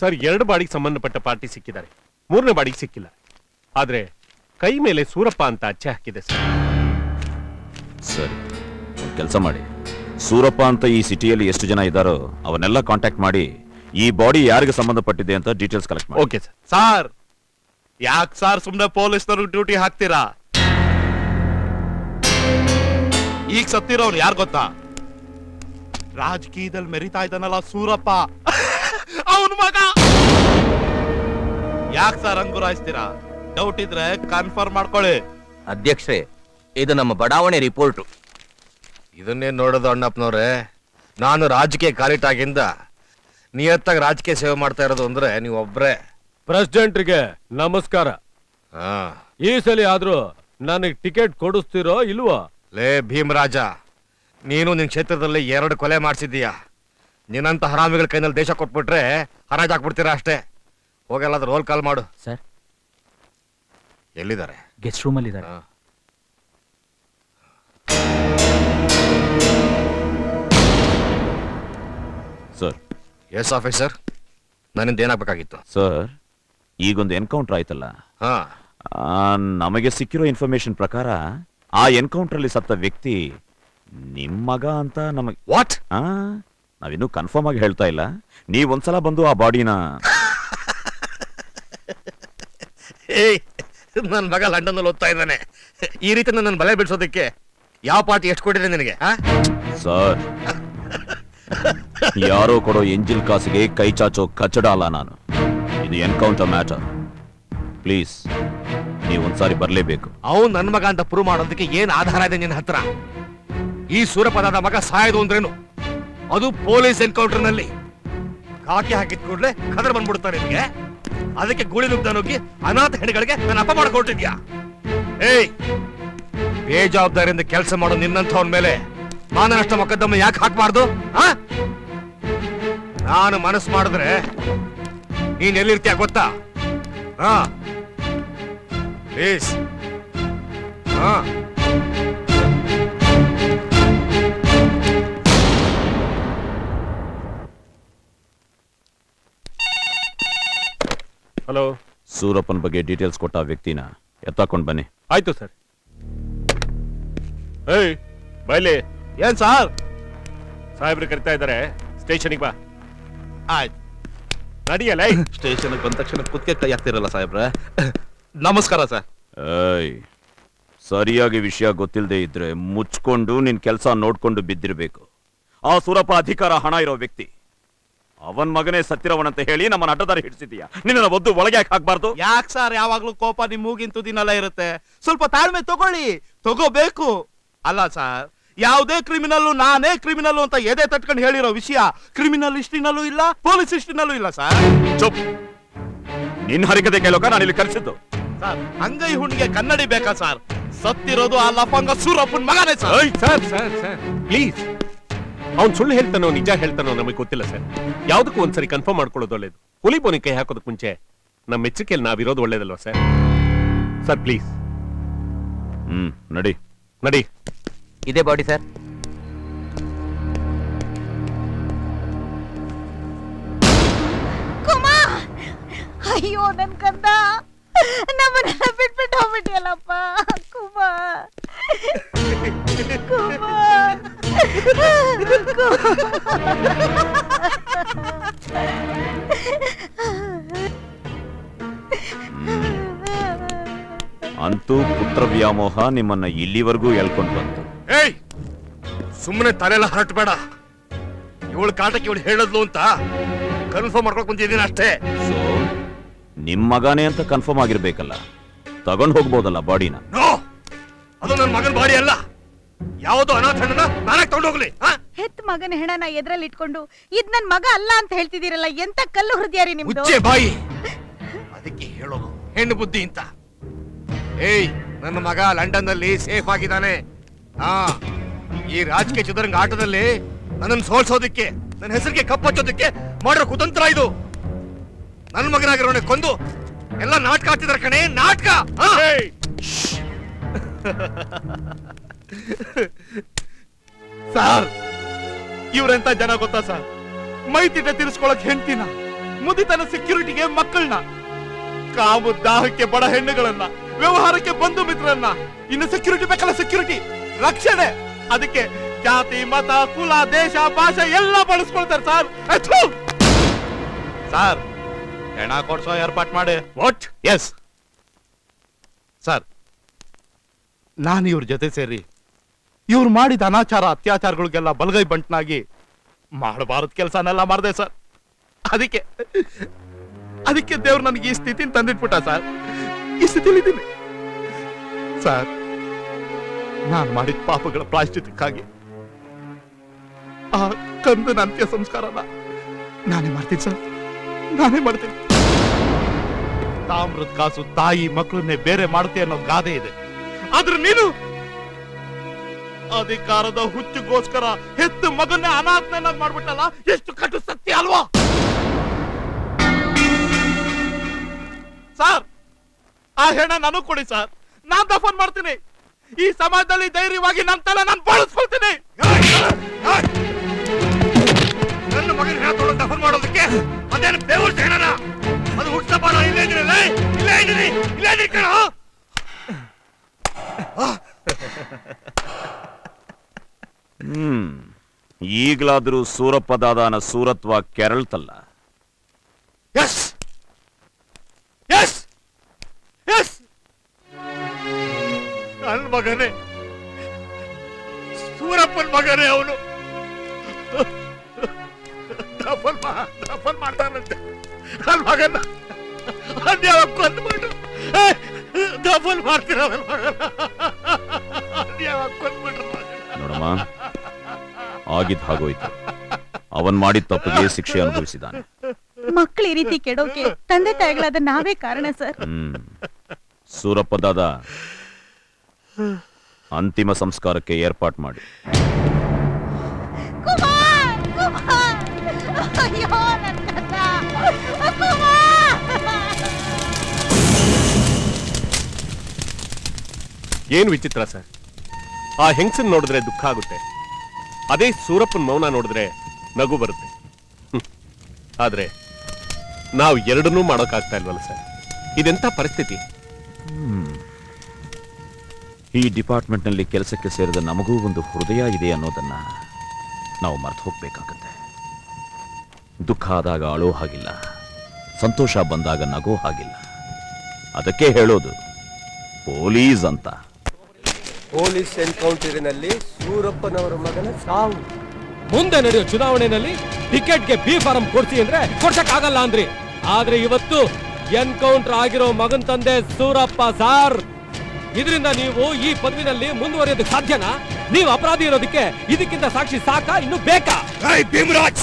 ಸರ್, 2 ಬಾಡಿಗೆ ಸಂಬಂಧಪಟ್ಟ ಪಾರ್ಟಿ ಸಿಕ್ಕಿದ್ದಾರೆ, 3ನೇ ಬಾಡಿಗೆ ಸಿಕ್ಕಿಲ್ಲ. ಆದ್ರೆ ಕೈ ಮೇಲೆ ಸೂರಪ್ಪ ಅಂತ ಅಚ್ಚೆ ಹಾಕಿದೆ ಸರ್. ಸರಿ, ಒಂದು ಕೆಲಸ ಮಾಡಿ, ಸೂರಪ್ಪ ಅಂತ ಈ ಸಿಟಿಯಲ್ಲಿ ಎಷ್ಟು ಜನ ಇದ್ದಾರೋ ಅವನ್ನೆಲ್ಲ ಕಾಂಟ್ಯಾಕ್ಟ್ ಮಾಡಿ ಈ ಬಾಡಿ ಯಾರಿಗೆ ಸಂಬಂಧಪಟ್ಟಿದೆ ಅಂತ ಡೀಟೇಲ್ಸ್ ಕಲೆಕ್ಟ್ ಮಾಡಿ. Okay sir. ಸರ್, ಯಾಕೆ ಸರ್ ಸುಮ್ಮನೆ ಪೊಲೀಸ್ನವರು ಡ್ಯೂಟಿ ಹಾಕ್ತೀರಾ? ಈಗ ಸತ್ತಿರೋರು ಯಾರು ಗೊತ್ತಾ? ರಾಜಕೀಯದಲ್ಲಿ ಮೆರಿತಾ ಇದ್ದಾನಲ್ಲ ಸೂರಪ್ಪ, ಅವನ್ ಮಗ. ಯಾಕೆ ಸರ್ ಅಂಗುರಾಯಿಸ್ತೀರಾ? ಡೌಟ್ ಇದ್ರೆ ಕನ್ಫರ್ಮ್ ಮಾಡ್ಕೊಳ್ಳಿ. ಅಧ್ಯಕ್ಷರೇ, ಇದು ನಮ್ಮ ಬಡಾವಣೆ ರಿಪೋರ್ಟ್. ಇದನ್ನೇ ನೋಡೋದು ಅಣ್ಣಪ್ಪನವ್ರೆ. ನಾನು ರಾಜಕೀಯ ಕಾಲಿಟ್ಟಾಗಿಂದ ನಿಯತ್ತಾಗಿ ರಾಜಕೀಯ ಸೇವೆ ಮಾಡ್ತಾ ಇರೋದು ಅಂದ್ರೆ ನೀವೊಬ್ರೆ. President Namaskara. This is the ticket for me. Hey, Bhimraja. You have two columns in your country. Sir. Guest room. Sir. Yes, officer. Sir, this encounter. ನಮಗೆ ಸಿಕ್ಕಿರೋ ಇನ್ಫರ್ಮೇಷನ್ ಪ್ರಕಾರ ಆ ಎನ್ಕೌಂಟರ್ ಅಲ್ಲಿ ಸತ್ತ ವ್ಯಕ್ತಿ ನಿಮ್ಮ ಮಗ ಅಂತ ನಮಗೆ ವಾಟ್ ನಾವಿನ್ನು ಕನ್ಫರ್ಮ್ ಆಗಿ ಹೇಳ್ತಾ ಇಲ್ಲ ನೀವು ಒಂದ್ಸಲ ಬಂದು ಆ ಬಾಡಿನ ಏ ನನ್ನ ಮಗ ಲಂಡನ್ ಅಲ್ಲಿ ಓದ್ತಾ ಇದ್ದಾನೆ ಈ ರೀತಿ ನನ್ನ ಬಲೆ ಬಿಡಿಸೋದಕ್ಕೆ ಯಾವ ಪಾರ್ಟಿ ಎಷ್ಟು ಕೊಟ್ಟಿದೆ ನಿನಗೆ ಸರ್ ಯಾರೋ ಕೊಡೋ ಎಂಜಿಲ್ ಕಾಸಿಗೆ ಕೈ ಚಾಚೋ ಕಚ್ಚಡಲ್ಲ ನಾನು ಇದು encounter matter please You won't sorry Barlebeko. Aun Nanmaganta Puruma on the Kayan Adharadan in Hatra. He Surapada Maka side on Reno. Adu police encounter Nelly. Kaki Hakit Kudle, Kadaman Murtaringa. I think a good look than okay, another Hennigan and Apama Kotidia. Hey, page out there in the Kelsamon Ninanthon Mele. Manastamakatam Yak Hakmardo, huh? Nana Manas Mardre in Elirtia Gota. Ah. Please. Ah. Hello. Surapan bage details kotta vyakti na ettakond bani. Aitu sir. Hey, baile. Yen sir. Saibru karita idare station ge ba. Aitu. Nadiya lai station ge bantakshana kutke kai hagtiralla saibra. Namaskara sir. Hey, sariyagi vishaya gotilde idre muchkondu nin kelsa nodkondu biddirbeku. Aa surapa adhikara hana iro vyakti. Avan magane sattiravante heli namanna addadari hidisidya. Ninna oddu olage yaak hagbardu? Yaak sir yavaglu kopa nim mugintu dinala irutte. Sulpa taalme tagoli. Tagobeku. Alla sir. Yavade criminal naane criminal anta yede tatkondu heliro vishaya criminal historynallu illa police historynallu illa sir. Chup. Nin harikade keloka nanu illi karisiddu. Sir, Angai Hundiya Kannadi Beka, sir. Sattirodu aa Lapanga Surapun Magane, sir. Hey, sir. Please. Avanu sollu heltano, nija heltano namage gottilla, sir. Yavadakku ondu sari confirm madkolodu olledu. Huli boni kai hakodukku munche nam echikeli naavu irodu olledalva, sir. Sir, please. Nadi. Ide body, sir. Kumar! Ayyo nan kanda. Naman habit pe dhamit yala pa Kumar Antu putra vyamoha nimanna illi vargu yelkond bantu Hey sumne talela haratu beda Ivalu kaatake ivalu helidlu anta confirm markokke bandidini ashte So ನಿಮ್ಮ ಮಗನೇ ಅಂತ ಕನ್ಫರ್ಮ್ ಆಗಿರಬೇಕಲ್ಲ ತಗೊಂಡ್ ಹೋಗಬಹುದಲ್ಲ ಬಾಡಿನ ನೋ ಅದು ನನ್ನ ಮಗನ ಬಾಡಿ ಅಲ್ಲ ಯಾವುದು ಅನಾಥಣ್ಣನ ನಾನೇ ತಗೊಂಡ ಹೋಗಲಿ ಹೆತ್ತ ಮಗನ ಹೆಣನ ಎದರಲ್ಲಿ ಇಟ್ಕೊಂಡು ಇದು ನನ್ನ ಮಗ ಅಲ್ಲ ಅಂತ ಹೇಳ್ತಿದಿರಲ್ಲ ಎಂತ ಕಲ್ಲು ಹೃದಯರಿ ನಿಮ್ಮದು ಉಚ್ಚೆ ಬಾಯಿ ಅದಕ್ಕೆ ಹೇಳೋದು ಹೆಣ್ಣು ಬುದ್ಧಿ ಅಂತ ಏಯ್ ನನ್ನ ಮಗ ಲಂಡನ್ ನಲ್ಲಿ ಸೇಫ್ ಆಗಿದಾನೆ ಈ ರಾಜಕೀಯ ಚದುರಂಗ ಆಟದಲ್ಲಿ ನನ್ನನ್ನು ಸೋಲಿಸೋದಕ್ಕೆ ನನ್ನ ಹೆಸರಿಗೆ ಕಪ್ಪ ಹಚ್ಚೋದಕ್ಕೆ ಮಾಡಿರೋ ಕುತಂತ್ರ ಇದು ನನ್ನ ಮಗನಾಗಿರೋನೆ ಕೊಂದು ಎಲ್ಲ ನಾಟಕ ಆಡ್ತಿದ್ದಾರೆ ಕಣೆ ನಾಟಕ ಸರ್ ಇವರೆಂತ ಜನ ಗೊತ್ತಾ ಸರ್ ಮೈತಿಟ ತಿರ್ಸ್ಕೊಳಕ್ ಹೆಂಡ್ತಿನ ಮುದಿತನ ಸೆಕ್ಯೂರಿಟಿಗೆ ಮಕ್ಕಳನ್ನ ಕಾಮು ದಾಹಕ್ಕೆ ಬಡ ಹೆಣ್ಣುಗಳನ್ನ ವ್ಯವಹಾರಕ್ಕೆ ಬಂಧು ಮಿತ್ರರನ್ನ ಇನ್ನು ಸೆಕ್ಯೂರಿಟಿ ಬೇಕಲ್ಲ ಸೆಕ್ಯೂರಿಟಿ ರಕ್ಷಣೆ ಅದಕ್ಕೆ ಜಾತಿ ಮತ ಕುಲ ದೇಶ ಭಾಷೆ ಎಲ್ಲ ಬಳಸ್ಕೊಳ್ತಾರೆ sir sir And I got so airport made. What? Yes. Sir. Nani your jate seri. Your madi dhanachara atyachar gulgella balgai bantnagi. Mad Bharat kelsa nalla marde sir. Adike devur nanige ee sthiti tandit putta sir. Ee sthitili idini. Sir. Naan madidd paapagala prashchittakkaagi. Aa kandan antya samskarana. Naane martini sir. ನಾನೇ ಮಾಡ್ತೀನಿ ತಾಮ್ರದ ಕಾಸು ತಾಯಿ ಮಕ್ಕಳನ್ನೇ ಬೇರೆ ಮಾಡುತ್ತೆ ಅನ್ನೋ ಗಾದೆ ಇದೆ. ಆದ್ರೆ ನೀನು ಅಧಿಕಾರದ ಹುಚ್ಚಿಗೋಸ್ಕರ ಹೆತ್ತ ಮಗನ್ನೇ ಅನಾಥನಾಗಿ ಮಾಡ್ಬಿಟ್ಟಲ್ಲ, ಎಷ್ಟು ಕಟ್ಟು ಸತ್ಯ ಅಲ್ವಾ ಸರ್? ಆ ಹೆಣ ನನಗ್ ಕೊಡಿ ಸರ್, ನಾನ್ ದಫನ್ ಮಾಡ್ತೀನಿ. ಈ ಸಮಾಜದಲ್ಲಿ ಧೈರ್ಯವಾಗಿ ನನ್ನ ತಲೆ ನಾನು ಬಳಸ್ಕೊಳ್ತೀನಿ. ನನ್ನ ಮಗನ ಹೆಣ ತೊಗೊಂಡು ದಫನ್ ಮಾಡೋದಕ್ಕೆ ಅದೇನು ಬೇವರ್ಸ್ ಹೆಣನ? ಅದು ಹುಟ್ಟಪ್ಪ, ನಾನು ಇಲ್ಲೇ ಇದ್ದೀನಲ್ಲ, ಇಲ್ಲೇ ಇದ್ದೀನಿ, ಇಲ್ಲೇ ಇದ್ದೀನಿ ಕಣ. ಈಗಲಾದ್ರೂ ಸೂರಪ್ಪ ದಾದಾನ ಸೂರತ್ವ ಕೆರಳ್ತಲ್ಲ. ಎಸ್ ಎಸ್ ಎಸ್, ನನ್ನ ಮಗನೇ, ಸೂರಪ್ಪನ ಮಗನೇ ಅವನು. ಮಾಡ್ತಾನಂತೆ ನನ್ನ ಮಗನ, ಅದ್ಯಾವಕ್ಕೂ ಅಂದ್ಬಿಟ್ಟು ಡಬಲ್ ಮಾಡ್ತೀರ ನನ್ನ ಮಗನ, ಅದ್ಯಾವಕ್ಕೂ ಅಂದ್ಬಿಟ್ರ ಮಗನ. ನೋಡಮ್ಮ, ಆಗಿದ್ ಹಾಗೋಯ್ತು. ಅವನ್ ಮಾಡಿದ ತಪ್ಪಿಗೆ ಶಿಕ್ಷೆ ಅನುಭವಿಸಿದಾನೆ. ಮಕ್ಕಳು ಈ ರೀತಿ ಕೆಡೋಕೆ ತಂದೆ ತಾಯಿಗಳಾದ ನಾವೇ ಕಾರಣ ಸರ್. ಸೂರಪ್ಪ ದಾದಾ, ಅಂತಿಮ ಸಂಸ್ಕಾರಕ್ಕೆ ಏರ್ಪಾಟ್ ಮಾಡಿ. ಏನು ವಿಚಿತ್ರ ಸರ್, ಆ ಹೆಂಗಸನ್ ನೋಡಿದ್ರೆ ದುಃಖ ಆಗುತ್ತೆ, ಅದೇ ಸೂರಪ್ಪನ ಮೌನ ನೋಡಿದ್ರೆ ನಗು ಬರುತ್ತೆ. ಆದ್ರೆ ನಾವು ಎರಡನ್ನೂ ಮಾಡೋಕ್ಕಾಗ್ತಾ ಇಲ್ವಲ್ಲ ಸರ್, ಇದೆಂಥ ಪರಿಸ್ಥಿತಿ? ಈ ಡಿಪಾರ್ಟ್ಮೆಂಟ್ನಲ್ಲಿ ಕೆಲಸಕ್ಕೆ ಸೇರಿದ ನಮಗೂ ಒಂದು ಹೃದಯ ಇದೆ ಅನ್ನೋದನ್ನ ನಾವು ಮರೆತು ಹೋಗ್ಬೇಕಾಗತ್ತೆ. ದುಃಖ ಆದಾಗ ಅಳೋ ಹಾಗಿಲ್ಲ, ಸಂತೋಷ ಬಂದಾಗ ನಗೋ ಹಾಗಿಲ್ಲ. ಅದಕ್ಕೆ ಹೇಳೋದು ಪೊಲೀಸ್ ಅಂತ. ಪೊಲೀಸ್ ಎನ್ಕೌಂಟರಿನಲ್ಲಿ ಸೂರಪ್ಪನವರ ಮಗನ ಸಾವು. ಮುಂದೆ ನಡೆಯೋ ಚುನಾವಣೆಯಲ್ಲಿ ಟಿಕೆಟ್ಗೆ ಬಿ ಫಾರಂ ಕೊಡ್ಸಿ ಅಂದ್ರೆ ಕೊಡ್ಸಕ್ಕಾಗಲ್ಲ ಅಂದ್ರಿ, ಆದ್ರೆ ಇವತ್ತು ಎನ್ಕೌಂಟರ್ ಆಗಿರೋ ಮಗನ್ ತಂದೆ ಸೂರಪ್ಪ ಸಾರ್. ಇದರಿಂದ ನೀವು ಈ ಪದವಿನಲ್ಲಿ ಮುಂದುವರಿಯೋದಕ್ಕೆ ಸಾಧ್ಯನಾ? ನೀವು ಅಪರಾಧಿ ಇರೋದಕ್ಕೆ ಇದಕ್ಕಿಂತ ಸಾಕ್ಷಿ ಸಾಕಾ? ಇನ್ನು ಬೇಕಾ? ಭೀಮರಾಜ್,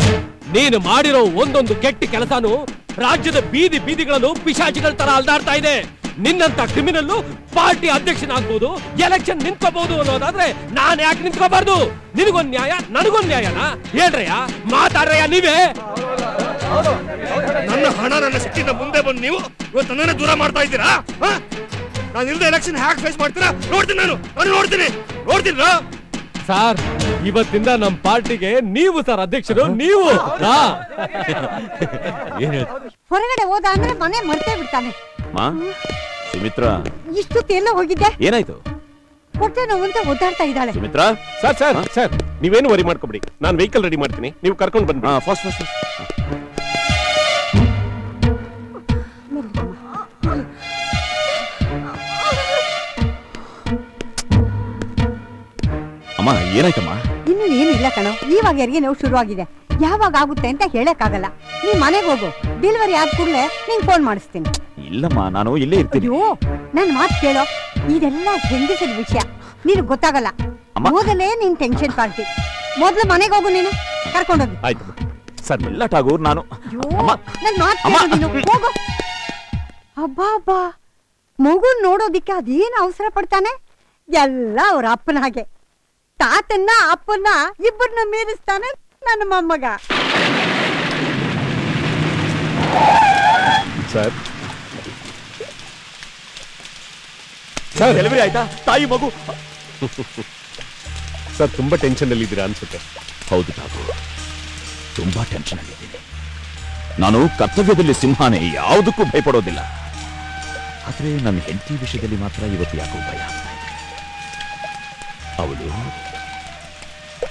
ನೀನು ಮಾಡಿರೋ ಒಂದೊಂದು ಕೆಟ್ಟ ಕೆಲಸನೂ ರಾಜ್ಯದ ಬೀದಿ ಬೀದಿಗಳಲ್ಲೂ ಪಿಶಾಚಿಗಳ ತರ ಅಲ್ದಾಡ್ತಾ ಇದೆ. ನಿನ್ನಂತ ಕ್ರಿಮಿನಲ್ಲು ಪಾರ್ಟಿ ಅಧ್ಯಕ್ಷನಾಗ್ಬೋದು, ಎಲೆಕ್ಷನ್ ನಿಂತ್ಕೋಬಹುದು ಅನ್ನೋದಾದ್ರೆ ನಾನು ಯಾಕೆ ನಿಂತ್ಕೋಬಾರ್ದು? ನಿನಗೊಂದ್ ನ್ಯಾಯ, ನನಗೊಂದ್ ನ್ಯಾಯನಾ? ಹೇಳ್ರಯ್ಯ, ಮಾತಾಡ್ರಯ್ಯ ನೀವೇ. ನನ್ನ ಹಣ, ನನ್ನ ಶಕ್ತಿಯಿಂದ ಮುಂದೆ ಬಂದು ನೀವು ಇವತ್ತು ದೂರ ಮಾಡ್ತಾ ಇದ್ದೀರಾ. ನಾನು ಇಲ್ಲದೆ ಎಲೆಕ್ಷನ್ ಹ್ಯಾಕ್ ಫೇಸ್ ಮಾಡ್ತೀರಾ ನೋಡ್ತೀನಿ, ನೋಡ್ತೀನಿ ಸರ್. ಇವತ್ತಿಂದ ನಮ್ಮ ಪಾರ್ಟಿಗೆ ನೀವು ಸರ್ ಅಧ್ಯಕ್ಷರು. ನೀವು ಹೊರಗಡೆ ಹೋದ ಅಂದ್ರೆ ಮನೆ ಮರ್ತೇ ಬಿಡ್ತಾನೆ. ಸುಮಿತ್ರ, ಇಷ್ಟೊತ್ತು ಎಲ್ಲ ಹೋಗಿದ್ದೆ, ಏನಾಯ್ತು? ಹೊಟ್ಟೆ ನೋವಂತ ಒದ್ದಾಡ್ತಾ ಇದ್ದಾಳೆ ಸುಮಿತ್ರ. ಸರ್ ಸರ್ ಸರ್, ನೀವೇನು ವರಿ ಮಾಡ್ಕೊಬಿಡಿ, ನಾನು ವೆಹಿಕಲ್ ರೆಡಿ ಮಾಡ್ತೀನಿ, ನೀವು ಕರ್ಕೊಂಡು ಬನ್ನಿ. ಫಾಸ್ಟ್ ಫಾಸ್ಟ್ ಅಮ್ಮ, ಏನಾಯ್ತಮ್ಮ? ಇನ್ನು ಏನಿಲ್ಲ ಕಣ, ಇವಾಗ ಹೆರಿಗೆ ನೋವು ಶುರುವಾಗಿದೆ, ಯಾವಾಗ ಆಗುತ್ತೆ ಅಂತ ಹೇಳಕ್ ಆಗಲ್ಲ. ನೀವ್ ಮನೆಗೆ ಹೋಗು, ಡೆಲಿವರಿ ಆದ ಕೂಡಲೇ ನಿಂಗೆ ಫೋನ್ ಮಾಡಿಸ್ತೀನಿ. ಇಲ್ಲಮ್ಮ, ನಾನು ಇಲ್ಲೇ ಇರ್ತೀನಿ. ನನ್ನ ಮಾತು ಕೇಳೋ, ಇದೆಲ್ಲ ಹೆಂಗಸಿದ ವಿಷಯ, ನೀನು ಗೊತ್ತಾಗಲ್ಲ. ಮೊದಲೇ ನೀನ್ ಟೆನ್ಷನ್ ಪಾರ್ಟಿ, ಮೊದಲು ಮನೆಗೆ ಹೋಗು, ನೀನು ಕರ್ಕೊಂಡೋಗಿ. ಆಯ್ತು ಸರ್, ಲೇಟ್ ಆಗು. ನಾನು ನನ್ನ ಮಾತು ನೀನು ಹೋಗು. ಅಬ್ಬಾ ಅಬ್ಬಾ, ಮಗು ನೋಡೋದಿಕ್ಕೆ ಅದೇನು ಅವಸರ ಪಡ್ತಾನೆ, ಎಲ್ಲ ಅವ್ರ ಅಪ್ಪನ ಹಾಗೆ. ತಾತನ್ನ ಅಪ್ಪನ್ನ ಇಬ್ಬರನ್ನ ಮೀರಿಸ್ತಾನೆ ನನ್ನ ಮೊಮ್ಮಗ. ಸರ್ ಸರ್, ಡೆಲಿವರಿ ಆಯ್ತಾ? ತಾಯಿ ಮಗು ಸರ್, ತುಂಬಾ ಟೆನ್ಷನ್ ಅಲ್ಲಿ ಇದ್ದೀರಾ ಅನ್ಸುತ್ತೆ. ಹೌದು ತಾವು, ತುಂಬಾ ಟೆನ್ಷನ್ ಅಲ್ಲಿದ್ದೀನಿ. ನಾನು ಕರ್ತವ್ಯದಲ್ಲಿ ಸಿಂಹಾನೆ, ಯಾವುದಕ್ಕೂ ಭಯಪಡೋದಿಲ್ಲ. ಆದ್ರೆ ನನ್ನ ಹೆಂಡತಿ ವಿಷಯದಲ್ಲಿ ಮಾತ್ರ ಇವತ್ತು ಯಾಕೋ ಭಯ. ಅವಳು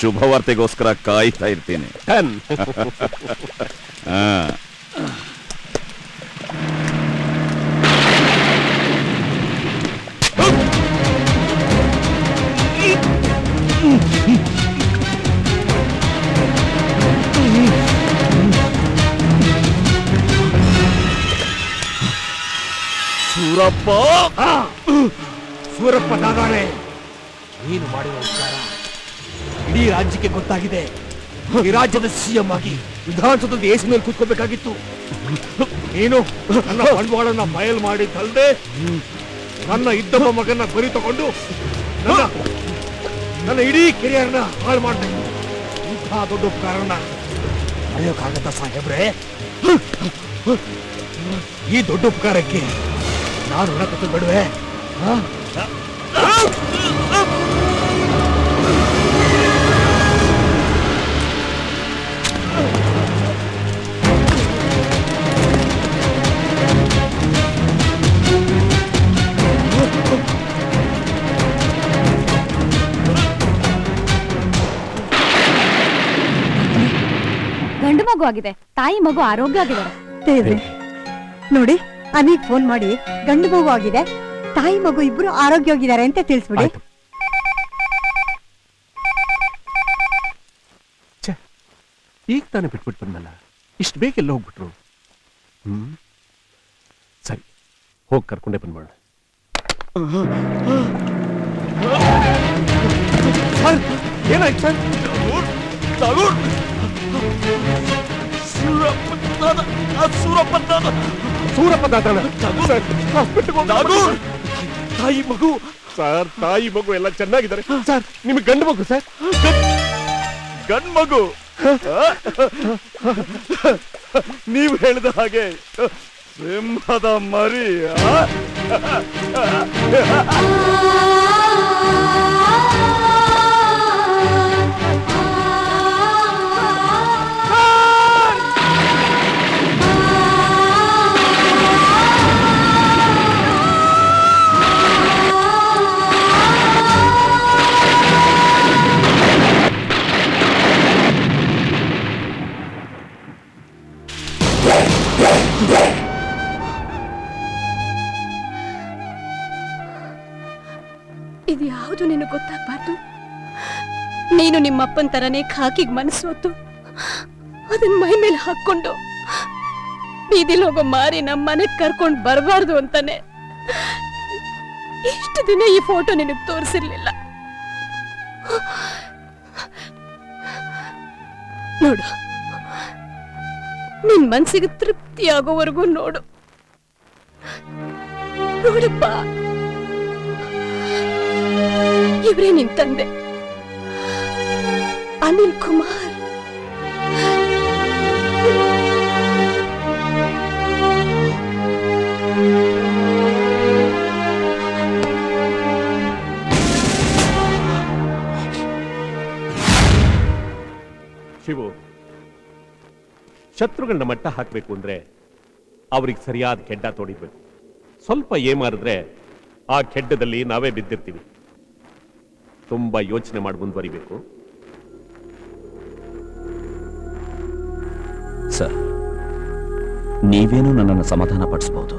ಶುಭವಾರ್ತೆಗೋಸ್ಕರ ಕಾಯ್ತಾ ಇರ್ತೀನಿ. ಸೂರಪ್ಪ ಸೂರಪ್ಪ ದಾದಾಳೆ, ನೀನು ಮಾಡಿದ ಉಪಕಾರ ಇಡೀ ರಾಜ್ಯಕ್ಕೆ ಗೊತ್ತಾಗಿದೆ. ಈ ರಾಜ್ಯದ ಸಿಎಂ ಆಗಿ ವಿಧಾನಸೌಧದ ಎಸಿ ಮೇಲೆ ಕೂತ್ಕೋಬೇಕಾಗಿತ್ತು ನೀನು. ನನ್ನ ಬಂಡವಾಳನ್ನ ಬಯಲು ಮಾಡಿದ್ದಲ್ದೆ ನನ್ನ ಇದ್ದೊಬ್ಬ ಮಗನ್ನ ಬರಿ ತಗೊಂಡು ನನ್ನ ಇಡೀ ಕೆರಿಯರ್ನ ಹಾಳು ಮಾಡ್ತಾ ಇದ್ದೀನಿ. ಇಂಥ ದೊಡ್ಡ ಉಪಕಾರನ ಮರೆಯೋಕ್ಕಾಗತ್ತಾ ಸಾಹೇಬ್ರೆ? ಈ ದೊಡ್ಡ ಉಪಕಾರಕ್ಕೆ ನಾನು ಋಣ ಕಟ್ಟು ಬಿಡುವೆ? ಗಂಡು ಮಗು ಆಗಿದೆ, ತಾಯಿ ಮಗು ಆರೋಗ್ಯ ಆಗಿದೆ ನೋಡಿ. ಅನಿಗ್ ಫೋನ್ ಮಾಡಿ ಗಂಡು ಮಗು ಆಗಿದೆ, ತಾಯಿ ಮಗು ಇಬ್ರು ಆರೋಗ್ಯ ಹೋಗಿದ್ದಾರೆ ಅಂತ ತಿಳಿಸ್ಬಿಡಿ. ಈಗ ತಾನೇ ಬಿಟ್ಬಿಟ್ಟು ಬಂದಲ್ಲ, ಇಷ್ಟು ಬೇಗ ಎಲ್ಲ ಹೋಗ್ಬಿಟ್ರು. ಸರಿ, ಹೋಗಿ ಕರ್ಕೊಂಡೆ ಬಂದ್ಬೋಣ. ಏನಾಯ್ತು ಸರ್? ಸೂರಪ್ಪ ದಾದಾನ ತಾಯಿ ಮಗು ಸರ್, ತಾಯಿ ಮಗು ಎಲ್ಲ ಚೆನ್ನಾಗಿದ್ದಾರೆ ಸರ್. ನಿಮ್ಗೆ ಗಂಡು ಮಗು ಸರ್? ಗಂಡು ಮಗು? ನೀವು ಹೇಳಿದ ಹಾಗೆ ಸಿಂಹದ ಮರಿ. ಇದು ಯಾವುದು ನಿನಗೆ ಗೊತ್ತಾಗಬಾರ್ದು. ನೀನು ನಿಮ್ಮಪ್ಪನ ತರನೇ ಖಾಕಿಗೆ ಮನಸ್ಸೋತು ಅದನ್ನ ಮೈ ಮೇಲೆ ಹಾಕೊಂಡು ಬೀದಿಲ್ ಹೋಗೋ ಮಾರಿ ನಮ್ಮ ಮನೆಗೆ ಕರ್ಕೊಂಡು ಬರಬಾರ್ದು ಅಂತಾನೆ ಇಷ್ಟು ದಿನ ಈ ಫೋಟೋ ನಿನಗೆ ತೋರಿಸಿರ್ಲಿಲ್ಲ ನೋಡು. ನಿನ್ ಮನ್ಸಿಗೆ ತೃಪ್ತಿಯಾಗೋವರೆಗೂ ನೋಡು ನೋಡಪ್ಪ. ಇವರೇ ನಿನ್ ತಂದೆ ಅನಿಲ್ ಕುಮಾರ್. ಶಿವು, ಶತ್ರುಗಳನ್ನ ಮಟ್ಟ ಹಾಕಬೇಕು ಅಂದ್ರೆ ಅವ್ರಿಗೆ ಸರಿಯಾದ ಖೆಡ್ಡ ತೋಡಿಬೇಕು. ಸ್ವಲ್ಪ ಏಮಾರಿದ್ರೆ ಆ ಖೆಡ್ಡದಲ್ಲಿ ನಾವೇ ಬಿದ್ದಿರ್ತೀವಿ. ತುಂಬಾ ಯೋಚನೆ ಮಾಡಿ ಮುಂದುವರಿಬೇಕು ಸರ್. ನೀವೇನು ನನ್ನನ್ನು ಸಮಾಧಾನ ಪಡಿಸಬಹುದು,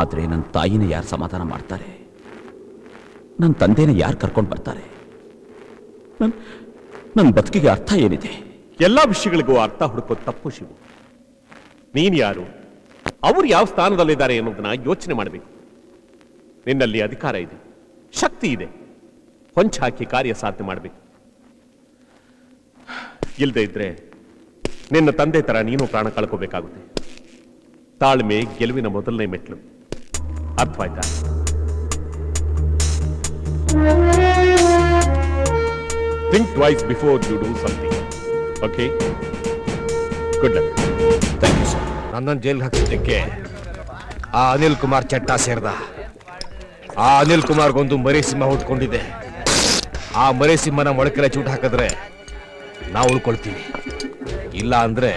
ಆದ್ರೆ ನನ್ನ ತಾಯಿನ ಯಾರು ಸಮಾಧಾನ ಮಾಡ್ತಾರೆ? ನನ್ನ ತಂದೆನ ಯಾರು ಕರ್ಕೊಂಡು ಬರ್ತಾರೆ? ನನ್ನ ಬದುಕಿಗೆ ಅರ್ಥ ಏನಿದೆ? ಎಲ್ಲ ವಿಷಯಗಳಿಗೂ ಅರ್ಥ ಹುಡುಕೋದು ತಪ್ಪು ಶಿವು. ನೀನು ಯಾರು, ಅವರು ಯಾವ ಸ್ಥಾನದಲ್ಲಿದ್ದಾರೆ ಅನ್ನೋದನ್ನ ಯೋಚನೆ ಮಾಡಬೇಕು. ನಿನ್ನಲ್ಲಿ ಅಧಿಕಾರ ಇದೆ, ಶಕ್ತಿ ಇದೆ, ಹೊಂಚ ಹಾಕಿ ಕಾರ್ಯ ಸಾಧನೆ ಮಾಡಬೇಕು. ಇಲ್ಲದೆ ಇದ್ರೆ ನಿನ್ನ ತಂದೆ ತರ ನೀನು ಪ್ರಾಣ ಕಳ್ಕೋಬೇಕಾಗುತ್ತೆ. ತಾಳ್ಮೆ ಗೆಲುವಿನ ಮೊದಲನೇ ಮೆಟ್ಲು. ಅರ್ಥವಾಯ್ತಾ? Think twice before you do something. Okay, good luck. Thank you sir. ನನ್ನನ್ನು ಜೈಲ್ಗೆ ಹಾಕಿದ್ದಕ್ಕೆ ಆ ಅನಿಲ್ ಕುಮಾರ್ ಚಟ್ಟ ಸೇರಿದ. Anil Kumar gondu mare simha hottkondide. Aa mare simhana molkele chootu hakidre na ulkoltini. Illa andre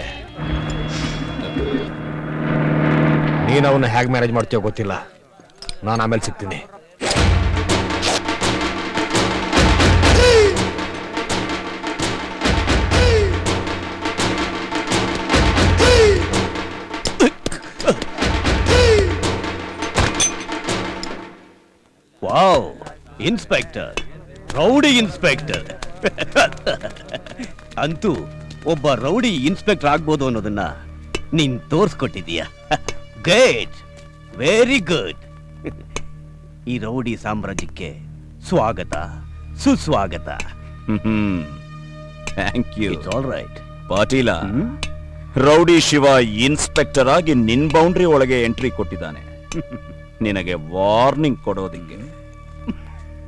neenu avana hage manage martiyo gottilla. Naan aamele sigtini. Wow, Inspector, Rowdy Inspector. Antu, obba Rowdy Inspector agbodu annodanna nin torskotidiya. Great, very good. Ee Rowdy Samrajyakke swagata, suswagata. Thank you. It's all right. Patila, Rowdy Shiva Inspector agi nin boundary olage entry kottidane. Ninage warning kododikke.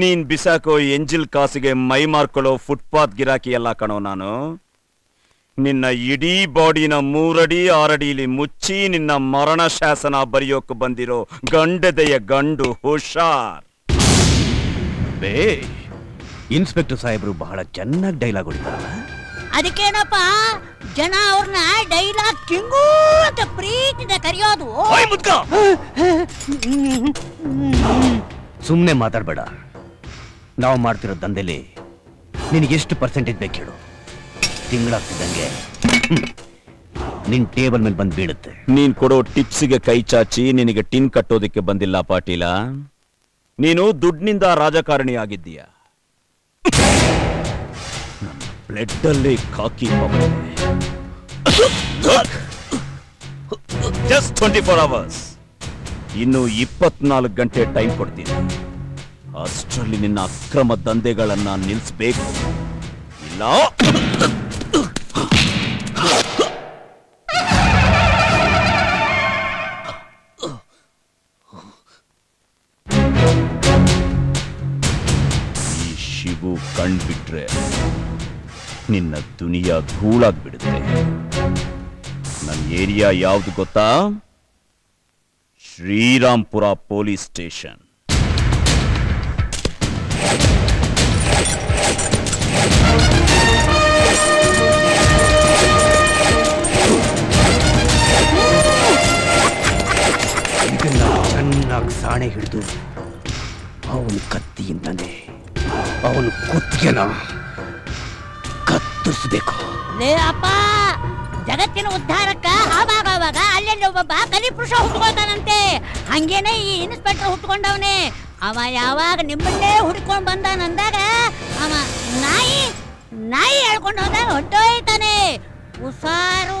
ನೀನ್ ಬಿಸಾಕೋ ಎಂಜಿಲ್ ಕಾಸಿಗೆ ಮೈ ಮಾರ್ಕೊಳ್ಳೋ ಫುಟ್ಪಾತ್ ಗಿರಾಕಿ ಎಲ್ಲ ಕಣೋ ನಾನು ನಿನ್ನ ಇಡೀ ಬಾಡಿನ 3 ಅಡಿ 6 ಅಡಿಲಿ ಮುಚ್ಚಿ ನಿನ್ನ ಮರಣ ಶಾಸನ ಬರೆಯೋಕೆ ಬಂದಿರೋ ಗಂಡದೆಯ ಗಂಡು ಹುಷಾರ್ ಬೇ ಇನ್ಸ್ಪೆಕ್ಟರ್ ಸಾಹೇಬ್ರು ಬಹಳ ಚೆನ್ನಾಗಿ ಡೈಲಾಗ್ ಹೊಡಿತಾರಲ್ಲ ಅದಕ್ಕೇನಪ್ಪ ಜನ ಅವ್ರನ್ನ ಡೈಲಾಗ್ ಕಿಂಗು ಅಂತ ಪ್ರೀತಿಯಿಂದ ಕರೆಯೋದು ಸುಮ್ಮನೆ ಮಾತಾಡಬೇಡ ನಾವು ಮಾಡ್ತಿರೋ ದಂಧೆಲಿ ನಿನಗೆ ಎಷ್ಟು ಪರ್ಸೆಂಟೇಜ್ ಬೇಕು ಹೇಳು ತಿಂಗಳಾಗ್ತಿದ್ದಂಗೆ ನಿನ್ನ ಟೇಬಲ್ ಮೇಲೆ ಬಂದು ಬೀಳುತ್ತೆ ನೀನು ಕೊಡೋ ಟಿಪ್ಸಿಗೆ ಕೈ ಚಾಚಿ ನಿನಗೆ ಟಿನ್ ಕಟ್ಟೋದಕ್ಕೆ ಬಂದಿಲ್ಲ ಪಾಟೀಲ ನೀನು ದುಡ್ಡಿನಿಂದ ರಾಜಕಾರಣಿ ಆಗಿದ್ದೀಯ ಬ್ಲಡ್ಡಲ್ಲಿ ಕಾಕಿ ಜಸ್ಟ್ 24 hours ಇನ್ನು 24 ಗಂಟೆ ಟೈಮ್ ಕೊಡ್ತೀನಿ ಅಷ್ಟರಲ್ಲಿ ನಿನ್ನ ಅಕ್ರಮ ದಂಧೆಗಳನ್ನು ನಿಲ್ಲಿಸಬೇಕು ಇಲ್ಲ ಈ ಶಿವು ಕಂಡುಬಿಟ್ರೆ ನಿನ್ನ ದುನಿಯಾ ಧೂಳಾಗ್ಬಿಡುತ್ತೆ ನನ್ನ ಏರಿಯಾ ಯಾವುದು ಗೊತ್ತಾ ಶ್ರೀರಾಂಪುರ ಪೊಲೀಸ್ ಸ್ಟೇಷನ್ ಚೆನ್ನಾಗಿ ಸಾಣೆ ಹಿಡಿದು ಅವನು ಕತ್ತಿಯಿಂದಾನೆ ಅವನು ಕುತ್ತಿಗೆನ ಕತ್ತರಿಸಬೇಕು ಅಪ್ಪ ಜಗತ್ತಿನ ಉದ್ಧಾರಕ್ಕ ಆವಾಗವಾಗ ಅಲ್ಲೇನೆ ಒಬ್ಬ ಕಲಿಪುರುಷ ಹುಟ್ಕೊಳ್ತಾನಂತೆ ಹಂಗೇನೆ ಈ ಇನ್ಸ್ಪೆಕ್ಟರ್ ಹುಟ್ಕೊಂಡವನೇ ಅವ ಯಾವಾಗ ನಿಮ್ಮನ್ನೇ ಹುಡ್ಕೊಂಡ್ ಬಂದಾನಂದಾಗ ಅವ ನಾಯಿ ಹೇಳ್ಕೊಂಡು ಹೋದಾಗ ಹೊಟ್ಟೋಯ್ತಾನೆ ಉಸಾರು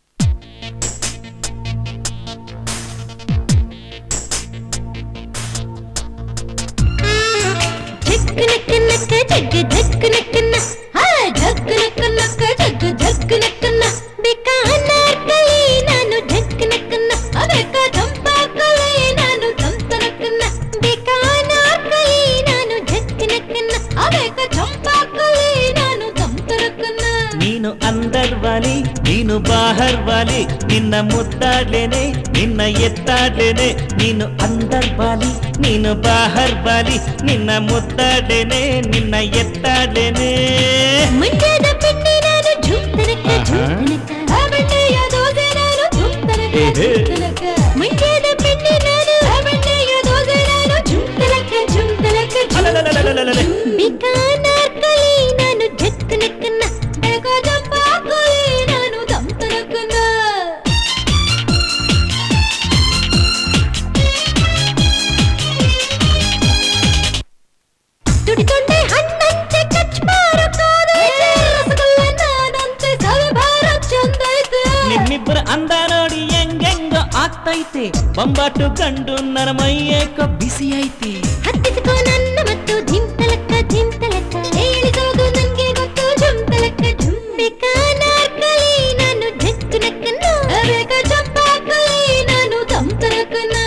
ಧಕ್ ನಕ್ಕ ಜಗ್ ಧಕ್ ನಕ್ಕ ಹಾ ಧಕ್ ನಕ್ಕ ಜಗ್ ಧಕ್ ನಕ್ಕ ಬಿಕಾನ ಕೈ ನಾನು ಧಕ್ ನಕ್ಕ ಅವಕ ಧಂಪ ಕೈ ನಾನು ಧಂಪ ನಕ್ಕ ಬಿಕಾನ ಕೈ ನಾನು ಧಕ್ ನಕ್ಕ ಅವಕ ಧಂಪ ಕೈ ನಾನು ಧಂಪ ನಕ್ಕ ನೀನು ಅಂದರ್ ವಾಲಿ ನೀನು ಬಾಹರ್ ವಾಲಿ ನಿನ್ನ ಮುದ್ದಾಡ್ಲೇನೆ ನಿನ್ನ ಎತ್ತಾಡ್ಲೇನೆ ನೀನು ಅಂದರ್ ವಾಲಿ ನೀನು ಬಾಹರ್ ಬಾಲಿ ನಿನ್ನ ಮುತ್ತಾಡೇನೆ ನಿನ್ನ ಎತ್ತಾಡೇನೆ ಮಂಡ್ಯದ ಪಿಂಡಿ ನಾನು ಝುಮ್ತನಕ ಝುಮ್ತನಕ ಅವಣ್ಣೆಯ ದೋಸೆ ನಾನು ಝುಮ್ತನಕ ಝುಮ್ತನಕ ಮಂಡ್ಯದ ಪಿಂಡಿ ನಾನು ಅವಣ್ಣೆಯ ದೋಸೆ ನಾನು ಝುಮ್ತನಕ ಝುಮ್ತನಕ ಬಿಕಾನಾರ್ ಕೈ ನಾನು ಝಕ್ಕನಕನ ಬೆಳಗೋದಪ್ಪ ಕೈ ನಾನು ಧಮ್ತನಕನ ದಾಡಿ ಹೆಂಗೆಂಗ ಆಗ್ತೈತೆ ಬಂಬಾಟು ಕಂಡು ನನ್ನ ಮೈಯೇಕ ಬಿಸಿ ಐತೆ ಹತ್ತಿಸಿಕೋ ನನ್ನ ಮತ್ತು ಜಿಂತಲಕ್ಕ ಜಿಂತಲಕ್ಕ ಹೇಳಿದೋದು ನನಗೆ ಗೊತ್ತು ಜುಂತಲಕ್ಕ ಜುಂಬಿಕ ನಾರ್ಕಲಿ ನಾನು ಜಕ್ಕನಕ್ಕನ ಬೇಗ ಜಂಪಾಕಲಿ ನಾನು ದಂತರಕನ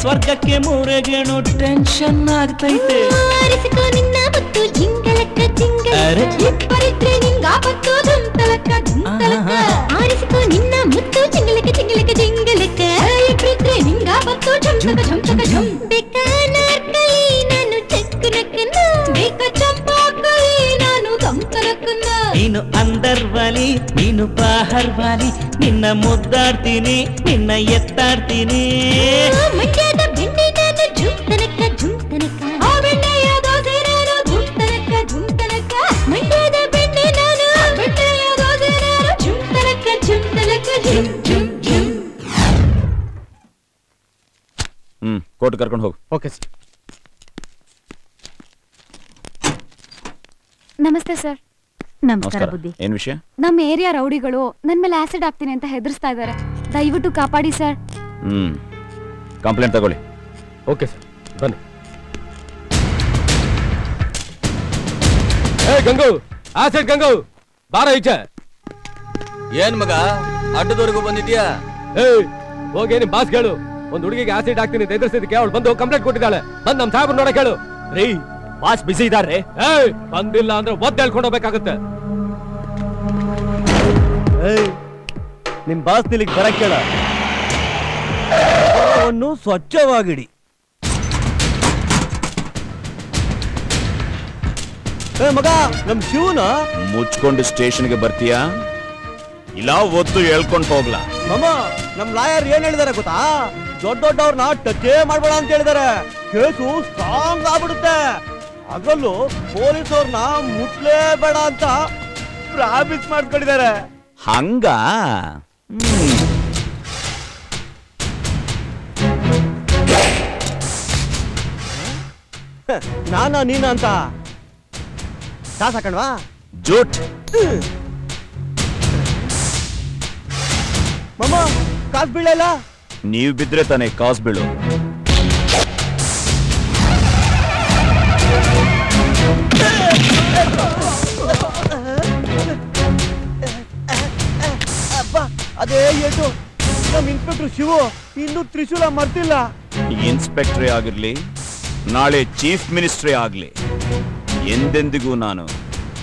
ಸ್ವರ್ಗಕ್ಕೆ ಮೂರೆಗೇನು ಟೆನ್ಷನ್ ಆಗ್ತೈತೆ ಆರಿಸಿಕೋ ನಿನ್ನ ಮತ್ತು ಜಿಂಗಳಕ್ಕ ಜಿಂಗಳ ಇಬ್ಬರಿದ್ರೆ ನಿಂಗಾಪತ್ತು ಧುಮ್ತಲಕ್ಕ ಧುಮ್ತಲಕ್ಕ ಆರಿಸಿಕೋ ನಿನ್ನ ಮತ್ತು ಜಿಂಗಳಕ್ಕ ಜಿಂಗಳಕ್ಕ ಜಿಂಗಳಕ್ಕ ಇಬ್ಬರಿದ್ರೆ ನಿಂಗಾಪತ್ತು ಝುಮ್ತಕ ಝುಮ್ತಕ ಝುಮ್ ಬೇಕ ನಾರ್ಕಲಿ ನಾನು ಚಕ್ಕನಕ್ಕನ ಬೇಕ ಚಂಪಾಕಲಿ ನಾನು ಧುಮ್ತಲಕ್ಕನ ನೀನು ಅಂದರ್ವಾಲಿ ನೀನು ಬಾಹರ್ವಾಲಿ ನಿನ್ನ ಮುದ್ದಾಡ್ತೀನಿ ನಿನ್ನ ಎತ್ತಾಡ್ತೀನಿ ಕೋರ್ಟ್ ಕರ್ಕೊಂಡು ಹೋಗು. Okay sir. ನಮಸ್ತೆ ಸರ್. ನಮಸ್ಕಾರ ಬುದ್ಧಿ. ಏನ್ ವಿಷಯ? ನಮ್ಮ ಏರಿಯಾ ರೌಡಿಗಳು ನನ್ನ ಮೇಲೆ ಆಸಿಡ್ ಆಗ್ತೀನಿ ಅಂತ ಹೆದರ್ಸ್ತಾ ಇದ್ದಾರೆ, ದಯವಿಟ್ಟು ಕಾಪಾಡಿ ಸರ್. ಕಂಪ್ಲೇಂಟ್ ತಗೊಳ್ಳಿ. ಓಕೆ ಸರ್, ಬನ್ನಿ. ಏ ಗಂಗು, ಆಸಿಡ್ ಗಂಗು, ಬಾರ ಈಚೆ. ಏನ್ ಮಗ ಅಡ್ಡದವರೆಗೂ ಬಂದಿದ್ಯಾ? ಏಯ್ ಹೋಗೇನಿ ಬಾಸ್ ಕೇಳು, ಒಂದು ಹುಡುಗಿಗೆ ಆಸಿಡ್ ಹಾಕ್ತೀನಿ ಎದುರಿಸಿದಕ್ಕೆ ಅವಳು ಬಂದು ಕಂಪ್ಲೇಂಟ್ ಕೊಟ್ಟಿದ್ದಾಳೆ. ಬಂದ್ ನಮ್ ಸಾಹೇಬ್ರು ನೋಡಕ್ ಹೇಳು. ರೀ ಬಾಸ್ ಬಿಸಿ ಇದಾರೆ, ಬಂದಿಲ್ಲ ಅಂದ್ರೆ ಒದ್ದು ಹೇಳ್ಕೊಂಡು ಹೋಗ್ಬೇಕಾಗುತ್ತೆ. ನಿಮ್ ಬಾಸ್ ನಿಲ್ಲಿಗೆ ಬರಕ್ ಹೇಳ, ಸ್ವಚ್ಛವಾಗಿಡಿ. ಮಗ ನಮ್ ಶಿವನ ಮುಚ್ಕೊಂಡು ಸ್ಟೇಷನ್ಗೆ ಬರ್ತೀಯಾ, ಇಲ್ಲ ಒತ್ತು ಹೇಳ್ಕೊಂಡು ಹೋಗ್ಲಾ? ಮಾಮ ನಮ್ ಲಾಯರ್ ಏನ್ ಹೇಳಿದಾರೆ ಗೊತ್ತಾ? ದೊಡ್ಡ ದೊಡ್ಡವ್ರನ್ನ ಟಚೇ ಮಾಡ್ಬೇಡ ಅಂತ ಹೇಳಿದಾರೆ. ಕೇಸು ಸ್ಟ್ರಾಂಗ್ ಆಗ್ಬಿಡುತ್ತೆ, ಅದರಲ್ಲೂ ಪೊಲೀಸವ್ರನ್ನ ಮುಟ್ಲೇಬೇಡ ಅಂತ ಪ್ರಾಮಿಸ್ ಮಾಡ್ಕೊಂಡಿದ್ದಾರೆ. ಹಂಗ ನಾನಾ ನೀನ ಅಂತ ಸಾಕಣ್ವಾ ಜೋಟ್. ಮಾಮ ಕಾಸ್ ಬೀಳಲ್ಲ, ನೀವ್ ಬಿದ್ರೆ ತಾನೇ ಕಾಸ್ ಬೀಳು. ಅದೇ ಏಟು ನಮ್ ಇನ್ಸ್ಪೆಕ್ಟರ್ ಶಿವು ಇನ್ನು ತ್ರಿಶೂಲ ಮರ್ತಿಲ್ಲ. ಇನ್ಸ್ಪೆಕ್ಟ್ರೇ ಆಗಿರ್ಲಿ, ನಾಳೆ ಚೀಫ್ ಮಿನಿಸ್ಟ್ರೇ ಆಗ್ಲಿ, ಎಂದೆಂದಿಗೂ ನಾನು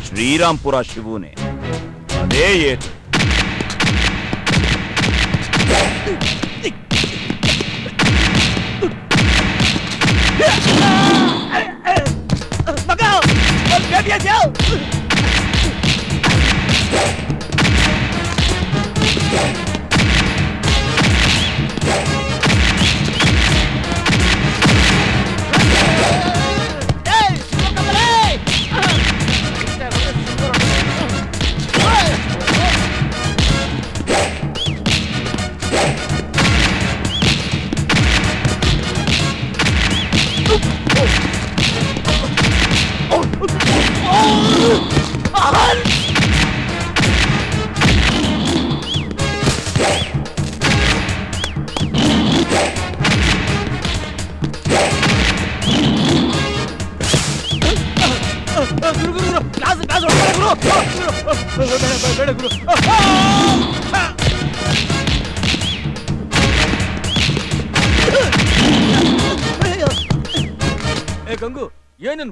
ಶ್ರೀರಾಂಪುರ ಶಿವನೇ. ಅದೇ ಏಟು. ಗಂಗು ಏನೇನ್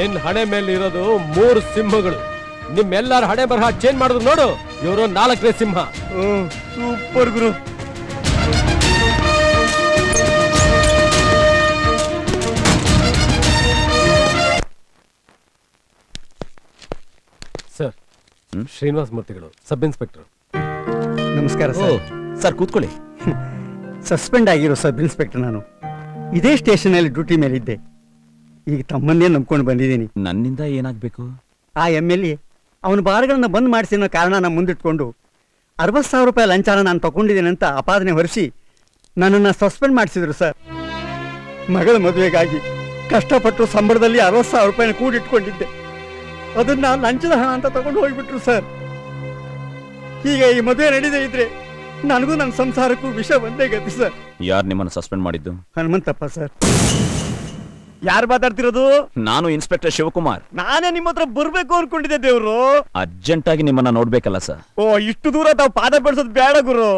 ನಿನ್ನ ಹಣೆ ಮೇಲೆ ಇರೋದು ಮೂರು ಸಿಂಹಗಳು. ನಿಮ್ಮೆಲ್ಲರ ಹಣೆ ಬರಹ ಚೇಂಜ್ ಮಾಡಿದ್ರು ನೋಡು, ಇವರು ನಾಲ್ಕನೇ ಸಿಂಹ. ಸೂಪರ್ ಗುರು. ಸರ್, ಶ್ರೀನಿವಾಸ್ ಮೂರ್ತಿಗಳು, ಸಬ್ ಇನ್ಸ್ಪೆಕ್ಟರ್. ನಮಸ್ಕಾರ ಸರ್. ಸರ್ ಕೂತ್ಕೊಳ್ಳಿ. ಸಸ್ಪೆಂಡ್ ಆಗಿರೋ ಸಬ್ ಇನ್ಸ್ಪೆಕ್ಟರ್ ನಾನು. ಇದೇ ಸ್ಟೇಷನ್ ಅಲ್ಲಿ ಡ್ಯೂಟಿ ಮೇಲಿದ್ದೆ. ಈಗ ತಮ್ಮನ್ನೇ ನಂಬ್ಕೊಂಡು ಬಂದಿದ್ದೀನಿ. ನನ್ನಿಂದ ಏನಾಗಬೇಕು? ಆ MLA ಅವನ ಬಾರ್ಗಳನ್ನ ಬಂದ್ ಮಾಡಿಸಿ ಅನ್ನೋ ಕಾರಣ ನಾನು ಮುಂದಿಟ್ಕೊಂಡು 60,000 ರೂಪಾಯಿ ಲಂಚಾನ ನಾನು ತಗೊಂಡಿದ್ದೀನಿ ಅಂತ ಆಪಾದನೆ ಹೊರಿಸಿ ನನ್ನನ್ನು ಸಸ್ಪೆಂಡ್ ಮಾಡಿಸಿದ್ರು ಸರ್. ಮಗಳ ಮದುವೆಗಾಗಿ ಕಷ್ಟಪಟ್ಟು ಸಂಬಳದಲ್ಲಿ 60,000 ರೂಪಾಯಿನ ಕೂಡಿಟ್ಕೊಂಡಿದ್ದೆ. ಅದನ್ನ ಲಂಚದ ಹಣ ಅಂತ ತಗೊಂಡು ಹೋಗ್ಬಿಟ್ರು ಸರ್. ಈಗ ಈ ಮದುವೆ ನಡೀದೇ ಇದ್ರೆ ನನಗೂ ನನ್ನ ಸಂಸಾರಕ್ಕೂ ವಿಷ ಬಂದೇ ಗತಿ ಸರ್. ಯಾರು ನಿಮ್ಮನ್ನು ಸಸ್ಪೆಂಡ್ ಮಾಡಿದ್ದು? ಹನುಮಂತಪ್ಪ ಸರ್. ಯಾರು ಮಾತಾಡ್ತಿರೋದು? ನಾನು ಇನ್ಸ್ಪೆಕ್ಟರ್ ಶಿವಕುಮಾರ್. ನಾನೇ ನಿಮ್ಮ ಹತ್ರ ಬರ್ಬೇಕು ಅನ್ಕೊಂಡಿದ್ದೆ. ದೇವ್ರು, ಅರ್ಜೆಂಟ್ ಆಗಿ ನಿಮ್ಮನ್ನ ನೋಡ್ಬೇಕಲ್ಲ ಸರ್. ಓ, ಇಷ್ಟು ದೂರ ತಾವು ಪಾದ ಬೆಳೆಸೋದು ಬೇಡ ಗುರು.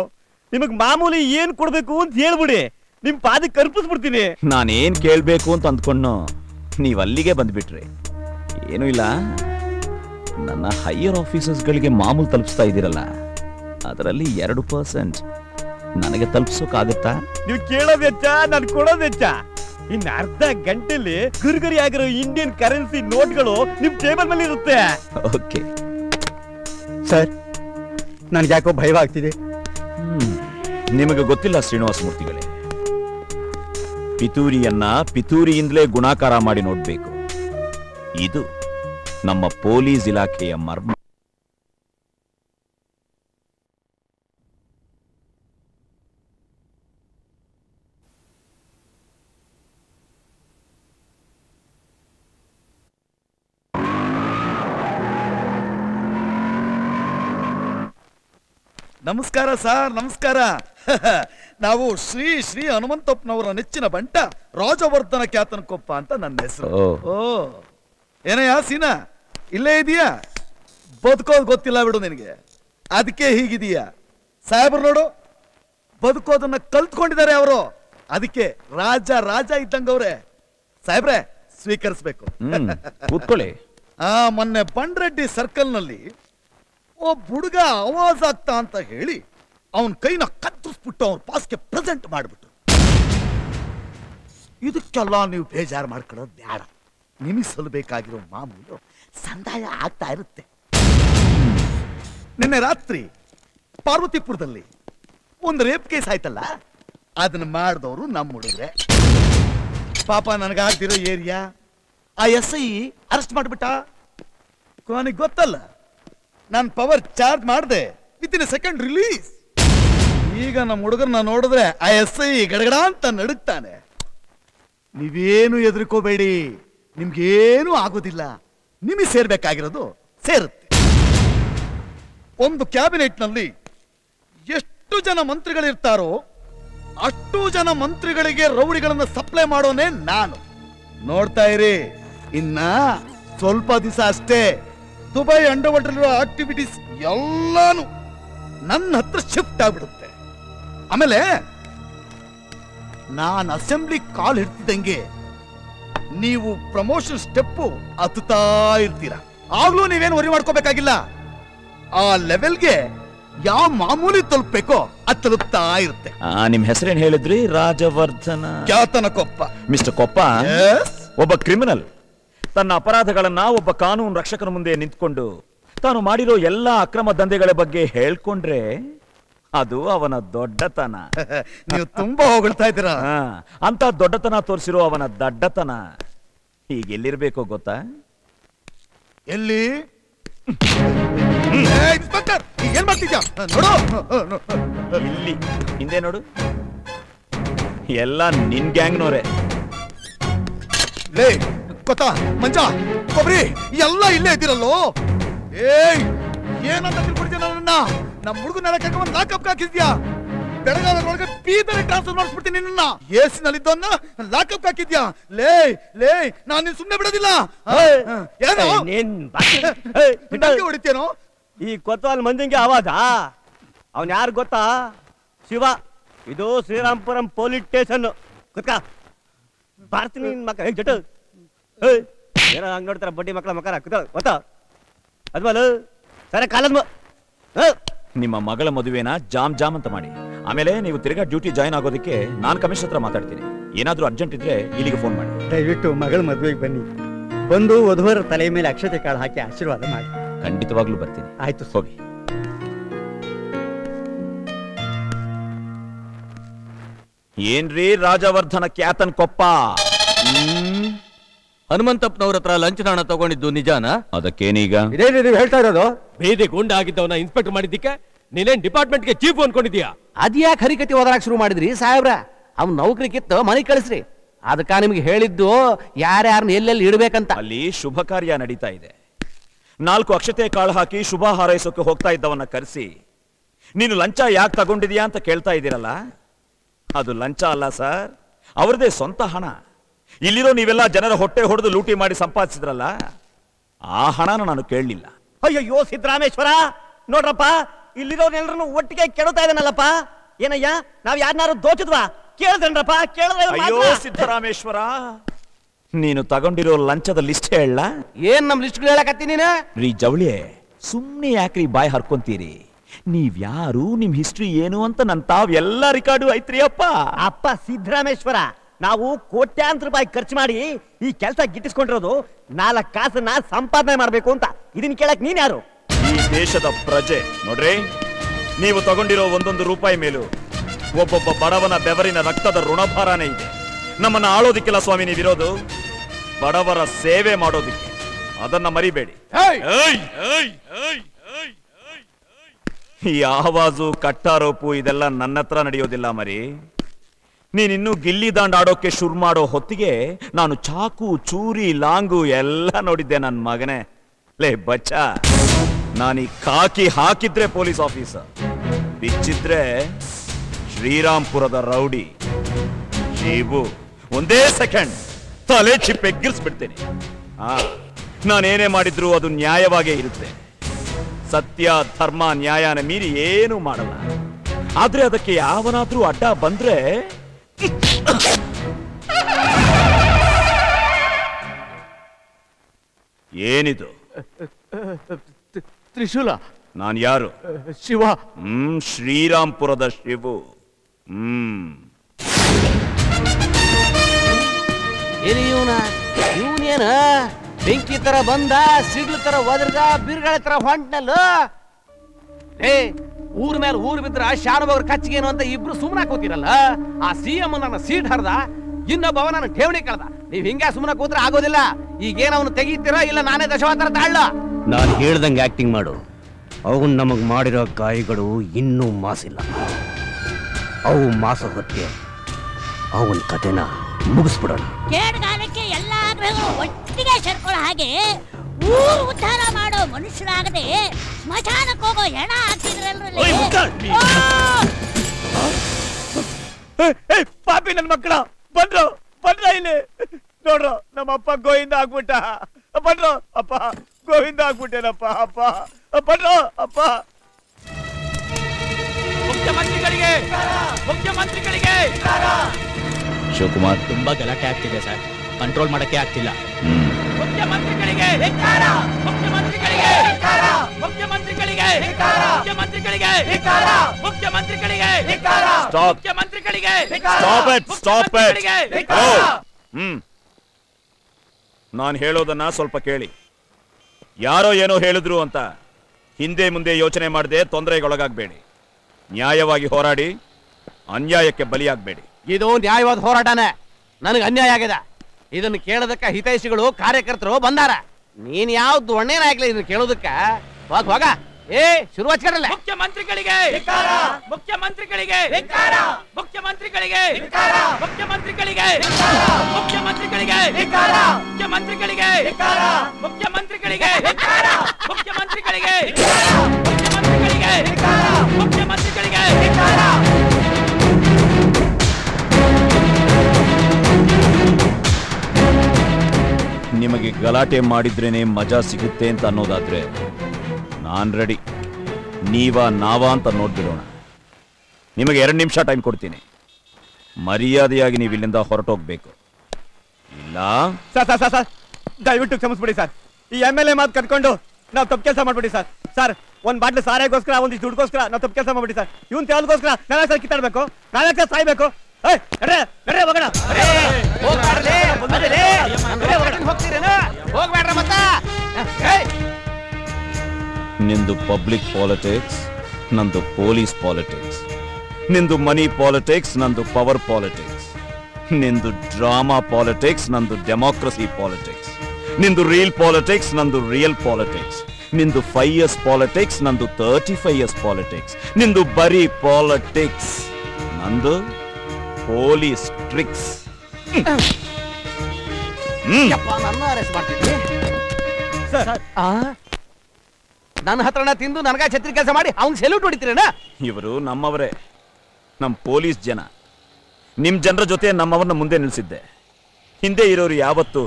ನಿಮಗ್ ಮಾಮೂಲಿ ಏನ್ ಕೊಡ್ಬೇಕು ಅಂತ ಹೇಳ್ಬಿಡಿ, ನಿಮ್ ಪಾದಕ್ಕೆ ಕರ್ಪಿಸ್ಬಿಡ್ತೀನಿ. ನಾನೇನ್ ಕೇಳ್ಬೇಕು ಅಂತ ಅಂದ್ಕೊಂಡು ನೀವ್ ಅಲ್ಲಿಗೆ ಬಂದ್ಬಿಟ್ರಿ. ಏನು ಇಲ್ಲ, ನನ್ನ ಹೈಯರ್ ಆಫೀಸರ್ಸ್ ಗಳಿಗೆ ಮಾಮೂಲಿ ತಲುಪಿಸ್ತಾ ಇದ್ದೀರಲ್ಲ, ಅದರಲ್ಲಿ 2% ನನಗೆ ತಲುಪಿಸೋಕಾಗತ್ತಾ? ನೀವು ಕೇಳೋದ್ ಹೆಚ್ಚ, ನಾನು ಕೊಡೋದ್ ಹೆಚ್ಚ. ಇನ್ನು ಅರ್ಧ ಗಂಟೆಯಲ್ಲಿ ಗುರುಗರಿ ಆಗಿರೋ ಇಂಡಿಯನ್ ಕರೆನ್ಸಿ ನೋಟ್ಗಳು ನಿಮ್ ಟೇಬಲ್ ಮೇಲೆ ಇರುತ್ತೆ. ಓಕೆ ಸರ್, ನನಗೆ ಯಾಕೋ ಭಯವಾಗ್ತಿದೆ. ನಿಮಗೆ ಗೊತ್ತಿಲ್ಲ ಶ್ರೀನಿವಾಸ ಮೂರ್ತಿಗಳೇ, ಪಿತೂರಿಯನ್ನ ಪಿತೂರಿಯಿಂದಲೇ ಗುಣಾಕಾರ ಮಾಡಿ ನೋಡ್ಬೇಕು. ಇದು ನಮ್ಮ ಪೊಲೀಸ್ ಇಲಾಖೆಯ ಮರ್ಮ. ನಮಸ್ಕಾರ ಸರ್, ನಮಸ್ಕಾರ. ನಾವು ಶ್ರೀ ಶ್ರೀ ಹನುಮಂತಪ್ಪನವರ ನೆಚ್ಚಿನ ಬಂಟ ರಾಜವರ್ಧನ ಖ್ಯಾತನಕೊಪ್ಪ ಅಂತ ನನ್ನ ಹೆಸರು. ಓ, ಏನಯ್ಯ ಸೀನಾ ಇಲ್ಲೇ ಇದೀಯಾ? ಬದುಕೋದು ಗೊತ್ತಿಲ್ಲ ಬಿಡು ನಿನಗೆ, ಅದಕ್ಕೆ ಹೀಗಿದೀಯಾ. ಸಾಹೇಬ್ರು ನೋಡು, ಬದುಕೋದನ್ನ ಕಲ್ತ್ಕೊಂಡಿದ್ದಾರೆ ಅವರು, ಅದಕ್ಕೆ ರಾಜ ರಾಜ ಇದ್ದಂಗವ್ರೆ. ಸಾಹೇಬ್ರೆ, ಸ್ವೀಕರಿಸ್ಬೇಕು. ಕೂತ್ಕೊಳ್ಳಿ. ಮೊನ್ನೆ ಬಂಡ್ರೆಡ್ಡಿ ಸರ್ಕಲ್ನಲ್ಲಿ ಒಬ್ಬ ಹುಡುಗ ಅವಾಜ್ ಆಗ್ತಾ ಅಂತ ಹೇಳಿ ಅವನ ಕೈನ ಕತ್ತರಿಸ್ಬಿಟ್ಟು ಅವ್ನ ಪಾಸ್ಗೆ ಪ್ರೆಸೆಂಟ್ ಮಾಡಿಬಿಟ್ರು. ಇದಕ್ಕೆಲ್ಲ ನೀವು ಬೇಜಾರು ಮಾಡ್ಕೊಳ್ಳೋದು ಬೇಡ. ನಿಮಗೆ ಸಲ್ಲಬೇಕಾಗಿರೋ ಮಾಮೂಲು ಸಂದಾಯ ಆಗ್ತಾ ಇರುತ್ತೆ. ನಿನ್ನೆ ರಾತ್ರಿ ಪಾರ್ವತಿಪುರದಲ್ಲಿ ಒಂದು ರೇಪ್ ಕೇಸ್ ಆಯ್ತಲ್ಲ, ಅದನ್ನ ಮಾಡಿದವರು ನಮ್ಮ ಹುಡುಗ್ರೆ. ಪಾಪ ನನಗಾಗ್ದಿರೋ ಏರಿಯಾ ಆ SI ಅರೆಸ್ಟ್ ಮಾಡಿಬಿಟ್ಟ. ನನಗೆ ಗೊತ್ತಲ್ಲ, ನಾನು ಪವರ್ ಚಾರ್ಜ್ ಮಾಡಿದೆ, ವಿತಿನ್ ಸೆಕೆಂಡ್ ರಿಲೀಸ್. ಈಗ ನಮ್ಮ ಹುಡುಗರನ್ನ ನೋಡಿದ್ರೆ ಆ SI ಗಡಗಡ ಅಂತ ನಡುಗ್ತಾನೆ. ನೀವೇನು ಹೆದರ್ಕೋಬೇಡಿ, ನಿಮ್ಗೇನು ಆಗೋದಿಲ್ಲ. ನಿಮಗೆ ಸೇರ್ಬೇಕಾಗಿರೋದು ಸೇರುತ್ತೆ. ಒಂದು ಕ್ಯಾಬಿನೆಟ್ನಲ್ಲಿ ಎಷ್ಟು ಜನ ಮಂತ್ರಿಗಳಿರ್ತಾರೋ ಅಷ್ಟು ಜನ ಮಂತ್ರಿಗಳಿಗೆ ರೌಡಿಗಳನ್ನು ಸಪ್ಲೈ ಮಾಡೋನೇ ನಾನು. ನೋಡ್ತಾ ಇರಿ, ಇನ್ನ ಸ್ವಲ್ಪ ದಿವಸ ಅಷ್ಟೇ ದುಬೈ ಅಂಡರ್ ವಾಟರ್ ಇರೋ ಆಕ್ಟಿವಿಟೀಸ್ ಎಲ್ಲಾನು ನನ್ನ ಹತ್ರ ಶಿಫ್ಟ್ ಆಗ್ಬಿಡುತ್ತೆ. ಆಮೇಲೆ ನಾನು ಅಸೆಂಬ್ಲಿ ಕಾಲ್ ಹಿಡ್ತಿದ್ದಂಗೆ ನೀವು ಪ್ರಮೋಷನ್ ಸ್ಟೆಪ್ಪು ಹತ್ತುತ್ತಾ ಇರ್ತೀರ. ಆಗ್ಲೂ ನೀವೇನು ವರಿ ಮಾಡ್ಕೋಬೇಕಾಗಿಲ್ಲ. ಆ ಲೆವೆಲ್ಗೆ ಯಾವ ಮಾಮೂಲಿ ತಲುಪಬೇಕೋ ಅದು ತಲುಪ್ತಾ ಇರುತ್ತೆ. ನಿಮ್ ಹೆಸರೇನು ಹೇಳಿದ್ರಿ? ರಾಜವರ್ಧನ ಖ್ಯಾತನಕೊಪ್ಪ. ಮಿಸ್ಟರ್ ಕೊಪ್ಪ ಒಬ್ಬ ಕ್ರಿಮಿನಲ್. ತನ್ನ ಅಪರಾಧಗಳನ್ನ ಒಬ್ಬ ಕಾನೂನು ರಕ್ಷಕನ ಮುಂದೆ ನಿಂತ್ಕೊಂಡು ತಾನು ಮಾಡಿರೋ ಎಲ್ಲ ಅಕ್ರಮ ದಂಧೆಗಳ ಬಗ್ಗೆ ಹೇಳ್ಕೊಂಡ್ರೆ ಅದು ಅವನ ದೊಡ್ಡತನ. ನೀವು ತುಂಬಾ ಹೊಗಳ್ತಾ ಇದ್ದೀರಾ. ಅಂತ ದೊಡ್ಡತನ ತೋರಿಸಿರೋ ಅವನ ದಡ್ಡತನ ಈಗ ಎಲ್ಲಿರ್ಬೇಕೋ ಗೊತ್ತಾ? ಎಲ್ಲಿ? ಏನ್ ಮಾಡ್ತಿದ್ಯಾ? ಇಲ್ಲಿ ಹಿಂದೆ ನೋಡು, ಎಲ್ಲ ನಿನ್ ಗ್ಯಾಂಗ್ನೋರೆ. ಗೊತ್ತಾ ಮಂಜ ಕೊಬ್ರಿ ಎಲ್ಲ ಇಲ್ಲೇ ಇದ್ದೀರಲ್ಲೋ. ಏಯ್, ಏನಂತ ತಿಳ್ಬಿಡ್ತೀಯ ನನ್ನ? ನಮ್ಮ ಹುಡುಗನೆಲ್ಲ ಕರ್ಕೊಂಡ್ ಲಾಕಪ್ ಹಾಕಿದ್ಯಾ? ಬೆಳಗಾವಿಗೆ ಪೀದರೆ ಟ್ರಾನ್ಸ್ಫರ್ ಮಾಡಿಸ್ಬಿಡ್ತೀನಿ ನಿನ್ನ. ಏಸಿನಲ್ಲಿದ್ದವನ್ನ ಲಾಕಪ್ ಹಾಕಿದ್ಯಾ? ಲೇ ಲೇ, ನಾನು ನಿನ್ ಸುಮ್ಮನೆ ಬಿಡೋದಿಲ್ಲ. ಏನೋ ಹೊಡಿತೇನೋ ಈ ಕೊತ್ವಾಲ್ ಮಂದಿಂಗೆ ಆವಾಜ. ಅವನ್ ಯಾರು ಗೊತ್ತಾ? ಶಿವ. ಇದು ಶ್ರೀರಾಮ್ಪುರಂ ಪೊಲೀಸ್ ಸ್ಟೇಷನ್. ಗೊತ್ತಾ ಭಾರತ ಮಕ್ಕ ಜೊತೆ ಏನೋ ಹಂಗೆ ನೋಡ್ತಾರೆ ಬಡ್ಡಿ ಮಕ್ಕಳ ಮಕಾರ ಕೂತಾಳೆ ಗೊತ್ತಾ ಅದ್ಮೇಲೆ ಸರಿ ಕಾಲದ ನಿಮ್ಮ ಮಗಳ ಮದುವೆನ ಜಾಮ್ ಜಾಮ್ ಅಂತ ಮಾಡಿ ಆಮೇಲೆ ನೀವು ತಿರ್ಗಾ ಡ್ಯೂಟಿ ಜಾಯಿನ್ ಆಗೋದಕ್ಕೆ ನಾನು ಕಮಿಷನ್ ಹತ್ರ ಮಾತಾಡ್ತೀನಿ ಏನಾದರೂ ಅರ್ಜೆಂಟ್ ಇದ್ರೆ ಇಲ್ಲಿಗೆ ಫೋನ್ ಮಾಡಿ ದಯವಿಟ್ಟು ಮಗಳ ಮದುವೆಗೆ ಬನ್ನಿ ಬಂದು ವಧುವರ ತಲೆ ಮೇಲೆ ಅಕ್ಷತೆ ಕಾಳು ಹಾಕಿ ಆಶೀರ್ವಾದ ಮಾಡಿ ಖಂಡಿತವಾಗ್ಲೂ ಬರ್ತೀನಿ ಆಯ್ತು ಹೋಗಿ ಏನ್ರಿ ರಾಜವರ್ಧನ ಕ್ಯಾತನ್ ಕೊಪ್ಪ ಹನುಮಂತಪ್ಪನವ್ರ ಹತ್ರ ಲಂಚ ಹಣ ತಗೊಂಡಿದ್ದು ನಿಜಾನಾ ಅದಕ್ಕೇನೀಗ ಹೇಳ್ತಾ ಇರೋದು ಬೀದಿ ಗುಂಡ ಆಗಿದ್ದವನ್ನ ಇನ್ಸ್ಪೆಕ್ಟರ್ ಮಾಡಿದ್ದಕ್ಕೆ ನೀನೇನ್ ಡಿಪಾರ್ಟ್ಮೆಂಟ್ಗೆ ಚೀಫ್ ಅನ್ಕೊಂಡಿದ್ಯಾ ಅದ್ಯಾಕೆ ಹರಿಕತಿ ಓದಲಾಕ್ ಶುರು ಮಾಡಿದ್ರಿ ಸಾಹೇಬ್ರ ಅವ್ನ ನೌಕರಿ ಕಿತ್ತ ಮನೆಗೆ ಕಳಿಸ್ರಿ ಅದಕ್ಕ ನಿಮ್ಗೆ ಹೇಳಿದ್ದು ಯಾರ್ಯಾರನ್ನ ಎಲ್ಲೆಲ್ಲಿ ಇಡಬೇಕಂತ ಅಲ್ಲಿ ಶುಭ ಕಾರ್ಯ ನಡೀತಾ ಇದೆ 4 ಅಕ್ಷತೆ ಕಾಳು ಹಾಕಿ ಶುಭ ಹಾರೈಸೋಕೆ ಹೋಗ್ತಾ ಇದ್ದವನ್ನ ಕರೆಸಿ ನೀನು ಲಂಚ ಯಾಕೆ ತಗೊಂಡಿದ್ಯಾ ಅಂತ ಕೇಳ್ತಾ ಇದ್ದೀರಲ್ಲ ಅದು ಲಂಚ ಅಲ್ಲ ಸರ್ ಅವ್ರದೇ ಸ್ವಂತ ಹಣ ಇಲ್ಲಿರೋ ನೀವೆಲ್ಲ ಜನರ ಹೊಟ್ಟೆ ಹೊಡೆದು ಲೂಟಿ ಮಾಡಿ ಸಂಪಾದಿಸಿದ್ರಲ್ಲ ಆ ಹಣನ ನಾನು ಕೇಳಲಿಲ್ಲ ಅಯ್ಯೋ ಸಿದ್ದರಾಮೇಶ್ವರ ನೋಡ್ರಪ್ಪ ಇಲ್ಲಿರೋನೆಲ್ಲರನ್ನು ಒಟ್ಟಿಗೆ ಕೆಡತಾ ಇದನಲ್ಲಪ್ಪ ಏನಯ್ಯ ನಾವ್ ಯಾರನ್ನಾರು ದೋಚಿದ್ವಾ ಕೇಳಿದ್ರಪ್ಪ ಕೇಳಿದ್ರೆ ಅಯ್ಯೋ ಸಿದ್ದರಾಮೇಶ್ವರ ನೀನು ತಗೊಂಡಿರೋ ಲಂಚದ ಲಿಸ್ಟ್ ಹೇಳ ಏನ್ ನಮ್ ಲಿಸ್ಟ್ ಹೇಳಕತ್ತಿ ನೀನು ರೀ ಜವಳಿಯೇ ಸುಮ್ನೆ ಯಾಕ್ರಿ ಬಾಯ್ ಹರ್ಕೊಂತೀರಿ ನೀವ್ಯಾರು ನಿಮ್ ಹಿಸ್ಟ್ರಿ ಏನು ಅಂತ ನನ್ ತಾವ್ ಎಲ್ಲಾ ರೆಕಾರ್ಡು ಐತ್ರಿ ಅಪ್ಪ ಅಪ್ಪ ಸಿದ್ದರಾಮೇಶ್ವರ ನಾವು ಕೋಟ್ಯಾಂತರ ರೂಪಾಯಿ ಖರ್ಚು ಮಾಡಿ ಈ ಕೆಲಸ ಗಿಟ್ಟಿಸ್ಕೊಂಡಿರೋದು 4 ಕಾಸನ್ನ ಸಂಪಾದನೆ ಮಾಡಬೇಕು ಅಂತ ಇದನ್ನ ಕೇಳಕ್ ನೀನ್ ಯಾರು ಈ ದೇಶದ ಪ್ರಜೆ ನೋಡ್ರಿ ನೀವು ತಗೊಂಡಿರೋ ಒಂದೊಂದು ರೂಪಾಯಿ ಮೇಲೂ ಒಬ್ಬೊಬ್ಬ ಬಡವನ ಬೆವರಿನ ರಕ್ತದ ಋಣಭಾರನೇ ಇದೆ ನಮ್ಮನ್ನ ಆಳೋದಿಕ್ಕೆಲ್ಲ ಸ್ವಾಮಿ ನೀವಿರೋದು ಬಡವರ ಸೇವೆ ಮಾಡೋದಿಕ್ಕೆ ಅದನ್ನ ಮರಿಬೇಡಿ ಈ ಆವಾಜು ಕಟ್ಟಾರೋಪು ಇದೆಲ್ಲ ನನ್ನ ಹತ್ರ ನಡೆಯೋದಿಲ್ಲ ಮರಿ ನೀನಿನ್ನೂ ಗಿಲ್ಲಿ ದಾಂಡ್ ಆಡೋಕೆ ಶುರು ಮಾಡೋ ಹೊತ್ತಿಗೆ ನಾನು ಚಾಕು ಚೂರಿ ಲಾಂಗು ಎಲ್ಲ ನೋಡಿದ್ದೆ ನನ್ನ ಮಗನೇ ಲೇ ಬಚ್ಚ ನಾನೀ ಕಾಕಿ ಹಾಕಿದ್ರೆ ಪೊಲೀಸ್ ಆಫೀಸರ್ ಬಿಚ್ಚಿದ್ರೆ ಶ್ರೀರಾಂಪುರದ ರೌಡಿ ಶಿವು ಒಂದೇ ಸೆಕೆಂಡ್ ತಲೆ ಚಿಪ್ಪೆಗ್ಗಿರಿಸ್ಬಿಡ್ತೇನೆ ನಾನೇನೇ ಮಾಡಿದ್ರು ಅದು ನ್ಯಾಯವಾಗೇ ಇರುತ್ತೆ ಸತ್ಯ ಧರ್ಮ ನ್ಯಾಯನ ಮೀರಿ ಏನು ಮಾಡಲ್ಲ ಆದ್ರೆ ಅದಕ್ಕೆ ಯಾವನಾದ್ರೂ ಅಡ್ಡ ಬಂದ್ರೆ ಏನಿದು ತ್ರಿಶೂಲ ನಾನು ಯಾರು ಶಿವ ಶ್ರೀರಾಂಪುರದ ಶಿವು ಇವನೇನ ಬೆಂಕಿ ತರ ಬಂದ ಸಿಡ್ಲು ತರ ಒದರ್ದ ಬಿರುಗಾಳಿ ತರ ಹೊಂಟ್ನಲ್ಲ ಏ ಊರ್ ಮೇಲೆ ಊರ್ ಬಿದ್ರ ಶಾನುಭಾವ್ರ ಕಚ್ಚಿಗೇನು ಅಂತ ಇಬ್ರು ಸುಮ್ನ ಕೂತಿರಲ್ಲ ಆ ಸಿಎಂ ನನ್ನ ಸೀಟ್ ಹರ್ದ ಇನ್ನೊಬ್ಬವ ನನ್ನ ಠೇವಣಿ ಕಳ್ದ ನೀವ್ ಹಿಂಗ ಸುಮ್ನ ಕೂತ್ರ ಆಗೋದಿಲ್ಲ ಈಗೇನ ಅವನು ತೆಗೀತೀರಾ ಇಲ್ಲ ನಾನೇ ದಶಾವತಾರ ತಾಳ್ಲ ನಾನು ಹೇಳ್ದಂಗೆ ಆಕ್ಟಿಂಗ್ ಮಾಡು ಅವನ್ ನಮಗ್ ಮಾಡಿರೋ ಗಾಯಗಳು ಇನ್ನೂ ಮಾಸಿಲ್ಲ ಅವು ಮಾಸ ಹೊತ್ತೆ ಅವನ ಕಥೆನ ಮುಗಿಸ್ಬಿಡೋಣ ಕೇಡಗಾಲಕ್ಕೆ ಎಲ್ಲ ಆಗ್ರಹಗಳು ಒಟ್ಟಿಗೆ ಸೇರ್ಕೊಳ್ಳೋ ಹಾಗೆ ಊರು ಉದ್ಧಾರ ಮಾಡೋ ಮನುಷ್ಯರಾಗದೆ ಸ್ಮಶಾನಕ್ಕೆ ಹೋಗೋ ಹೆಣ ಹಾಕ್ತಿದ್ರಲ್ರಿ ಪಾಪಿ ನನ್ ಮಕ್ಕಳ ಬಂದ್ರು ಬಂದ್ರ ಇಲ್ಲಿ ನೋಡ್ರು ನಮ್ಮ ಅಪ್ಪ ಗೋವಿಂದ ಆಗ್ಬಿಟ್ಟ ಬಂದ್ರು ಅಪ್ಪ ಗೋವಿಂದ ಆಗ್ಬಿಟ್ಟೇನಪ್ಪ ಅಪ್ಪ ಬಂದ್ರು ಅಪ್ಪ ಮುಖ್ಯಮಂತ್ರಿಗಳಿಗೆ ಮುಖ್ಯಮಂತ್ರಿಗಳಿಗೆ ಶಿವಕುಮಾರ್ ತುಂಬಾ ಗಲಾಟೆ ಆಗ್ತಿದೆ ಸರ್ ಕಂಟ್ರೋಲ್ ಮಾಡಕ್ಕೆ ಆಗ್ತಿಲ್ಲ ಮುಖ್ಯಮಂತ್ರಿಗಳಿಗೆ ಧಿಕ್ಕಾರ ಮುಖ್ಯಮಂತ್ರಿಗಳಿಗೆ ಧಿಕ್ಕಾರ ಮುಖ್ಯಮಂತ್ರಿಗಳಿಗೆ ಧಿಕ್ಕಾರ ಮುಖ್ಯಮಂತ್ರಿಗಳಿಗೆ ಧಿಕ್ಕಾರ ಮುಖ್ಯಮಂತ್ರಿಗಳಿಗೆ ಧಿಕ್ಕಾರ ಸ್ಟಾಪ್ ಮುಖ್ಯಮಂತ್ರಿಗಳಿಗೆ ಸ್ಟಾಪ್ ಇಟ್ ಸ್ಟಾಪ್ ಇಟ್ ನಾನು ಹೇಳೋದನ್ನ ಸ್ವಲ್ಪ ಕೇಳಿ ಯಾರೋ ಏನೋ ಹೇಳಿದ್ರು ಅಂತ ಹಿಂದೆ ಮುಂದೆ ಯೋಚನೆ ಮಾಡದೆ ತೊಂದರೆಗೊಳಗಾಗಬೇಡಿ ನ್ಯಾಯವಾಗಿ ಹೋರಾಡಿ ಅನ್ಯಾಯಕ್ಕೆ ಬಲಿಯಾಗಬೇಡಿ ಇದು ನ್ಯಾಯವಾದ ಹೋರಾಟನೇ ನನಗೆ ಅನ್ಯಾಯ ಆಗಿದೆ ಇದನ್ನು ಕೇಳೋದಕ್ಕೆ ಹಿತೈಷಿಗಳು ಕಾರ್ಯಕರ್ತರು ಬಂದಾರ ನೀನ್ ಯಾವ ದೊಣ್ಣೇನ ಆಗ್ಲಿ ಇದನ್ನ ಕೇಳೋದಕ್ಕ ಹೋಗ ಹೋಗ ಏ ಶುರು ಹಚ್ಚಿರಲ್ಲ ಮುಖ್ಯಮಂತ್ರಿಗಳಿಗೆ ಧಿಕ್ಕಾರ ಮುಖ್ಯಮಂತ್ರಿಗಳಿಗೆ ಧಿಕ್ಕಾರ ಮುಖ್ಯಮಂತ್ರಿಗಳಿಗೆ ಧಿಕ್ಕಾರ ಮುಖ್ಯಮಂತ್ರಿಗಳಿಗೆ ಧಿಕ್ಕಾರ ಮುಖ್ಯಮಂತ್ರಿಗಳಿಗೆ ಧಿಕ್ಕಾರ ಮುಖ್ಯಮಂತ್ರಿಗಳಿಗೆ ಧಿಕ್ಕಾರ ಮುಖ್ಯಮಂತ್ರಿಗಳಿಗೆ ಧಿಕ್ಕಾರ ಮುಖ್ಯಮಂತ್ರಿಗಳಿಗೆ ಧಿಕ್ಕಾರ ಮುಖ್ಯಮಂತ್ರಿಗಳಿಗೆ ಧಿಕ್ಕಾರ ಮುಖ್ಯಮಂತ್ರಿಗಳಿಗೆ ಧಿಕ್ಕಾರ ನಿಮಗೆ ಗಲಾಟೆ ಮಾಡಿದ್ರೇನೆ ಮಜಾ ಸಿಗುತ್ತೆ ಅಂತ ಅನ್ನೋದಾದ್ರೆ ನಾನು ರೆಡಿ ನೀವಾ ನಾವಾ ಅಂತ ನೋಡ್ಬಿಡೋಣ ನಿಮಗೆ 2 ನಿಮಿಷ ಟೈಮ್ ಕೊಡ್ತೀನಿ ಮರ್ಯಾದೆಯಾಗಿ ನೀವು ಇಲ್ಲಿಂದ ಹೊರಟೋಗ್ಬೇಕು ಇಲ್ಲ ದಯವಿಟ್ಟು ಕ್ಷಮಿಸ್ಬಿಡಿ ಸರ್. ಈ MLA ಮಾತು ಕಟ್ಕೊಂಡು ನಾವು ತಪ್ಪು ಕೆಲಸ ಮಾಡ್ಬಿಡಿ ಸರ್. ಸರ್ ಒಂದು ಬಾಟ್ಲು ಸಾರಾಯಿಗೋಸ್ಕರ ಒಂದಿಷ್ಟು ದುಡ್ಡುಗೋಸ್ಕರ ನಾವು ತಪ್ಪು ಕೆಲಸ ಮಾಡ್ಬಿಡಿ ಸರ್. ಇವನ್ ತೆಲುಗೋಸ್ಕರ ನಾಲ್ಕು ಸಲ ಕಿತ್ತಾಡ್ಬೇಕು, ನಾಲ್ಕು ಸಲ ಸಾಯ್ಬೇಕು. ನಿಂದು ಪಬ್ಲಿಕ್ ಪಾಲಿಟಿಕ್ಸ್, ನಂದು ಪೊಲೀಸ್ ಪಾಲಿಟಿಕ್ಸ್. ನಿಂದು ಮನಿ ಪಾಲಿಟಿಕ್ಸ್, ನಂದು ಪವರ್ ಪಾಲಿಟಿಕ್ಸ್. ನಿಂದು ಡ್ರಾಮಾ ಪಾಲಿಟಿಕ್ಸ್, ನಂದು ಡೆಮಾಕ್ರಸಿ ಪಾಲಿಟಿಕ್ಸ್. ನಿಂದು ರಿಯಲ್ ಪಾಲಿಟಿಕ್ಸ್, ನಂದು ರಿಯಲ್ ಪಾಲಿಟಿಕ್ಸ್. ನಿಂದು 5 years ಪಾಲಿಟಿಕ್ಸ್, ನಂದು 35 years ಪಾಲಿಟಿಕ್ಸ್. ನಿಂದು ಬರೀ ಪಾಲಿಟಿಕ್ಸ್, ನಂದು ಪೊಲೀಸ್ ಟ್ರಿಕ್ಸ್. ನನ್ನ ಹತ್ರನ ತಿಂದು ನನಗ ಛತ್ರಿ ಕೆಲಸ ಮಾಡಿ ಅವ್ನ್ ಸೆಲ್ಯೂಟ್ ಹೊಡಿತೀರಣ್ಣ. ಇವರು ನಮ್ಮವರೇ, ನಮ್ಮ ಪೊಲೀಸ್ ಜನ. ನಿಮ್ಮ ಜನರ ಜೊತೆ ನಮ್ಮವ್ರನ್ನ ಮುಂದೆ ನಿಲ್ಸಿದ್ದೆ. ಹಿಂದೆ ಇರೋರು ಯಾವತ್ತು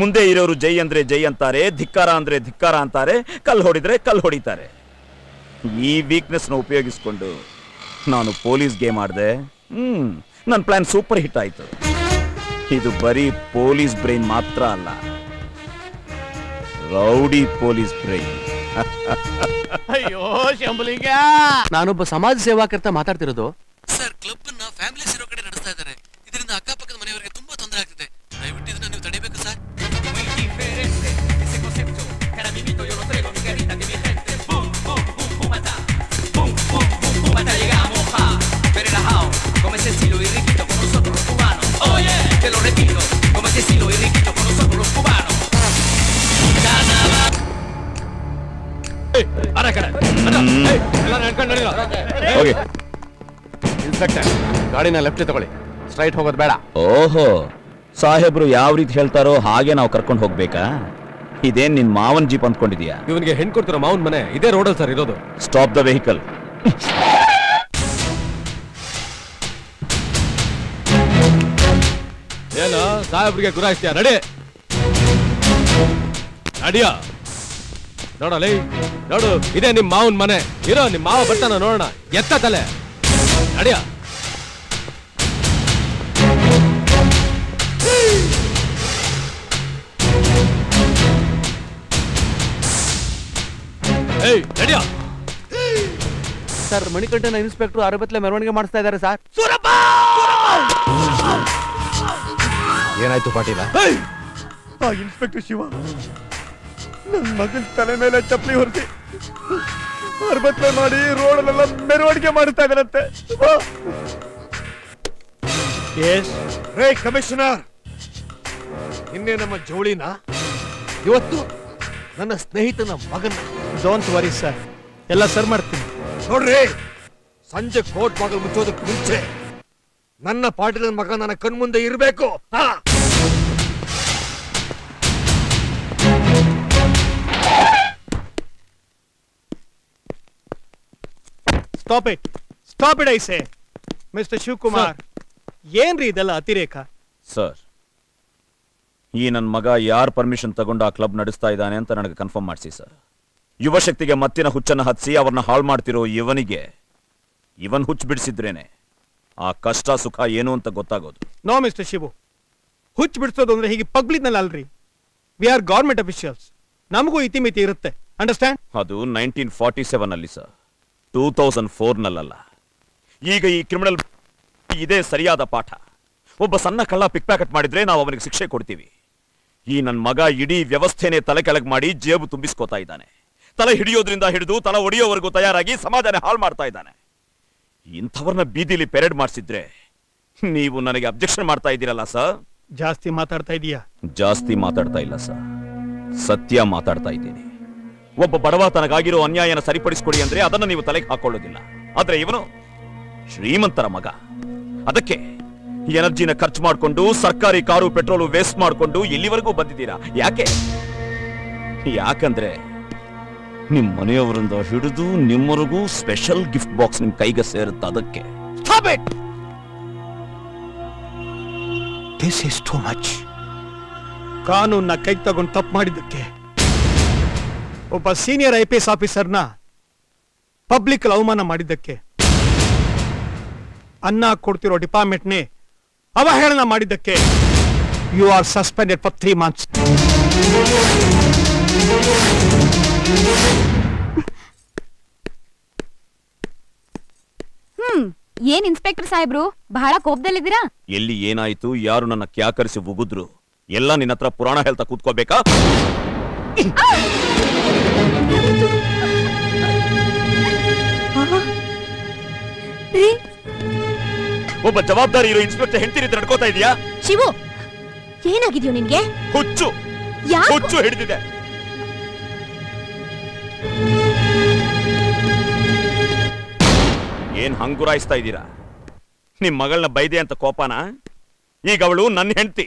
ಮುಂದೆ ಇರೋರು ಜೈ ಅಂದ್ರೆ ಜೈ ಅಂತಾರೆ, ಧಿಕ್ಕಾರ ಅಂದ್ರೆ ಧಿಕ್ಕಾರ ಅಂತಾರೆ, ಕಲ್ಲು ಹೊಡಿದ್ರೆ ಕಲ್ಲು ಹೊಡಿತಾರೆ. ಈ ವೀಕ್ನೆಸ್ನ ಉಪಯೋಗಿಸ್ಕೊಂಡು ನಾನು ಪೊಲೀಸ್ ಗೇಮ್ ಆಡಿದೆ. ನನ್ನ ಪ್ಲಾನ್ ಸೂಪರ್ ಹಿಟ್ ಆಯಿತು. ಇದು ಬರೀ ಪೊಲೀಸ್ ಬ್ರೈನ್ ಮಾತ್ರ ಅಲ್ಲ, ರೌಡಿ ಪೊಲೀಸ್ ಬ್ರೈನ್. ಅಯ್ಯೋ ಶಂಬಲಿಗ, ನಾನೊಬ್ಬ ಸಮಾಜ ಸೇವಾಕರ್ತ ಮಾತಾಡ್ತಿರೋದು ಸರ್. ಕ್ಲಬ್ ಅನ್ನ ಫ್ಯಾಮಿಲೀಸ್ ಇರೋ ಕಡೆ ನಡೆಸ್ತಾ ಇದ್ದಾರೆ. ಇದರಿಂದ ಅಕ್ಕಪಕ್ಕದ ಮನೆಯವರಿಗೆ ತುಂಬಾ ತೊಂದರೆ ಆಗ್ತಿದೆ. ದಯವಿಟ್ಟು ಇದನ್ನ ನೀವು ತಡೆಯಬೇಕು ಸರ್. ಇನ್ಸ್ಪೆಕ್ಟರ್, ಗಾಡಿನ ಲೆಫ್ಟ್ ತಗೊಳ್ಳಿ, ಸ್ಟ್ರೈಟ್ ಹೋಗೋದು ಬೇಡ. ಓಹೋ, ಸಾಹೇಬ್ರು ಯಾವ ರೀತಿ ಹೇಳ್ತಾರೋ ಹಾಗೆ ನಾವು ಕರ್ಕೊಂಡು ಹೋಗ್ಬೇಕಾ? ಇದೇನ್ ನಿನ್ ಮಾವನ್ ಜೀಪ್ ಅಂದ್ಕೊಂಡಿದ್ಯಾ? ಇವನಿಗೆ ಹೆಣ್ ಕೊಡ್ತಿರೋ ಮಾವನ್ ಮನೆ ಇದೇ ರೋಡಲ್ಲಿ ಸರ್ ಇರೋದು. Stop the vehicle. ಏನು ಸಾಹೇಬ್ರಿಗೆ ಗುರಾಯಿಸ್ತೀಯಾ? ನಡಿ ನಡಿಯ. ನೋಡಲಿ ನೋಡು, ಇದೇ ನಿಮ್ಮ ಮಾವನ್ ಮನೆ. ಇರೋ ನಿಮ್ಮ ಮಾವ ಬರ್ತಾನ ನೋಡೋಣ. ಎತ್ತ ತಲೆ ನಡಿಯ. ಏಯ್ ನಡಿಯ. ಸರ್, ಮಣಿಕಂಠನ ಇನ್ಸ್ಪೆಕ್ಟರ್ ಅರಬತ್ಲೆ ಮೆರವಣಿಗೆ ಮಾಡಿಸ್ತಾ ಇದ್ದಾರೆ ಸರ್. ಸೂರಪ್ಪ ಏನಾಯ್ತು ಪಾಟೀಲ? ಇನ್ಸ್ಪೆಕ್ಟರ್ ಶಿವ ನನ್ನ ಮಗನ ತಲೆ ಮೇಲೆ ಚಪ್ಪಲಿ ಹೊರಸಿ ಅರ್ಬತ್ಲೆ ಮಾಡಿ ರೋಡಲ್ಲೆಲ್ಲ ಮೆರವಣಿಗೆ ಮಾಡ್ತಾ ಇದ್ದಾರಂತೆ. ರೇ ಕಮಿಷನರ್, ನಿನ್ನೆ ನಮ್ಮ ಜೋಳಿನ, ಇವತ್ತು ನನ್ನ ಸ್ನೇಹಿತನ ಮಗನ. ಡೋಂಟ್ ವರಿ ಸರ್, ಎಲ್ಲ ಸರ್ ಮಾಡ್ತೀನಿ. ನೋಡ್ರಿ, ಸಂಜೆ ಕೋರ್ಟ್ ಮಗಲ್ ಮುಚ್ಚೋದಕ್ಕೆ ಮುಂಚೆ ನನ್ನ ಪಾಟೀಲ ಮಗ ನನ್ನ ಕಣ್ಮುಂದೆ ಇರಬೇಕು. ಹಾ, stop it, stop it I say. Mister Shivakumar, ಏನ್ರಿ ಇದೆಲ್ಲ ಅತಿರೇಕ? ಸರ್, ಈ ನನ್ನ ಮಗ ಯಾರ್ ಪರ್ಮಿಷನ್ ತಗೊಂಡು ಆ ಕ್ಲಬ್ ನಡೆಸ್ತಾ ಇದ್ದಾನೆ ಅಂತ ನನಗೆ ಕನ್ಫರ್ಮ್ ಮಾಡಿಸಿ ಸರ್. ಯುವಶಕ್ತಿಗೆ ಮತ್ತಿನ ಹುಚ್ಚನ್ನು ಹತ್ಸಿ ಅವ್ರನ್ನ ಹಾಳು ಮಾಡ್ತಿರೋ ಇವನಿಗೆ ಇವನ್ ಹುಚ್ಚು ಬಿಡಿಸಿದ್ರೇನೆ ಆ ಕಷ್ಟ ಸುಖ ಏನು ಅಂತ ಗೊತ್ತಾಗೋದು. ನೋ ಮಿಸ್ಟರ್ ಶಿವು, ಹುಚ್ಚು ಬಿಡಿಸೋದು ಅಂದ್ರೆ ಹೀಗೆ ಪಬ್ಲಿಕ್ನಲ್ಲಿ ಅಲ್ರಿ. ವಿ ಆರ್ ಗವರ್ಮೆಂಟ್ ಅಫಿಷಿಯಲ್ಸ್, ನಮಗೂ ಇತಿಮಿತಿ ಇರುತ್ತೆ, ಅಂಡರ್ಸ್ಟ್ಯಾಂಡ್? ಅದು 1947 ಅಲ್ಲಿ ಸರ್, 2004ನಲ್ಲ. ಈಗ ಈ ಕ್ರಿಮಿನಲ್ ಇದೇ ಸರಿಯಾದ ಪಾಠ. ಒಬ್ಬ ಸಣ್ಣ ಕಳ್ಳ ಪಿಕ್ ಪ್ಯಾಕೆಟ್ ಮಾಡಿದ್ರೆ ನಾವು ಅವನಿಗೆ ಶಿಕ್ಷೆ ಕೊಡ್ತೀವಿ. ಈ ನನ್ನ ಮಗ ಇಡೀ ವ್ಯವಸ್ಥೆನೇ ತಲೆ ಕೆಳಗೆ ಮಾಡಿ ಜೇಬು ತುಂಬಿಸ್ಕೋತಾ ಇದ್ದಾನೆ. ತಲೆ ಹಿಡಿಯೋದ್ರಿಂದ ಹಿಡಿದು ತಲೆ ಒಡೆಯೋವರೆಗೂ ತಯಾರಾಗಿ ಸಮಾಜನ ಹಾಳು ಮಾಡ್ತಾ ಇದ್ದಾನೆ. ಇಂಥವ್ರನ್ನ ಬೀದಿಲಿ ಪೆರೇಡ್ ಮಾಡಿಸಿದ್ರೆ ನೀವು ನನಗೆ ಅಬ್ಜೆಕ್ಷನ್ ಮಾಡ್ತಾ ಇದ್ದೀರಲ್ಲ ಸರ್? ಜಾಸ್ತಿ ಮಾತಾಡ್ತಾ ಇದೀಯಾ? ಜಾಸ್ತಿ ಮಾತಾಡ್ತಾ ಇಲ್ಲ ಸರ್, ಸತ್ಯ ಮಾತಾಡ್ತಾ ಇದ್ದೀನಿ. ಒಬ್ಬ ಬಡವ ತನಗಾಗಿರೋ ಅನ್ಯಾಯನ ಸರಿಪಡಿಸಿಕೊಡಿ ಅಂದ್ರೆ ಅದನ್ನು ನೀವು ತಲೆಗೆ ಹಾಕೊಳ್ಳೋದಿಲ್ಲ. ಆದ್ರೆ ಇವನು ಶ್ರೀಮಂತರ ಮಗ. ಅದಕ್ಕೆ ಎನರ್ಜಿನ ಖರ್ಚು ಮಾಡಿಕೊಂಡು ಸರ್ಕಾರಿ ಕಾರು ಪೆಟ್ರೋಲು ವೇಸ್ಟ್ ಮಾಡಿಕೊಂಡು ಎಲ್ಲಿವರೆಗೂ ಬಂದಿದ್ದೀರಾ? ಯಾಕಂದ್ರೆ ನಿಮ್ಮ ಮನೆಯವರಿಂದ ಹಿಡಿದು ನಿಮ್ಮವರೆಗೂ ಸ್ಪೆಷಲ್ ಗಿಫ್ಟ್ ಬಾಕ್ಸ್ ನಿಮ್ ಕೈಗೆ ಸೇರುತ್ತೆ. ಅದಕ್ಕೆ ಕಾನೂನ ಕೈಗೆ ತಗೊಂಡು ತಪ್ಪು ಮಾಡಿದ್ದಕ್ಕೆ ಒಬ್ಬ ಸೀನಿಯರ್ IPS ಆಫೀಸರ್ನ ಪಬ್ಲಿಕ್ ಅವಮಾನ ಮಾಡಿದ್ದಕ್ಕೆ, ಅನ್ನ ಕೊಡ್ತಿರೋ ಡಿಪಾರ್ಟ್ಮೆಂಟ್ನೇ ಅವಹೇಳನ ಮಾಡಿದ್ದಕ್ಕೆ, you are suspended for 3 months. ಏನ್ ಇನ್ಸ್ಪೆಕ್ಟರ್ ಸಾಹೇಬ್ರು ಬಹಳ ಕೋಪದಲ್ಲಿದ್ದೀರಾ? ಎಲ್ಲಿ ಏನಾಯ್ತು? ಯಾರು ನನ್ನ ಕ್ಯಾಕರಿಸಿ ಉಗುದ್ರು? ಎಲ್ಲ ನಿನ್ನ ಹತ್ರ ಪುರಾಣ ಹೇಳ್ತಾ ಕೂತ್ಕೋಬೇಕಾ? ಒಬ್ಬ ಜವಾಬ್ದಾರಿ ಇರೋ ಇನ್ಸ್ಪೆಕ್ಟರ್ ಹೆಂಡತಿ ರೀತಿ ನಡ್ಕೋತಾ ಇದೀಯಾ? ಶಿವು, ಏನಾಗಿದ್ಯೋ ನಿನ್ಗೆ? ಹುಚ್ಚು ಹುಚ್ಚು ಹಿಡಿದಿದೆ. ಏನ್ ಹಂಗುರಾಯಿಸ್ತಾ ಇದ್ದೀರಾ? ನಿಮ್ ಮಗಳನ್ನ ಬೈದೆ ಅಂತ ಕೋಪನಾ? ಈಗ ಅವಳು ನನ್ನ ಹೆಂಡತಿ.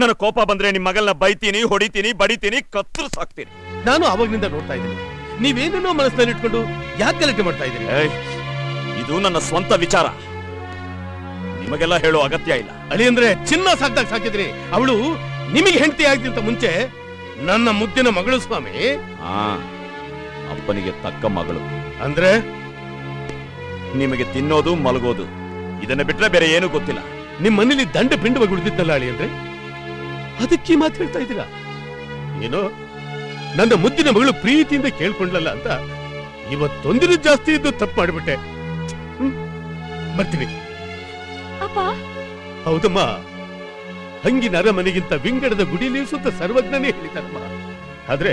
ನನ್ನ ಕೋಪ ಬಂದ್ರೆ ನಿಮ್ ಮಗಳನ್ನ ಬೈತೀನಿ, ಹೊಡಿತೀನಿ, ಬಡಿತೀನಿ, ಕತ್ತರಿಸಾಕ್ತೀನಿ. ನಾನು ಅವಾಗಿನಿಂದ ನೋಡ್ತಾ ಇದ್ದೀನಿ, ನೀವೇನೇನೋ ಮನಸ್ಸಿನಲ್ಲಿ ಇಟ್ಕೊಂಡು ಯಾಕೆ ಗಲಾಟೆ ಮಾಡ್ತಾ ಇದ್ದೀರಿ? ಇದು ನನ್ನ ಸ್ವಂತ ವಿಚಾರ, ನಿಮಗೆಲ್ಲ ಹೇಳೋ ಅಗತ್ಯ ಇಲ್ಲ. ಅಳಿ ಅಂದ್ರೆ ಚಿನ್ನ ಸಾಕ್ದಾಗ ಸಾಕಿದ್ರಿ. ಅವಳು ನಿಮಗೆ ಹೆಂಡತಿ ಆಗಿದ್ದಂತ ಮುಂಚೆ ನನ್ನ ಮುದ್ದಿನ ಮಗಳು ಸ್ವಾಮಿ. ಅಪ್ಪನಿಗೆ ತಕ್ಕ ಮಗಳು ಅಂದ್ರೆ ನಿಮಗೆ ತಿನ್ನೋದು ಮಲಗೋದು ಇದನ್ನ ಬಿಟ್ರೆ ಬೇರೆ ಏನು ಗೊತ್ತಿಲ್ಲ. ನಿಮ್ ಮನೇಲಿ ದಂಡ ಪಿಂಡವಾಗಿ ಉಳಿದಿತ್ತಲ್ಲ ಅಳಿ ಅಂದ್ರೆ ಅದಕ್ಕೆ ಮಾತು ಹೇಳ್ತಾ ಇದ್ದೀರಾ? ಏನೋ ನನ್ನ ಮುದ್ದಿನ ಮಗಳು ಪ್ರೀತಿಯಿಂದ ಕೇಳ್ಕೊಂಡ್ಲಲ್ಲ ಅಂತ ಇವತ್ತೊಂದಿನ ಜಾಸ್ತಿ ಇದ್ದು ತಪ್ಪು ಮಾಡಿಬಿಟ್ಟೆ. ಬರ್ತೀನಿ. ಹೌದಮ್ಮ, ಹಂಗಿನ ಅರಮನೆಗಿಂತ ವಿಂಗಡದ ಗುಡಿಲಿ ಸುತ್ತ ಸರ್ವಜ್ಞನೇ ಹೇಳಿದಾರಮ್ಮ. ಆದ್ರೆ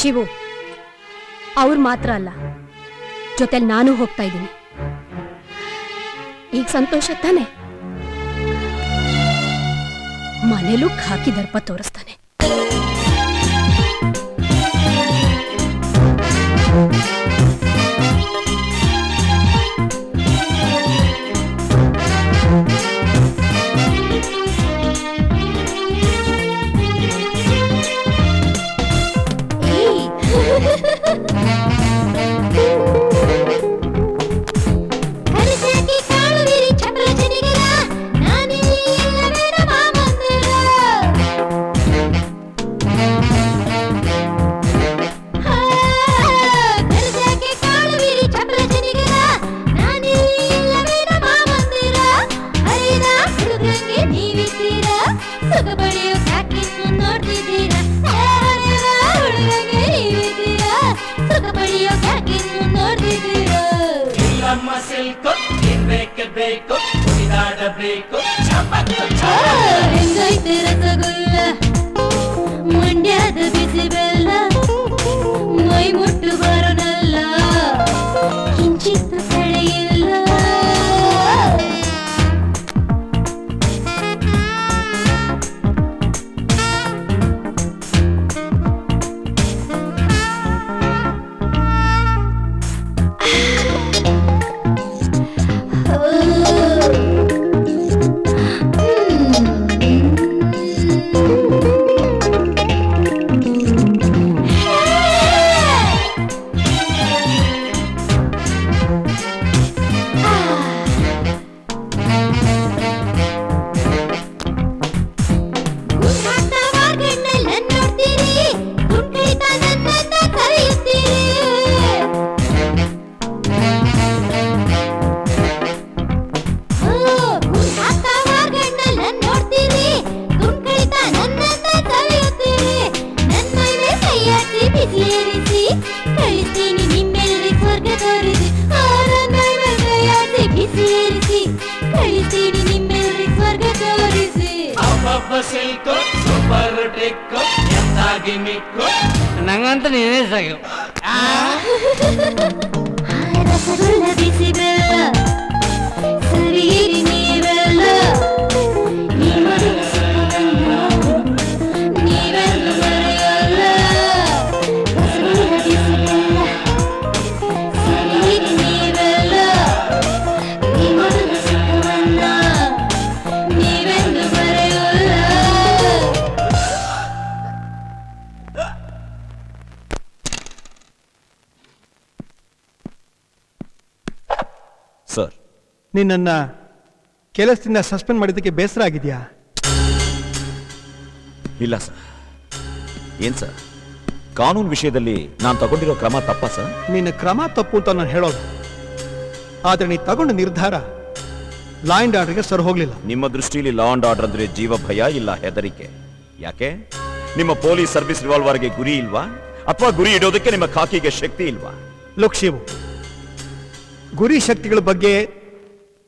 ಶಿವು, ಅವ್ರು ಮಾತ್ರ ಅಲ್ಲ, ಜೊತೆಲಿ ನಾನು ಹೋಗ್ತಾ ಇದ್ದೀನಿ. ಈಗ ಸಂತೋಷ ತಾನೆ? ಮನೇಲೂ ಖಾಕಿ ದರ್ಪ ತೋರಿಸ್ತಾನೆ. ಸರ್, ನೀನು ನನ್ನ ಕೆಲಸದಿಂದ ಸಸ್ಪೆಂಡ್ ಮಾಡಿದ್ದಕ್ಕೆ ಬೇಸರ ಆಗಿದೆಯಾ? ಇಲ್ಲ ಸರ್. ಏನು ಸರ್, ಕಾನೂನು ವಿಷಯದಲ್ಲಿ ನಾನು ತಗೊಂಡಿರೋ ಕ್ರಮ ತಪ್ಪ ಸರ್? ನಿನ್ನ ಕ್ರಮ ತಪ್ಪು ಅಂತ ನಾನು ಹೇಳೋದು, ಆದರೆ ನೀನು ತಗೊಂಡ ನಿರ್ಧಾರ ಲಾ ಅಂಡ್ ಆರ್ಡರ್ಗೆ ಸರ್ ಹೋಗಲಿಲ್ಲ. ನಿಮ್ಮ ದೃಷ್ಟಿಯಲ್ಲಿ ಲಾ ಅಂಡ್ ಆರ್ಡರ್ ಅಂದರೆ ಜೀವ ಭಯ ಇಲ್ಲ ಹೆದರಿಕೆ? ಯಾಕೆ? ನಿಮ್ಮ ಪೊಲೀಸ್ ಸರ್ವಿಸ್ ರಿವಾಲ್ವರ್ಗೆ ಗುರಿ ಇಲ್ವಾ? ಅಥವಾ ಗುರಿ ಇಡೋದಕ್ಕೆ ನಿಮ್ಮ ಖಾಕಿಗೆ ಶಕ್ತಿ ಇಲ್ವಾ? ಲೋಕ್ ಶಿವು, ಗುರಿ ಶಕ್ತಿಗಳ ಬಗ್ಗೆ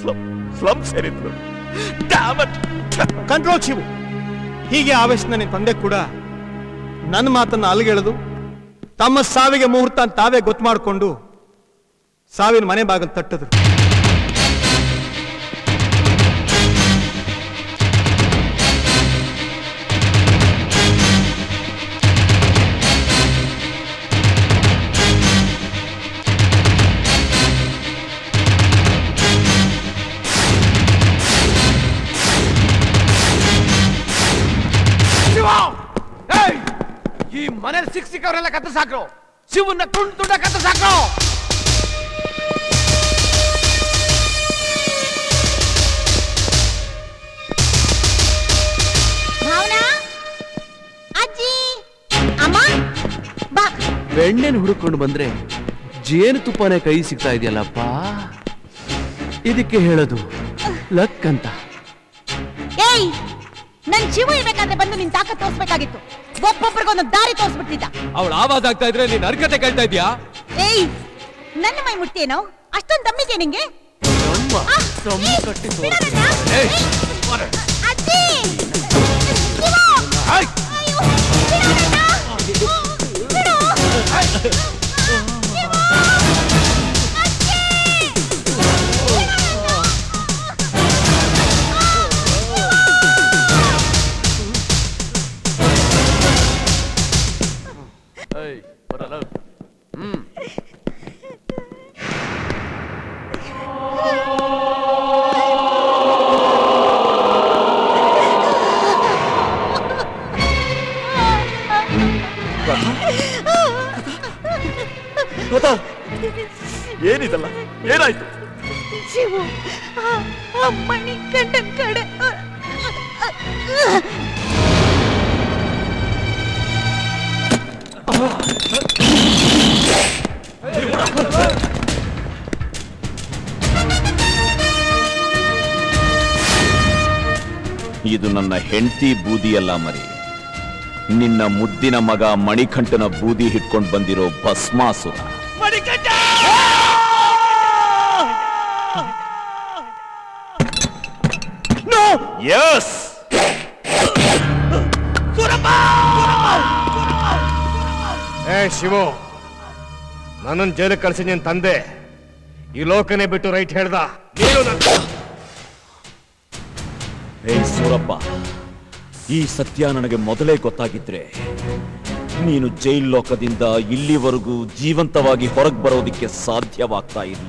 ಸ್ಲಂ ಸೇರಿದ್ರು. ಕಂಟ್ರೋಲ್ ಶಿವು, ಹೀಗೆ ಆವೇಶನ ನಿನ್ನ ತಂದೆ ಕೂಡ ನನ್ನ ಮಾತನ್ನ ಅಲ್ಲಿಗೆಳೆದು ತಮ್ಮ ಸಾವಿಗೆ ಮುಹೂರ್ತ ತಾವೇ ಗೊತ್ತು ಮಾಡಿಕೊಂಡು ಸಾವಿನ ಮನೆ ಬಾಗಿಲು ತಟ್ಟಿದ್ರು. ಮನೇಲಿ ಸಿಕ್ಕಿಸಿಕವರೆಲ್ಲ ಕತ್ತ ಸಾಕ್ರು, ಶಿವನ್ನ ತುಂಡು ತುಂಡ ಕತ್ತ ಸಾಕ್ರು. ಬೆಣ್ಣೆನ ಹುಡುಕೊಂಡು ಬಂದ್ರೆ ಜೇನು ತುಪ್ಪನೇ ಕೈ ಸಿಗ್ತಾ ಇದೆಯಲ್ಲಪ್ಪ, ಇದಕ್ಕೆ ಹೇಳೋದು ಲಕ್ ಅಂತ. ನನ್ ಶಿವ ಇರ್ಬೇಕಾದ್ರೆ ಬಂದು ನಿನ್ ತಾಕತ್ ತೋರಿಸ್ಬೇಕಾಗಿತ್ತು. ಒಬ್ಬೊಬ್ಬರಿಗೊಂದು ದಾರಿ ತೋರಿಸ್ಬಿಟ್ಟಿದ್ದ. ಅವಳ ಆವಾಜ್ ಆಗ್ತಾ ಇದ್ರೆ ನೀನ್ ಅರ್ಕತೆ ಕೇಳ್ತಾ ಇದೀಯಾ? ಏಯ್, ನನ್ನ ಮೈ ಮುಟ್ತೇನೋ? ಅಷ್ಟೊಂದು ದಮ್ಮಿದೆ ನಿಂಗೆ? ಏನಿದಲ್ಲ, ಏನಾಯ್ತು? ಶಿವು ಮಣಿ ಕಂಡನ್ ಕಡೆ ಇದು ನನ್ನ ಹೆಂಡತಿ ಬೂದಿಯಲ್ಲ ಮರಿ, ನಿನ್ನ ಮುದ್ದಿನ ಮಗ ಮಣಿಕಂಠನ ಬೂದಿ ಹಿಡ್ಕೊಂಡು ಬಂದಿರೋ ಭಸ್ಮಾಸುರ. Yes! ಏ ಶಿವು, ನನ್ನನ್ನು ಜೈಲಿಗೆ ಕಳಿಸಿ ನಿನ್ನ ತಂದೆ ಈ ಲೋಕನೇ ಬಿಟ್ಟು ರೈಟ್ ಹೇಳ್ದ. ಏ ಸೂರಪ್ಪ, ಈ ಸತ್ಯ ನನಗೆ ಮೊದಲೇ ಗೊತ್ತಾಗಿದ್ರೆ ನೀನು ಜೈಲ್ ಲೋಕದಿಂದ ಇಲ್ಲಿವರೆಗೂ ಜೀವಂತವಾಗಿ ಹೊರಗೆ ಬರೋದಿಕ್ಕೆ ಸಾಧ್ಯವಾಗ್ತಾ ಇಲ್ಲ.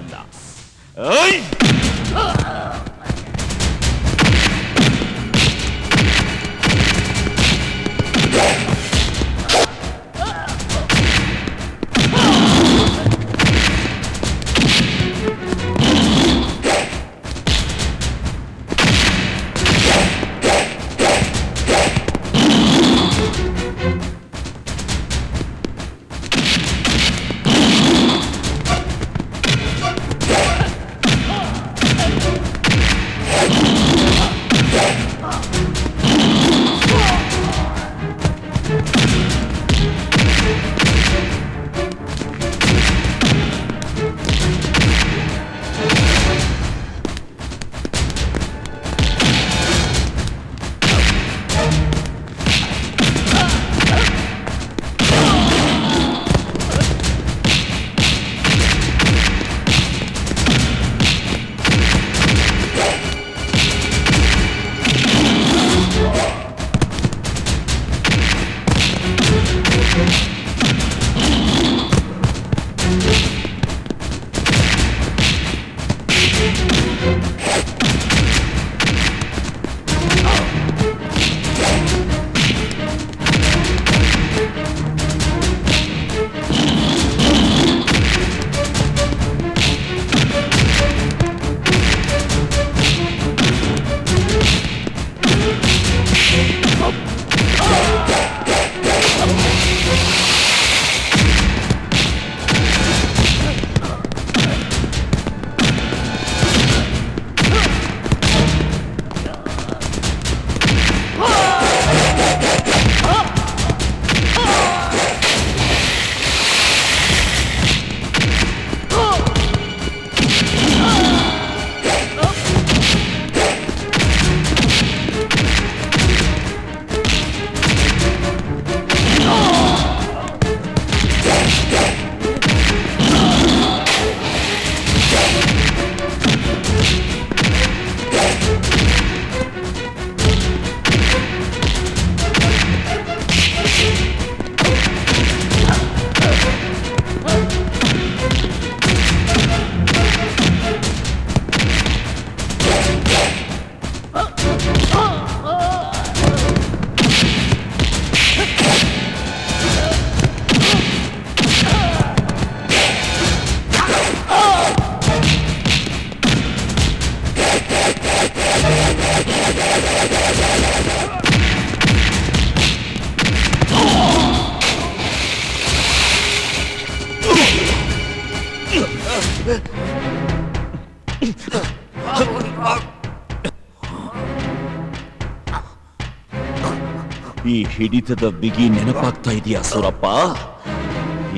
ಈ ಹಿಡಿತದ ಬಿಗಿ ನೆನಪಾಗ್ತಾ ಇದೆಯಾ ಸೂರಪ್ಪ?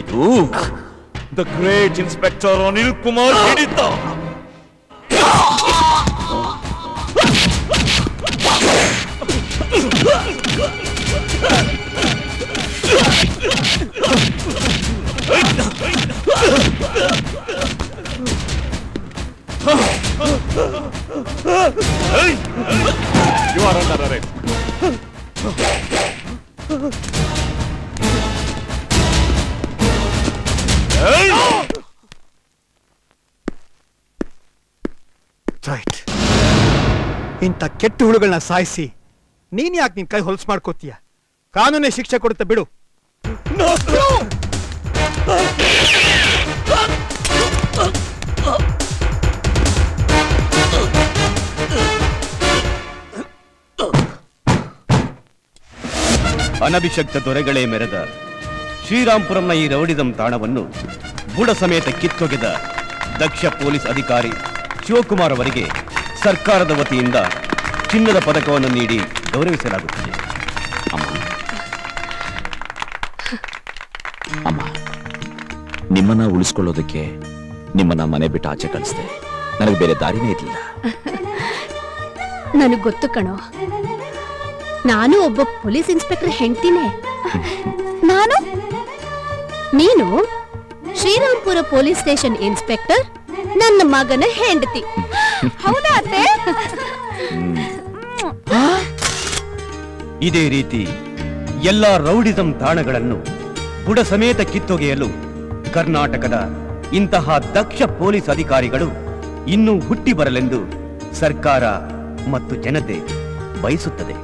ಇದು the great inspector Anil Kumar ಹಿಡಿತ. You are under arrest. Right. ಇಂಥ ಕೆಟ್ಟ ಹುಳುಗಳನ್ನ ಸಾಯಿಸಿ ನೀನ್ ಯಾಕೆ ನಿನ್ ಕೈ ಹೊಲಸು ಮಾಡ್ಕೋತೀಯ? ಕಾನೂನೇ ಶಿಕ್ಷೆ ಕೊಡುತ್ತೆ ಬಿಡು. ಅನಭಿಷಕ್ತ ದೊರೆಗಳೇ ಮೆರೆದ ಶ್ರೀರಾಂಪುರಂನ ಈ ರೌಡಿದಂ ತಾಣವನ್ನು ಬುಡ ಸಮೇತ ಕಿತ್ತೊಗೆದ ದಕ್ಷ ಪೊಲೀಸ್ ಅಧಿಕಾರಿ ಶಿವಕುಮಾರ್ ಅವರಿಗೆ ಸರ್ಕಾರದ ವತಿಯಿಂದ ಚಿನ್ನದ ಪದಕವನ್ನು ನೀಡಿ ಗೌರವಿಸಲಾಗುತ್ತದೆ. ಅಮ್ಮ, ನಿಮ್ಮನ್ನ ಉಳಿಸ್ಕೊಳ್ಳೋದಕ್ಕೆ ನಿಮ್ಮನ್ನ ಮನೆ ಬಿಟ್ಟು ಆಚೆ ಕಳಿಸಿದೆ. ನನಗೆ ಬೇರೆ ದಾರಿನೇ ಇರಲಿಲ್ಲ. ನನಗೆ ಗೊತ್ತು ಕಣೋ, ನಾನು ಒಬ್ಬ ಪೊಲೀಸ್ ಇನ್ಸ್ಪೆಕ್ಟರ್ ಹೆಂಡ್ತಿನೇ. ನೀನು ಶ್ರೀರಾಂಪುರ ಪೊಲೀಸ್ ಸ್ಟೇಷನ್ ಇನ್ಸ್ಪೆಕ್ಟರ್ ನನ್ನ ಮಗನ ಹೆಂಡತಿ. ಹೌದಾ ಅತ್ತೆ? ಇದೇ ರೀತಿ ಎಲ್ಲಾ ರೌಡಿಸಂ ತಾಣಗಳನ್ನು ಬುಡ ಸಮೇತ ಕಿತ್ತೊಗೆಯಲು ಕರ್ನಾಟಕದ ಇಂತಹ ದಕ್ಷ ಪೊಲೀಸ್ ಅಧಿಕಾರಿಗಳು ಇನ್ನೂ ಹುಟ್ಟಿ ಬರಲೆಂದು ಸರ್ಕಾರ ಮತ್ತು ಜನತೆ ಬಯಸುತ್ತದೆ.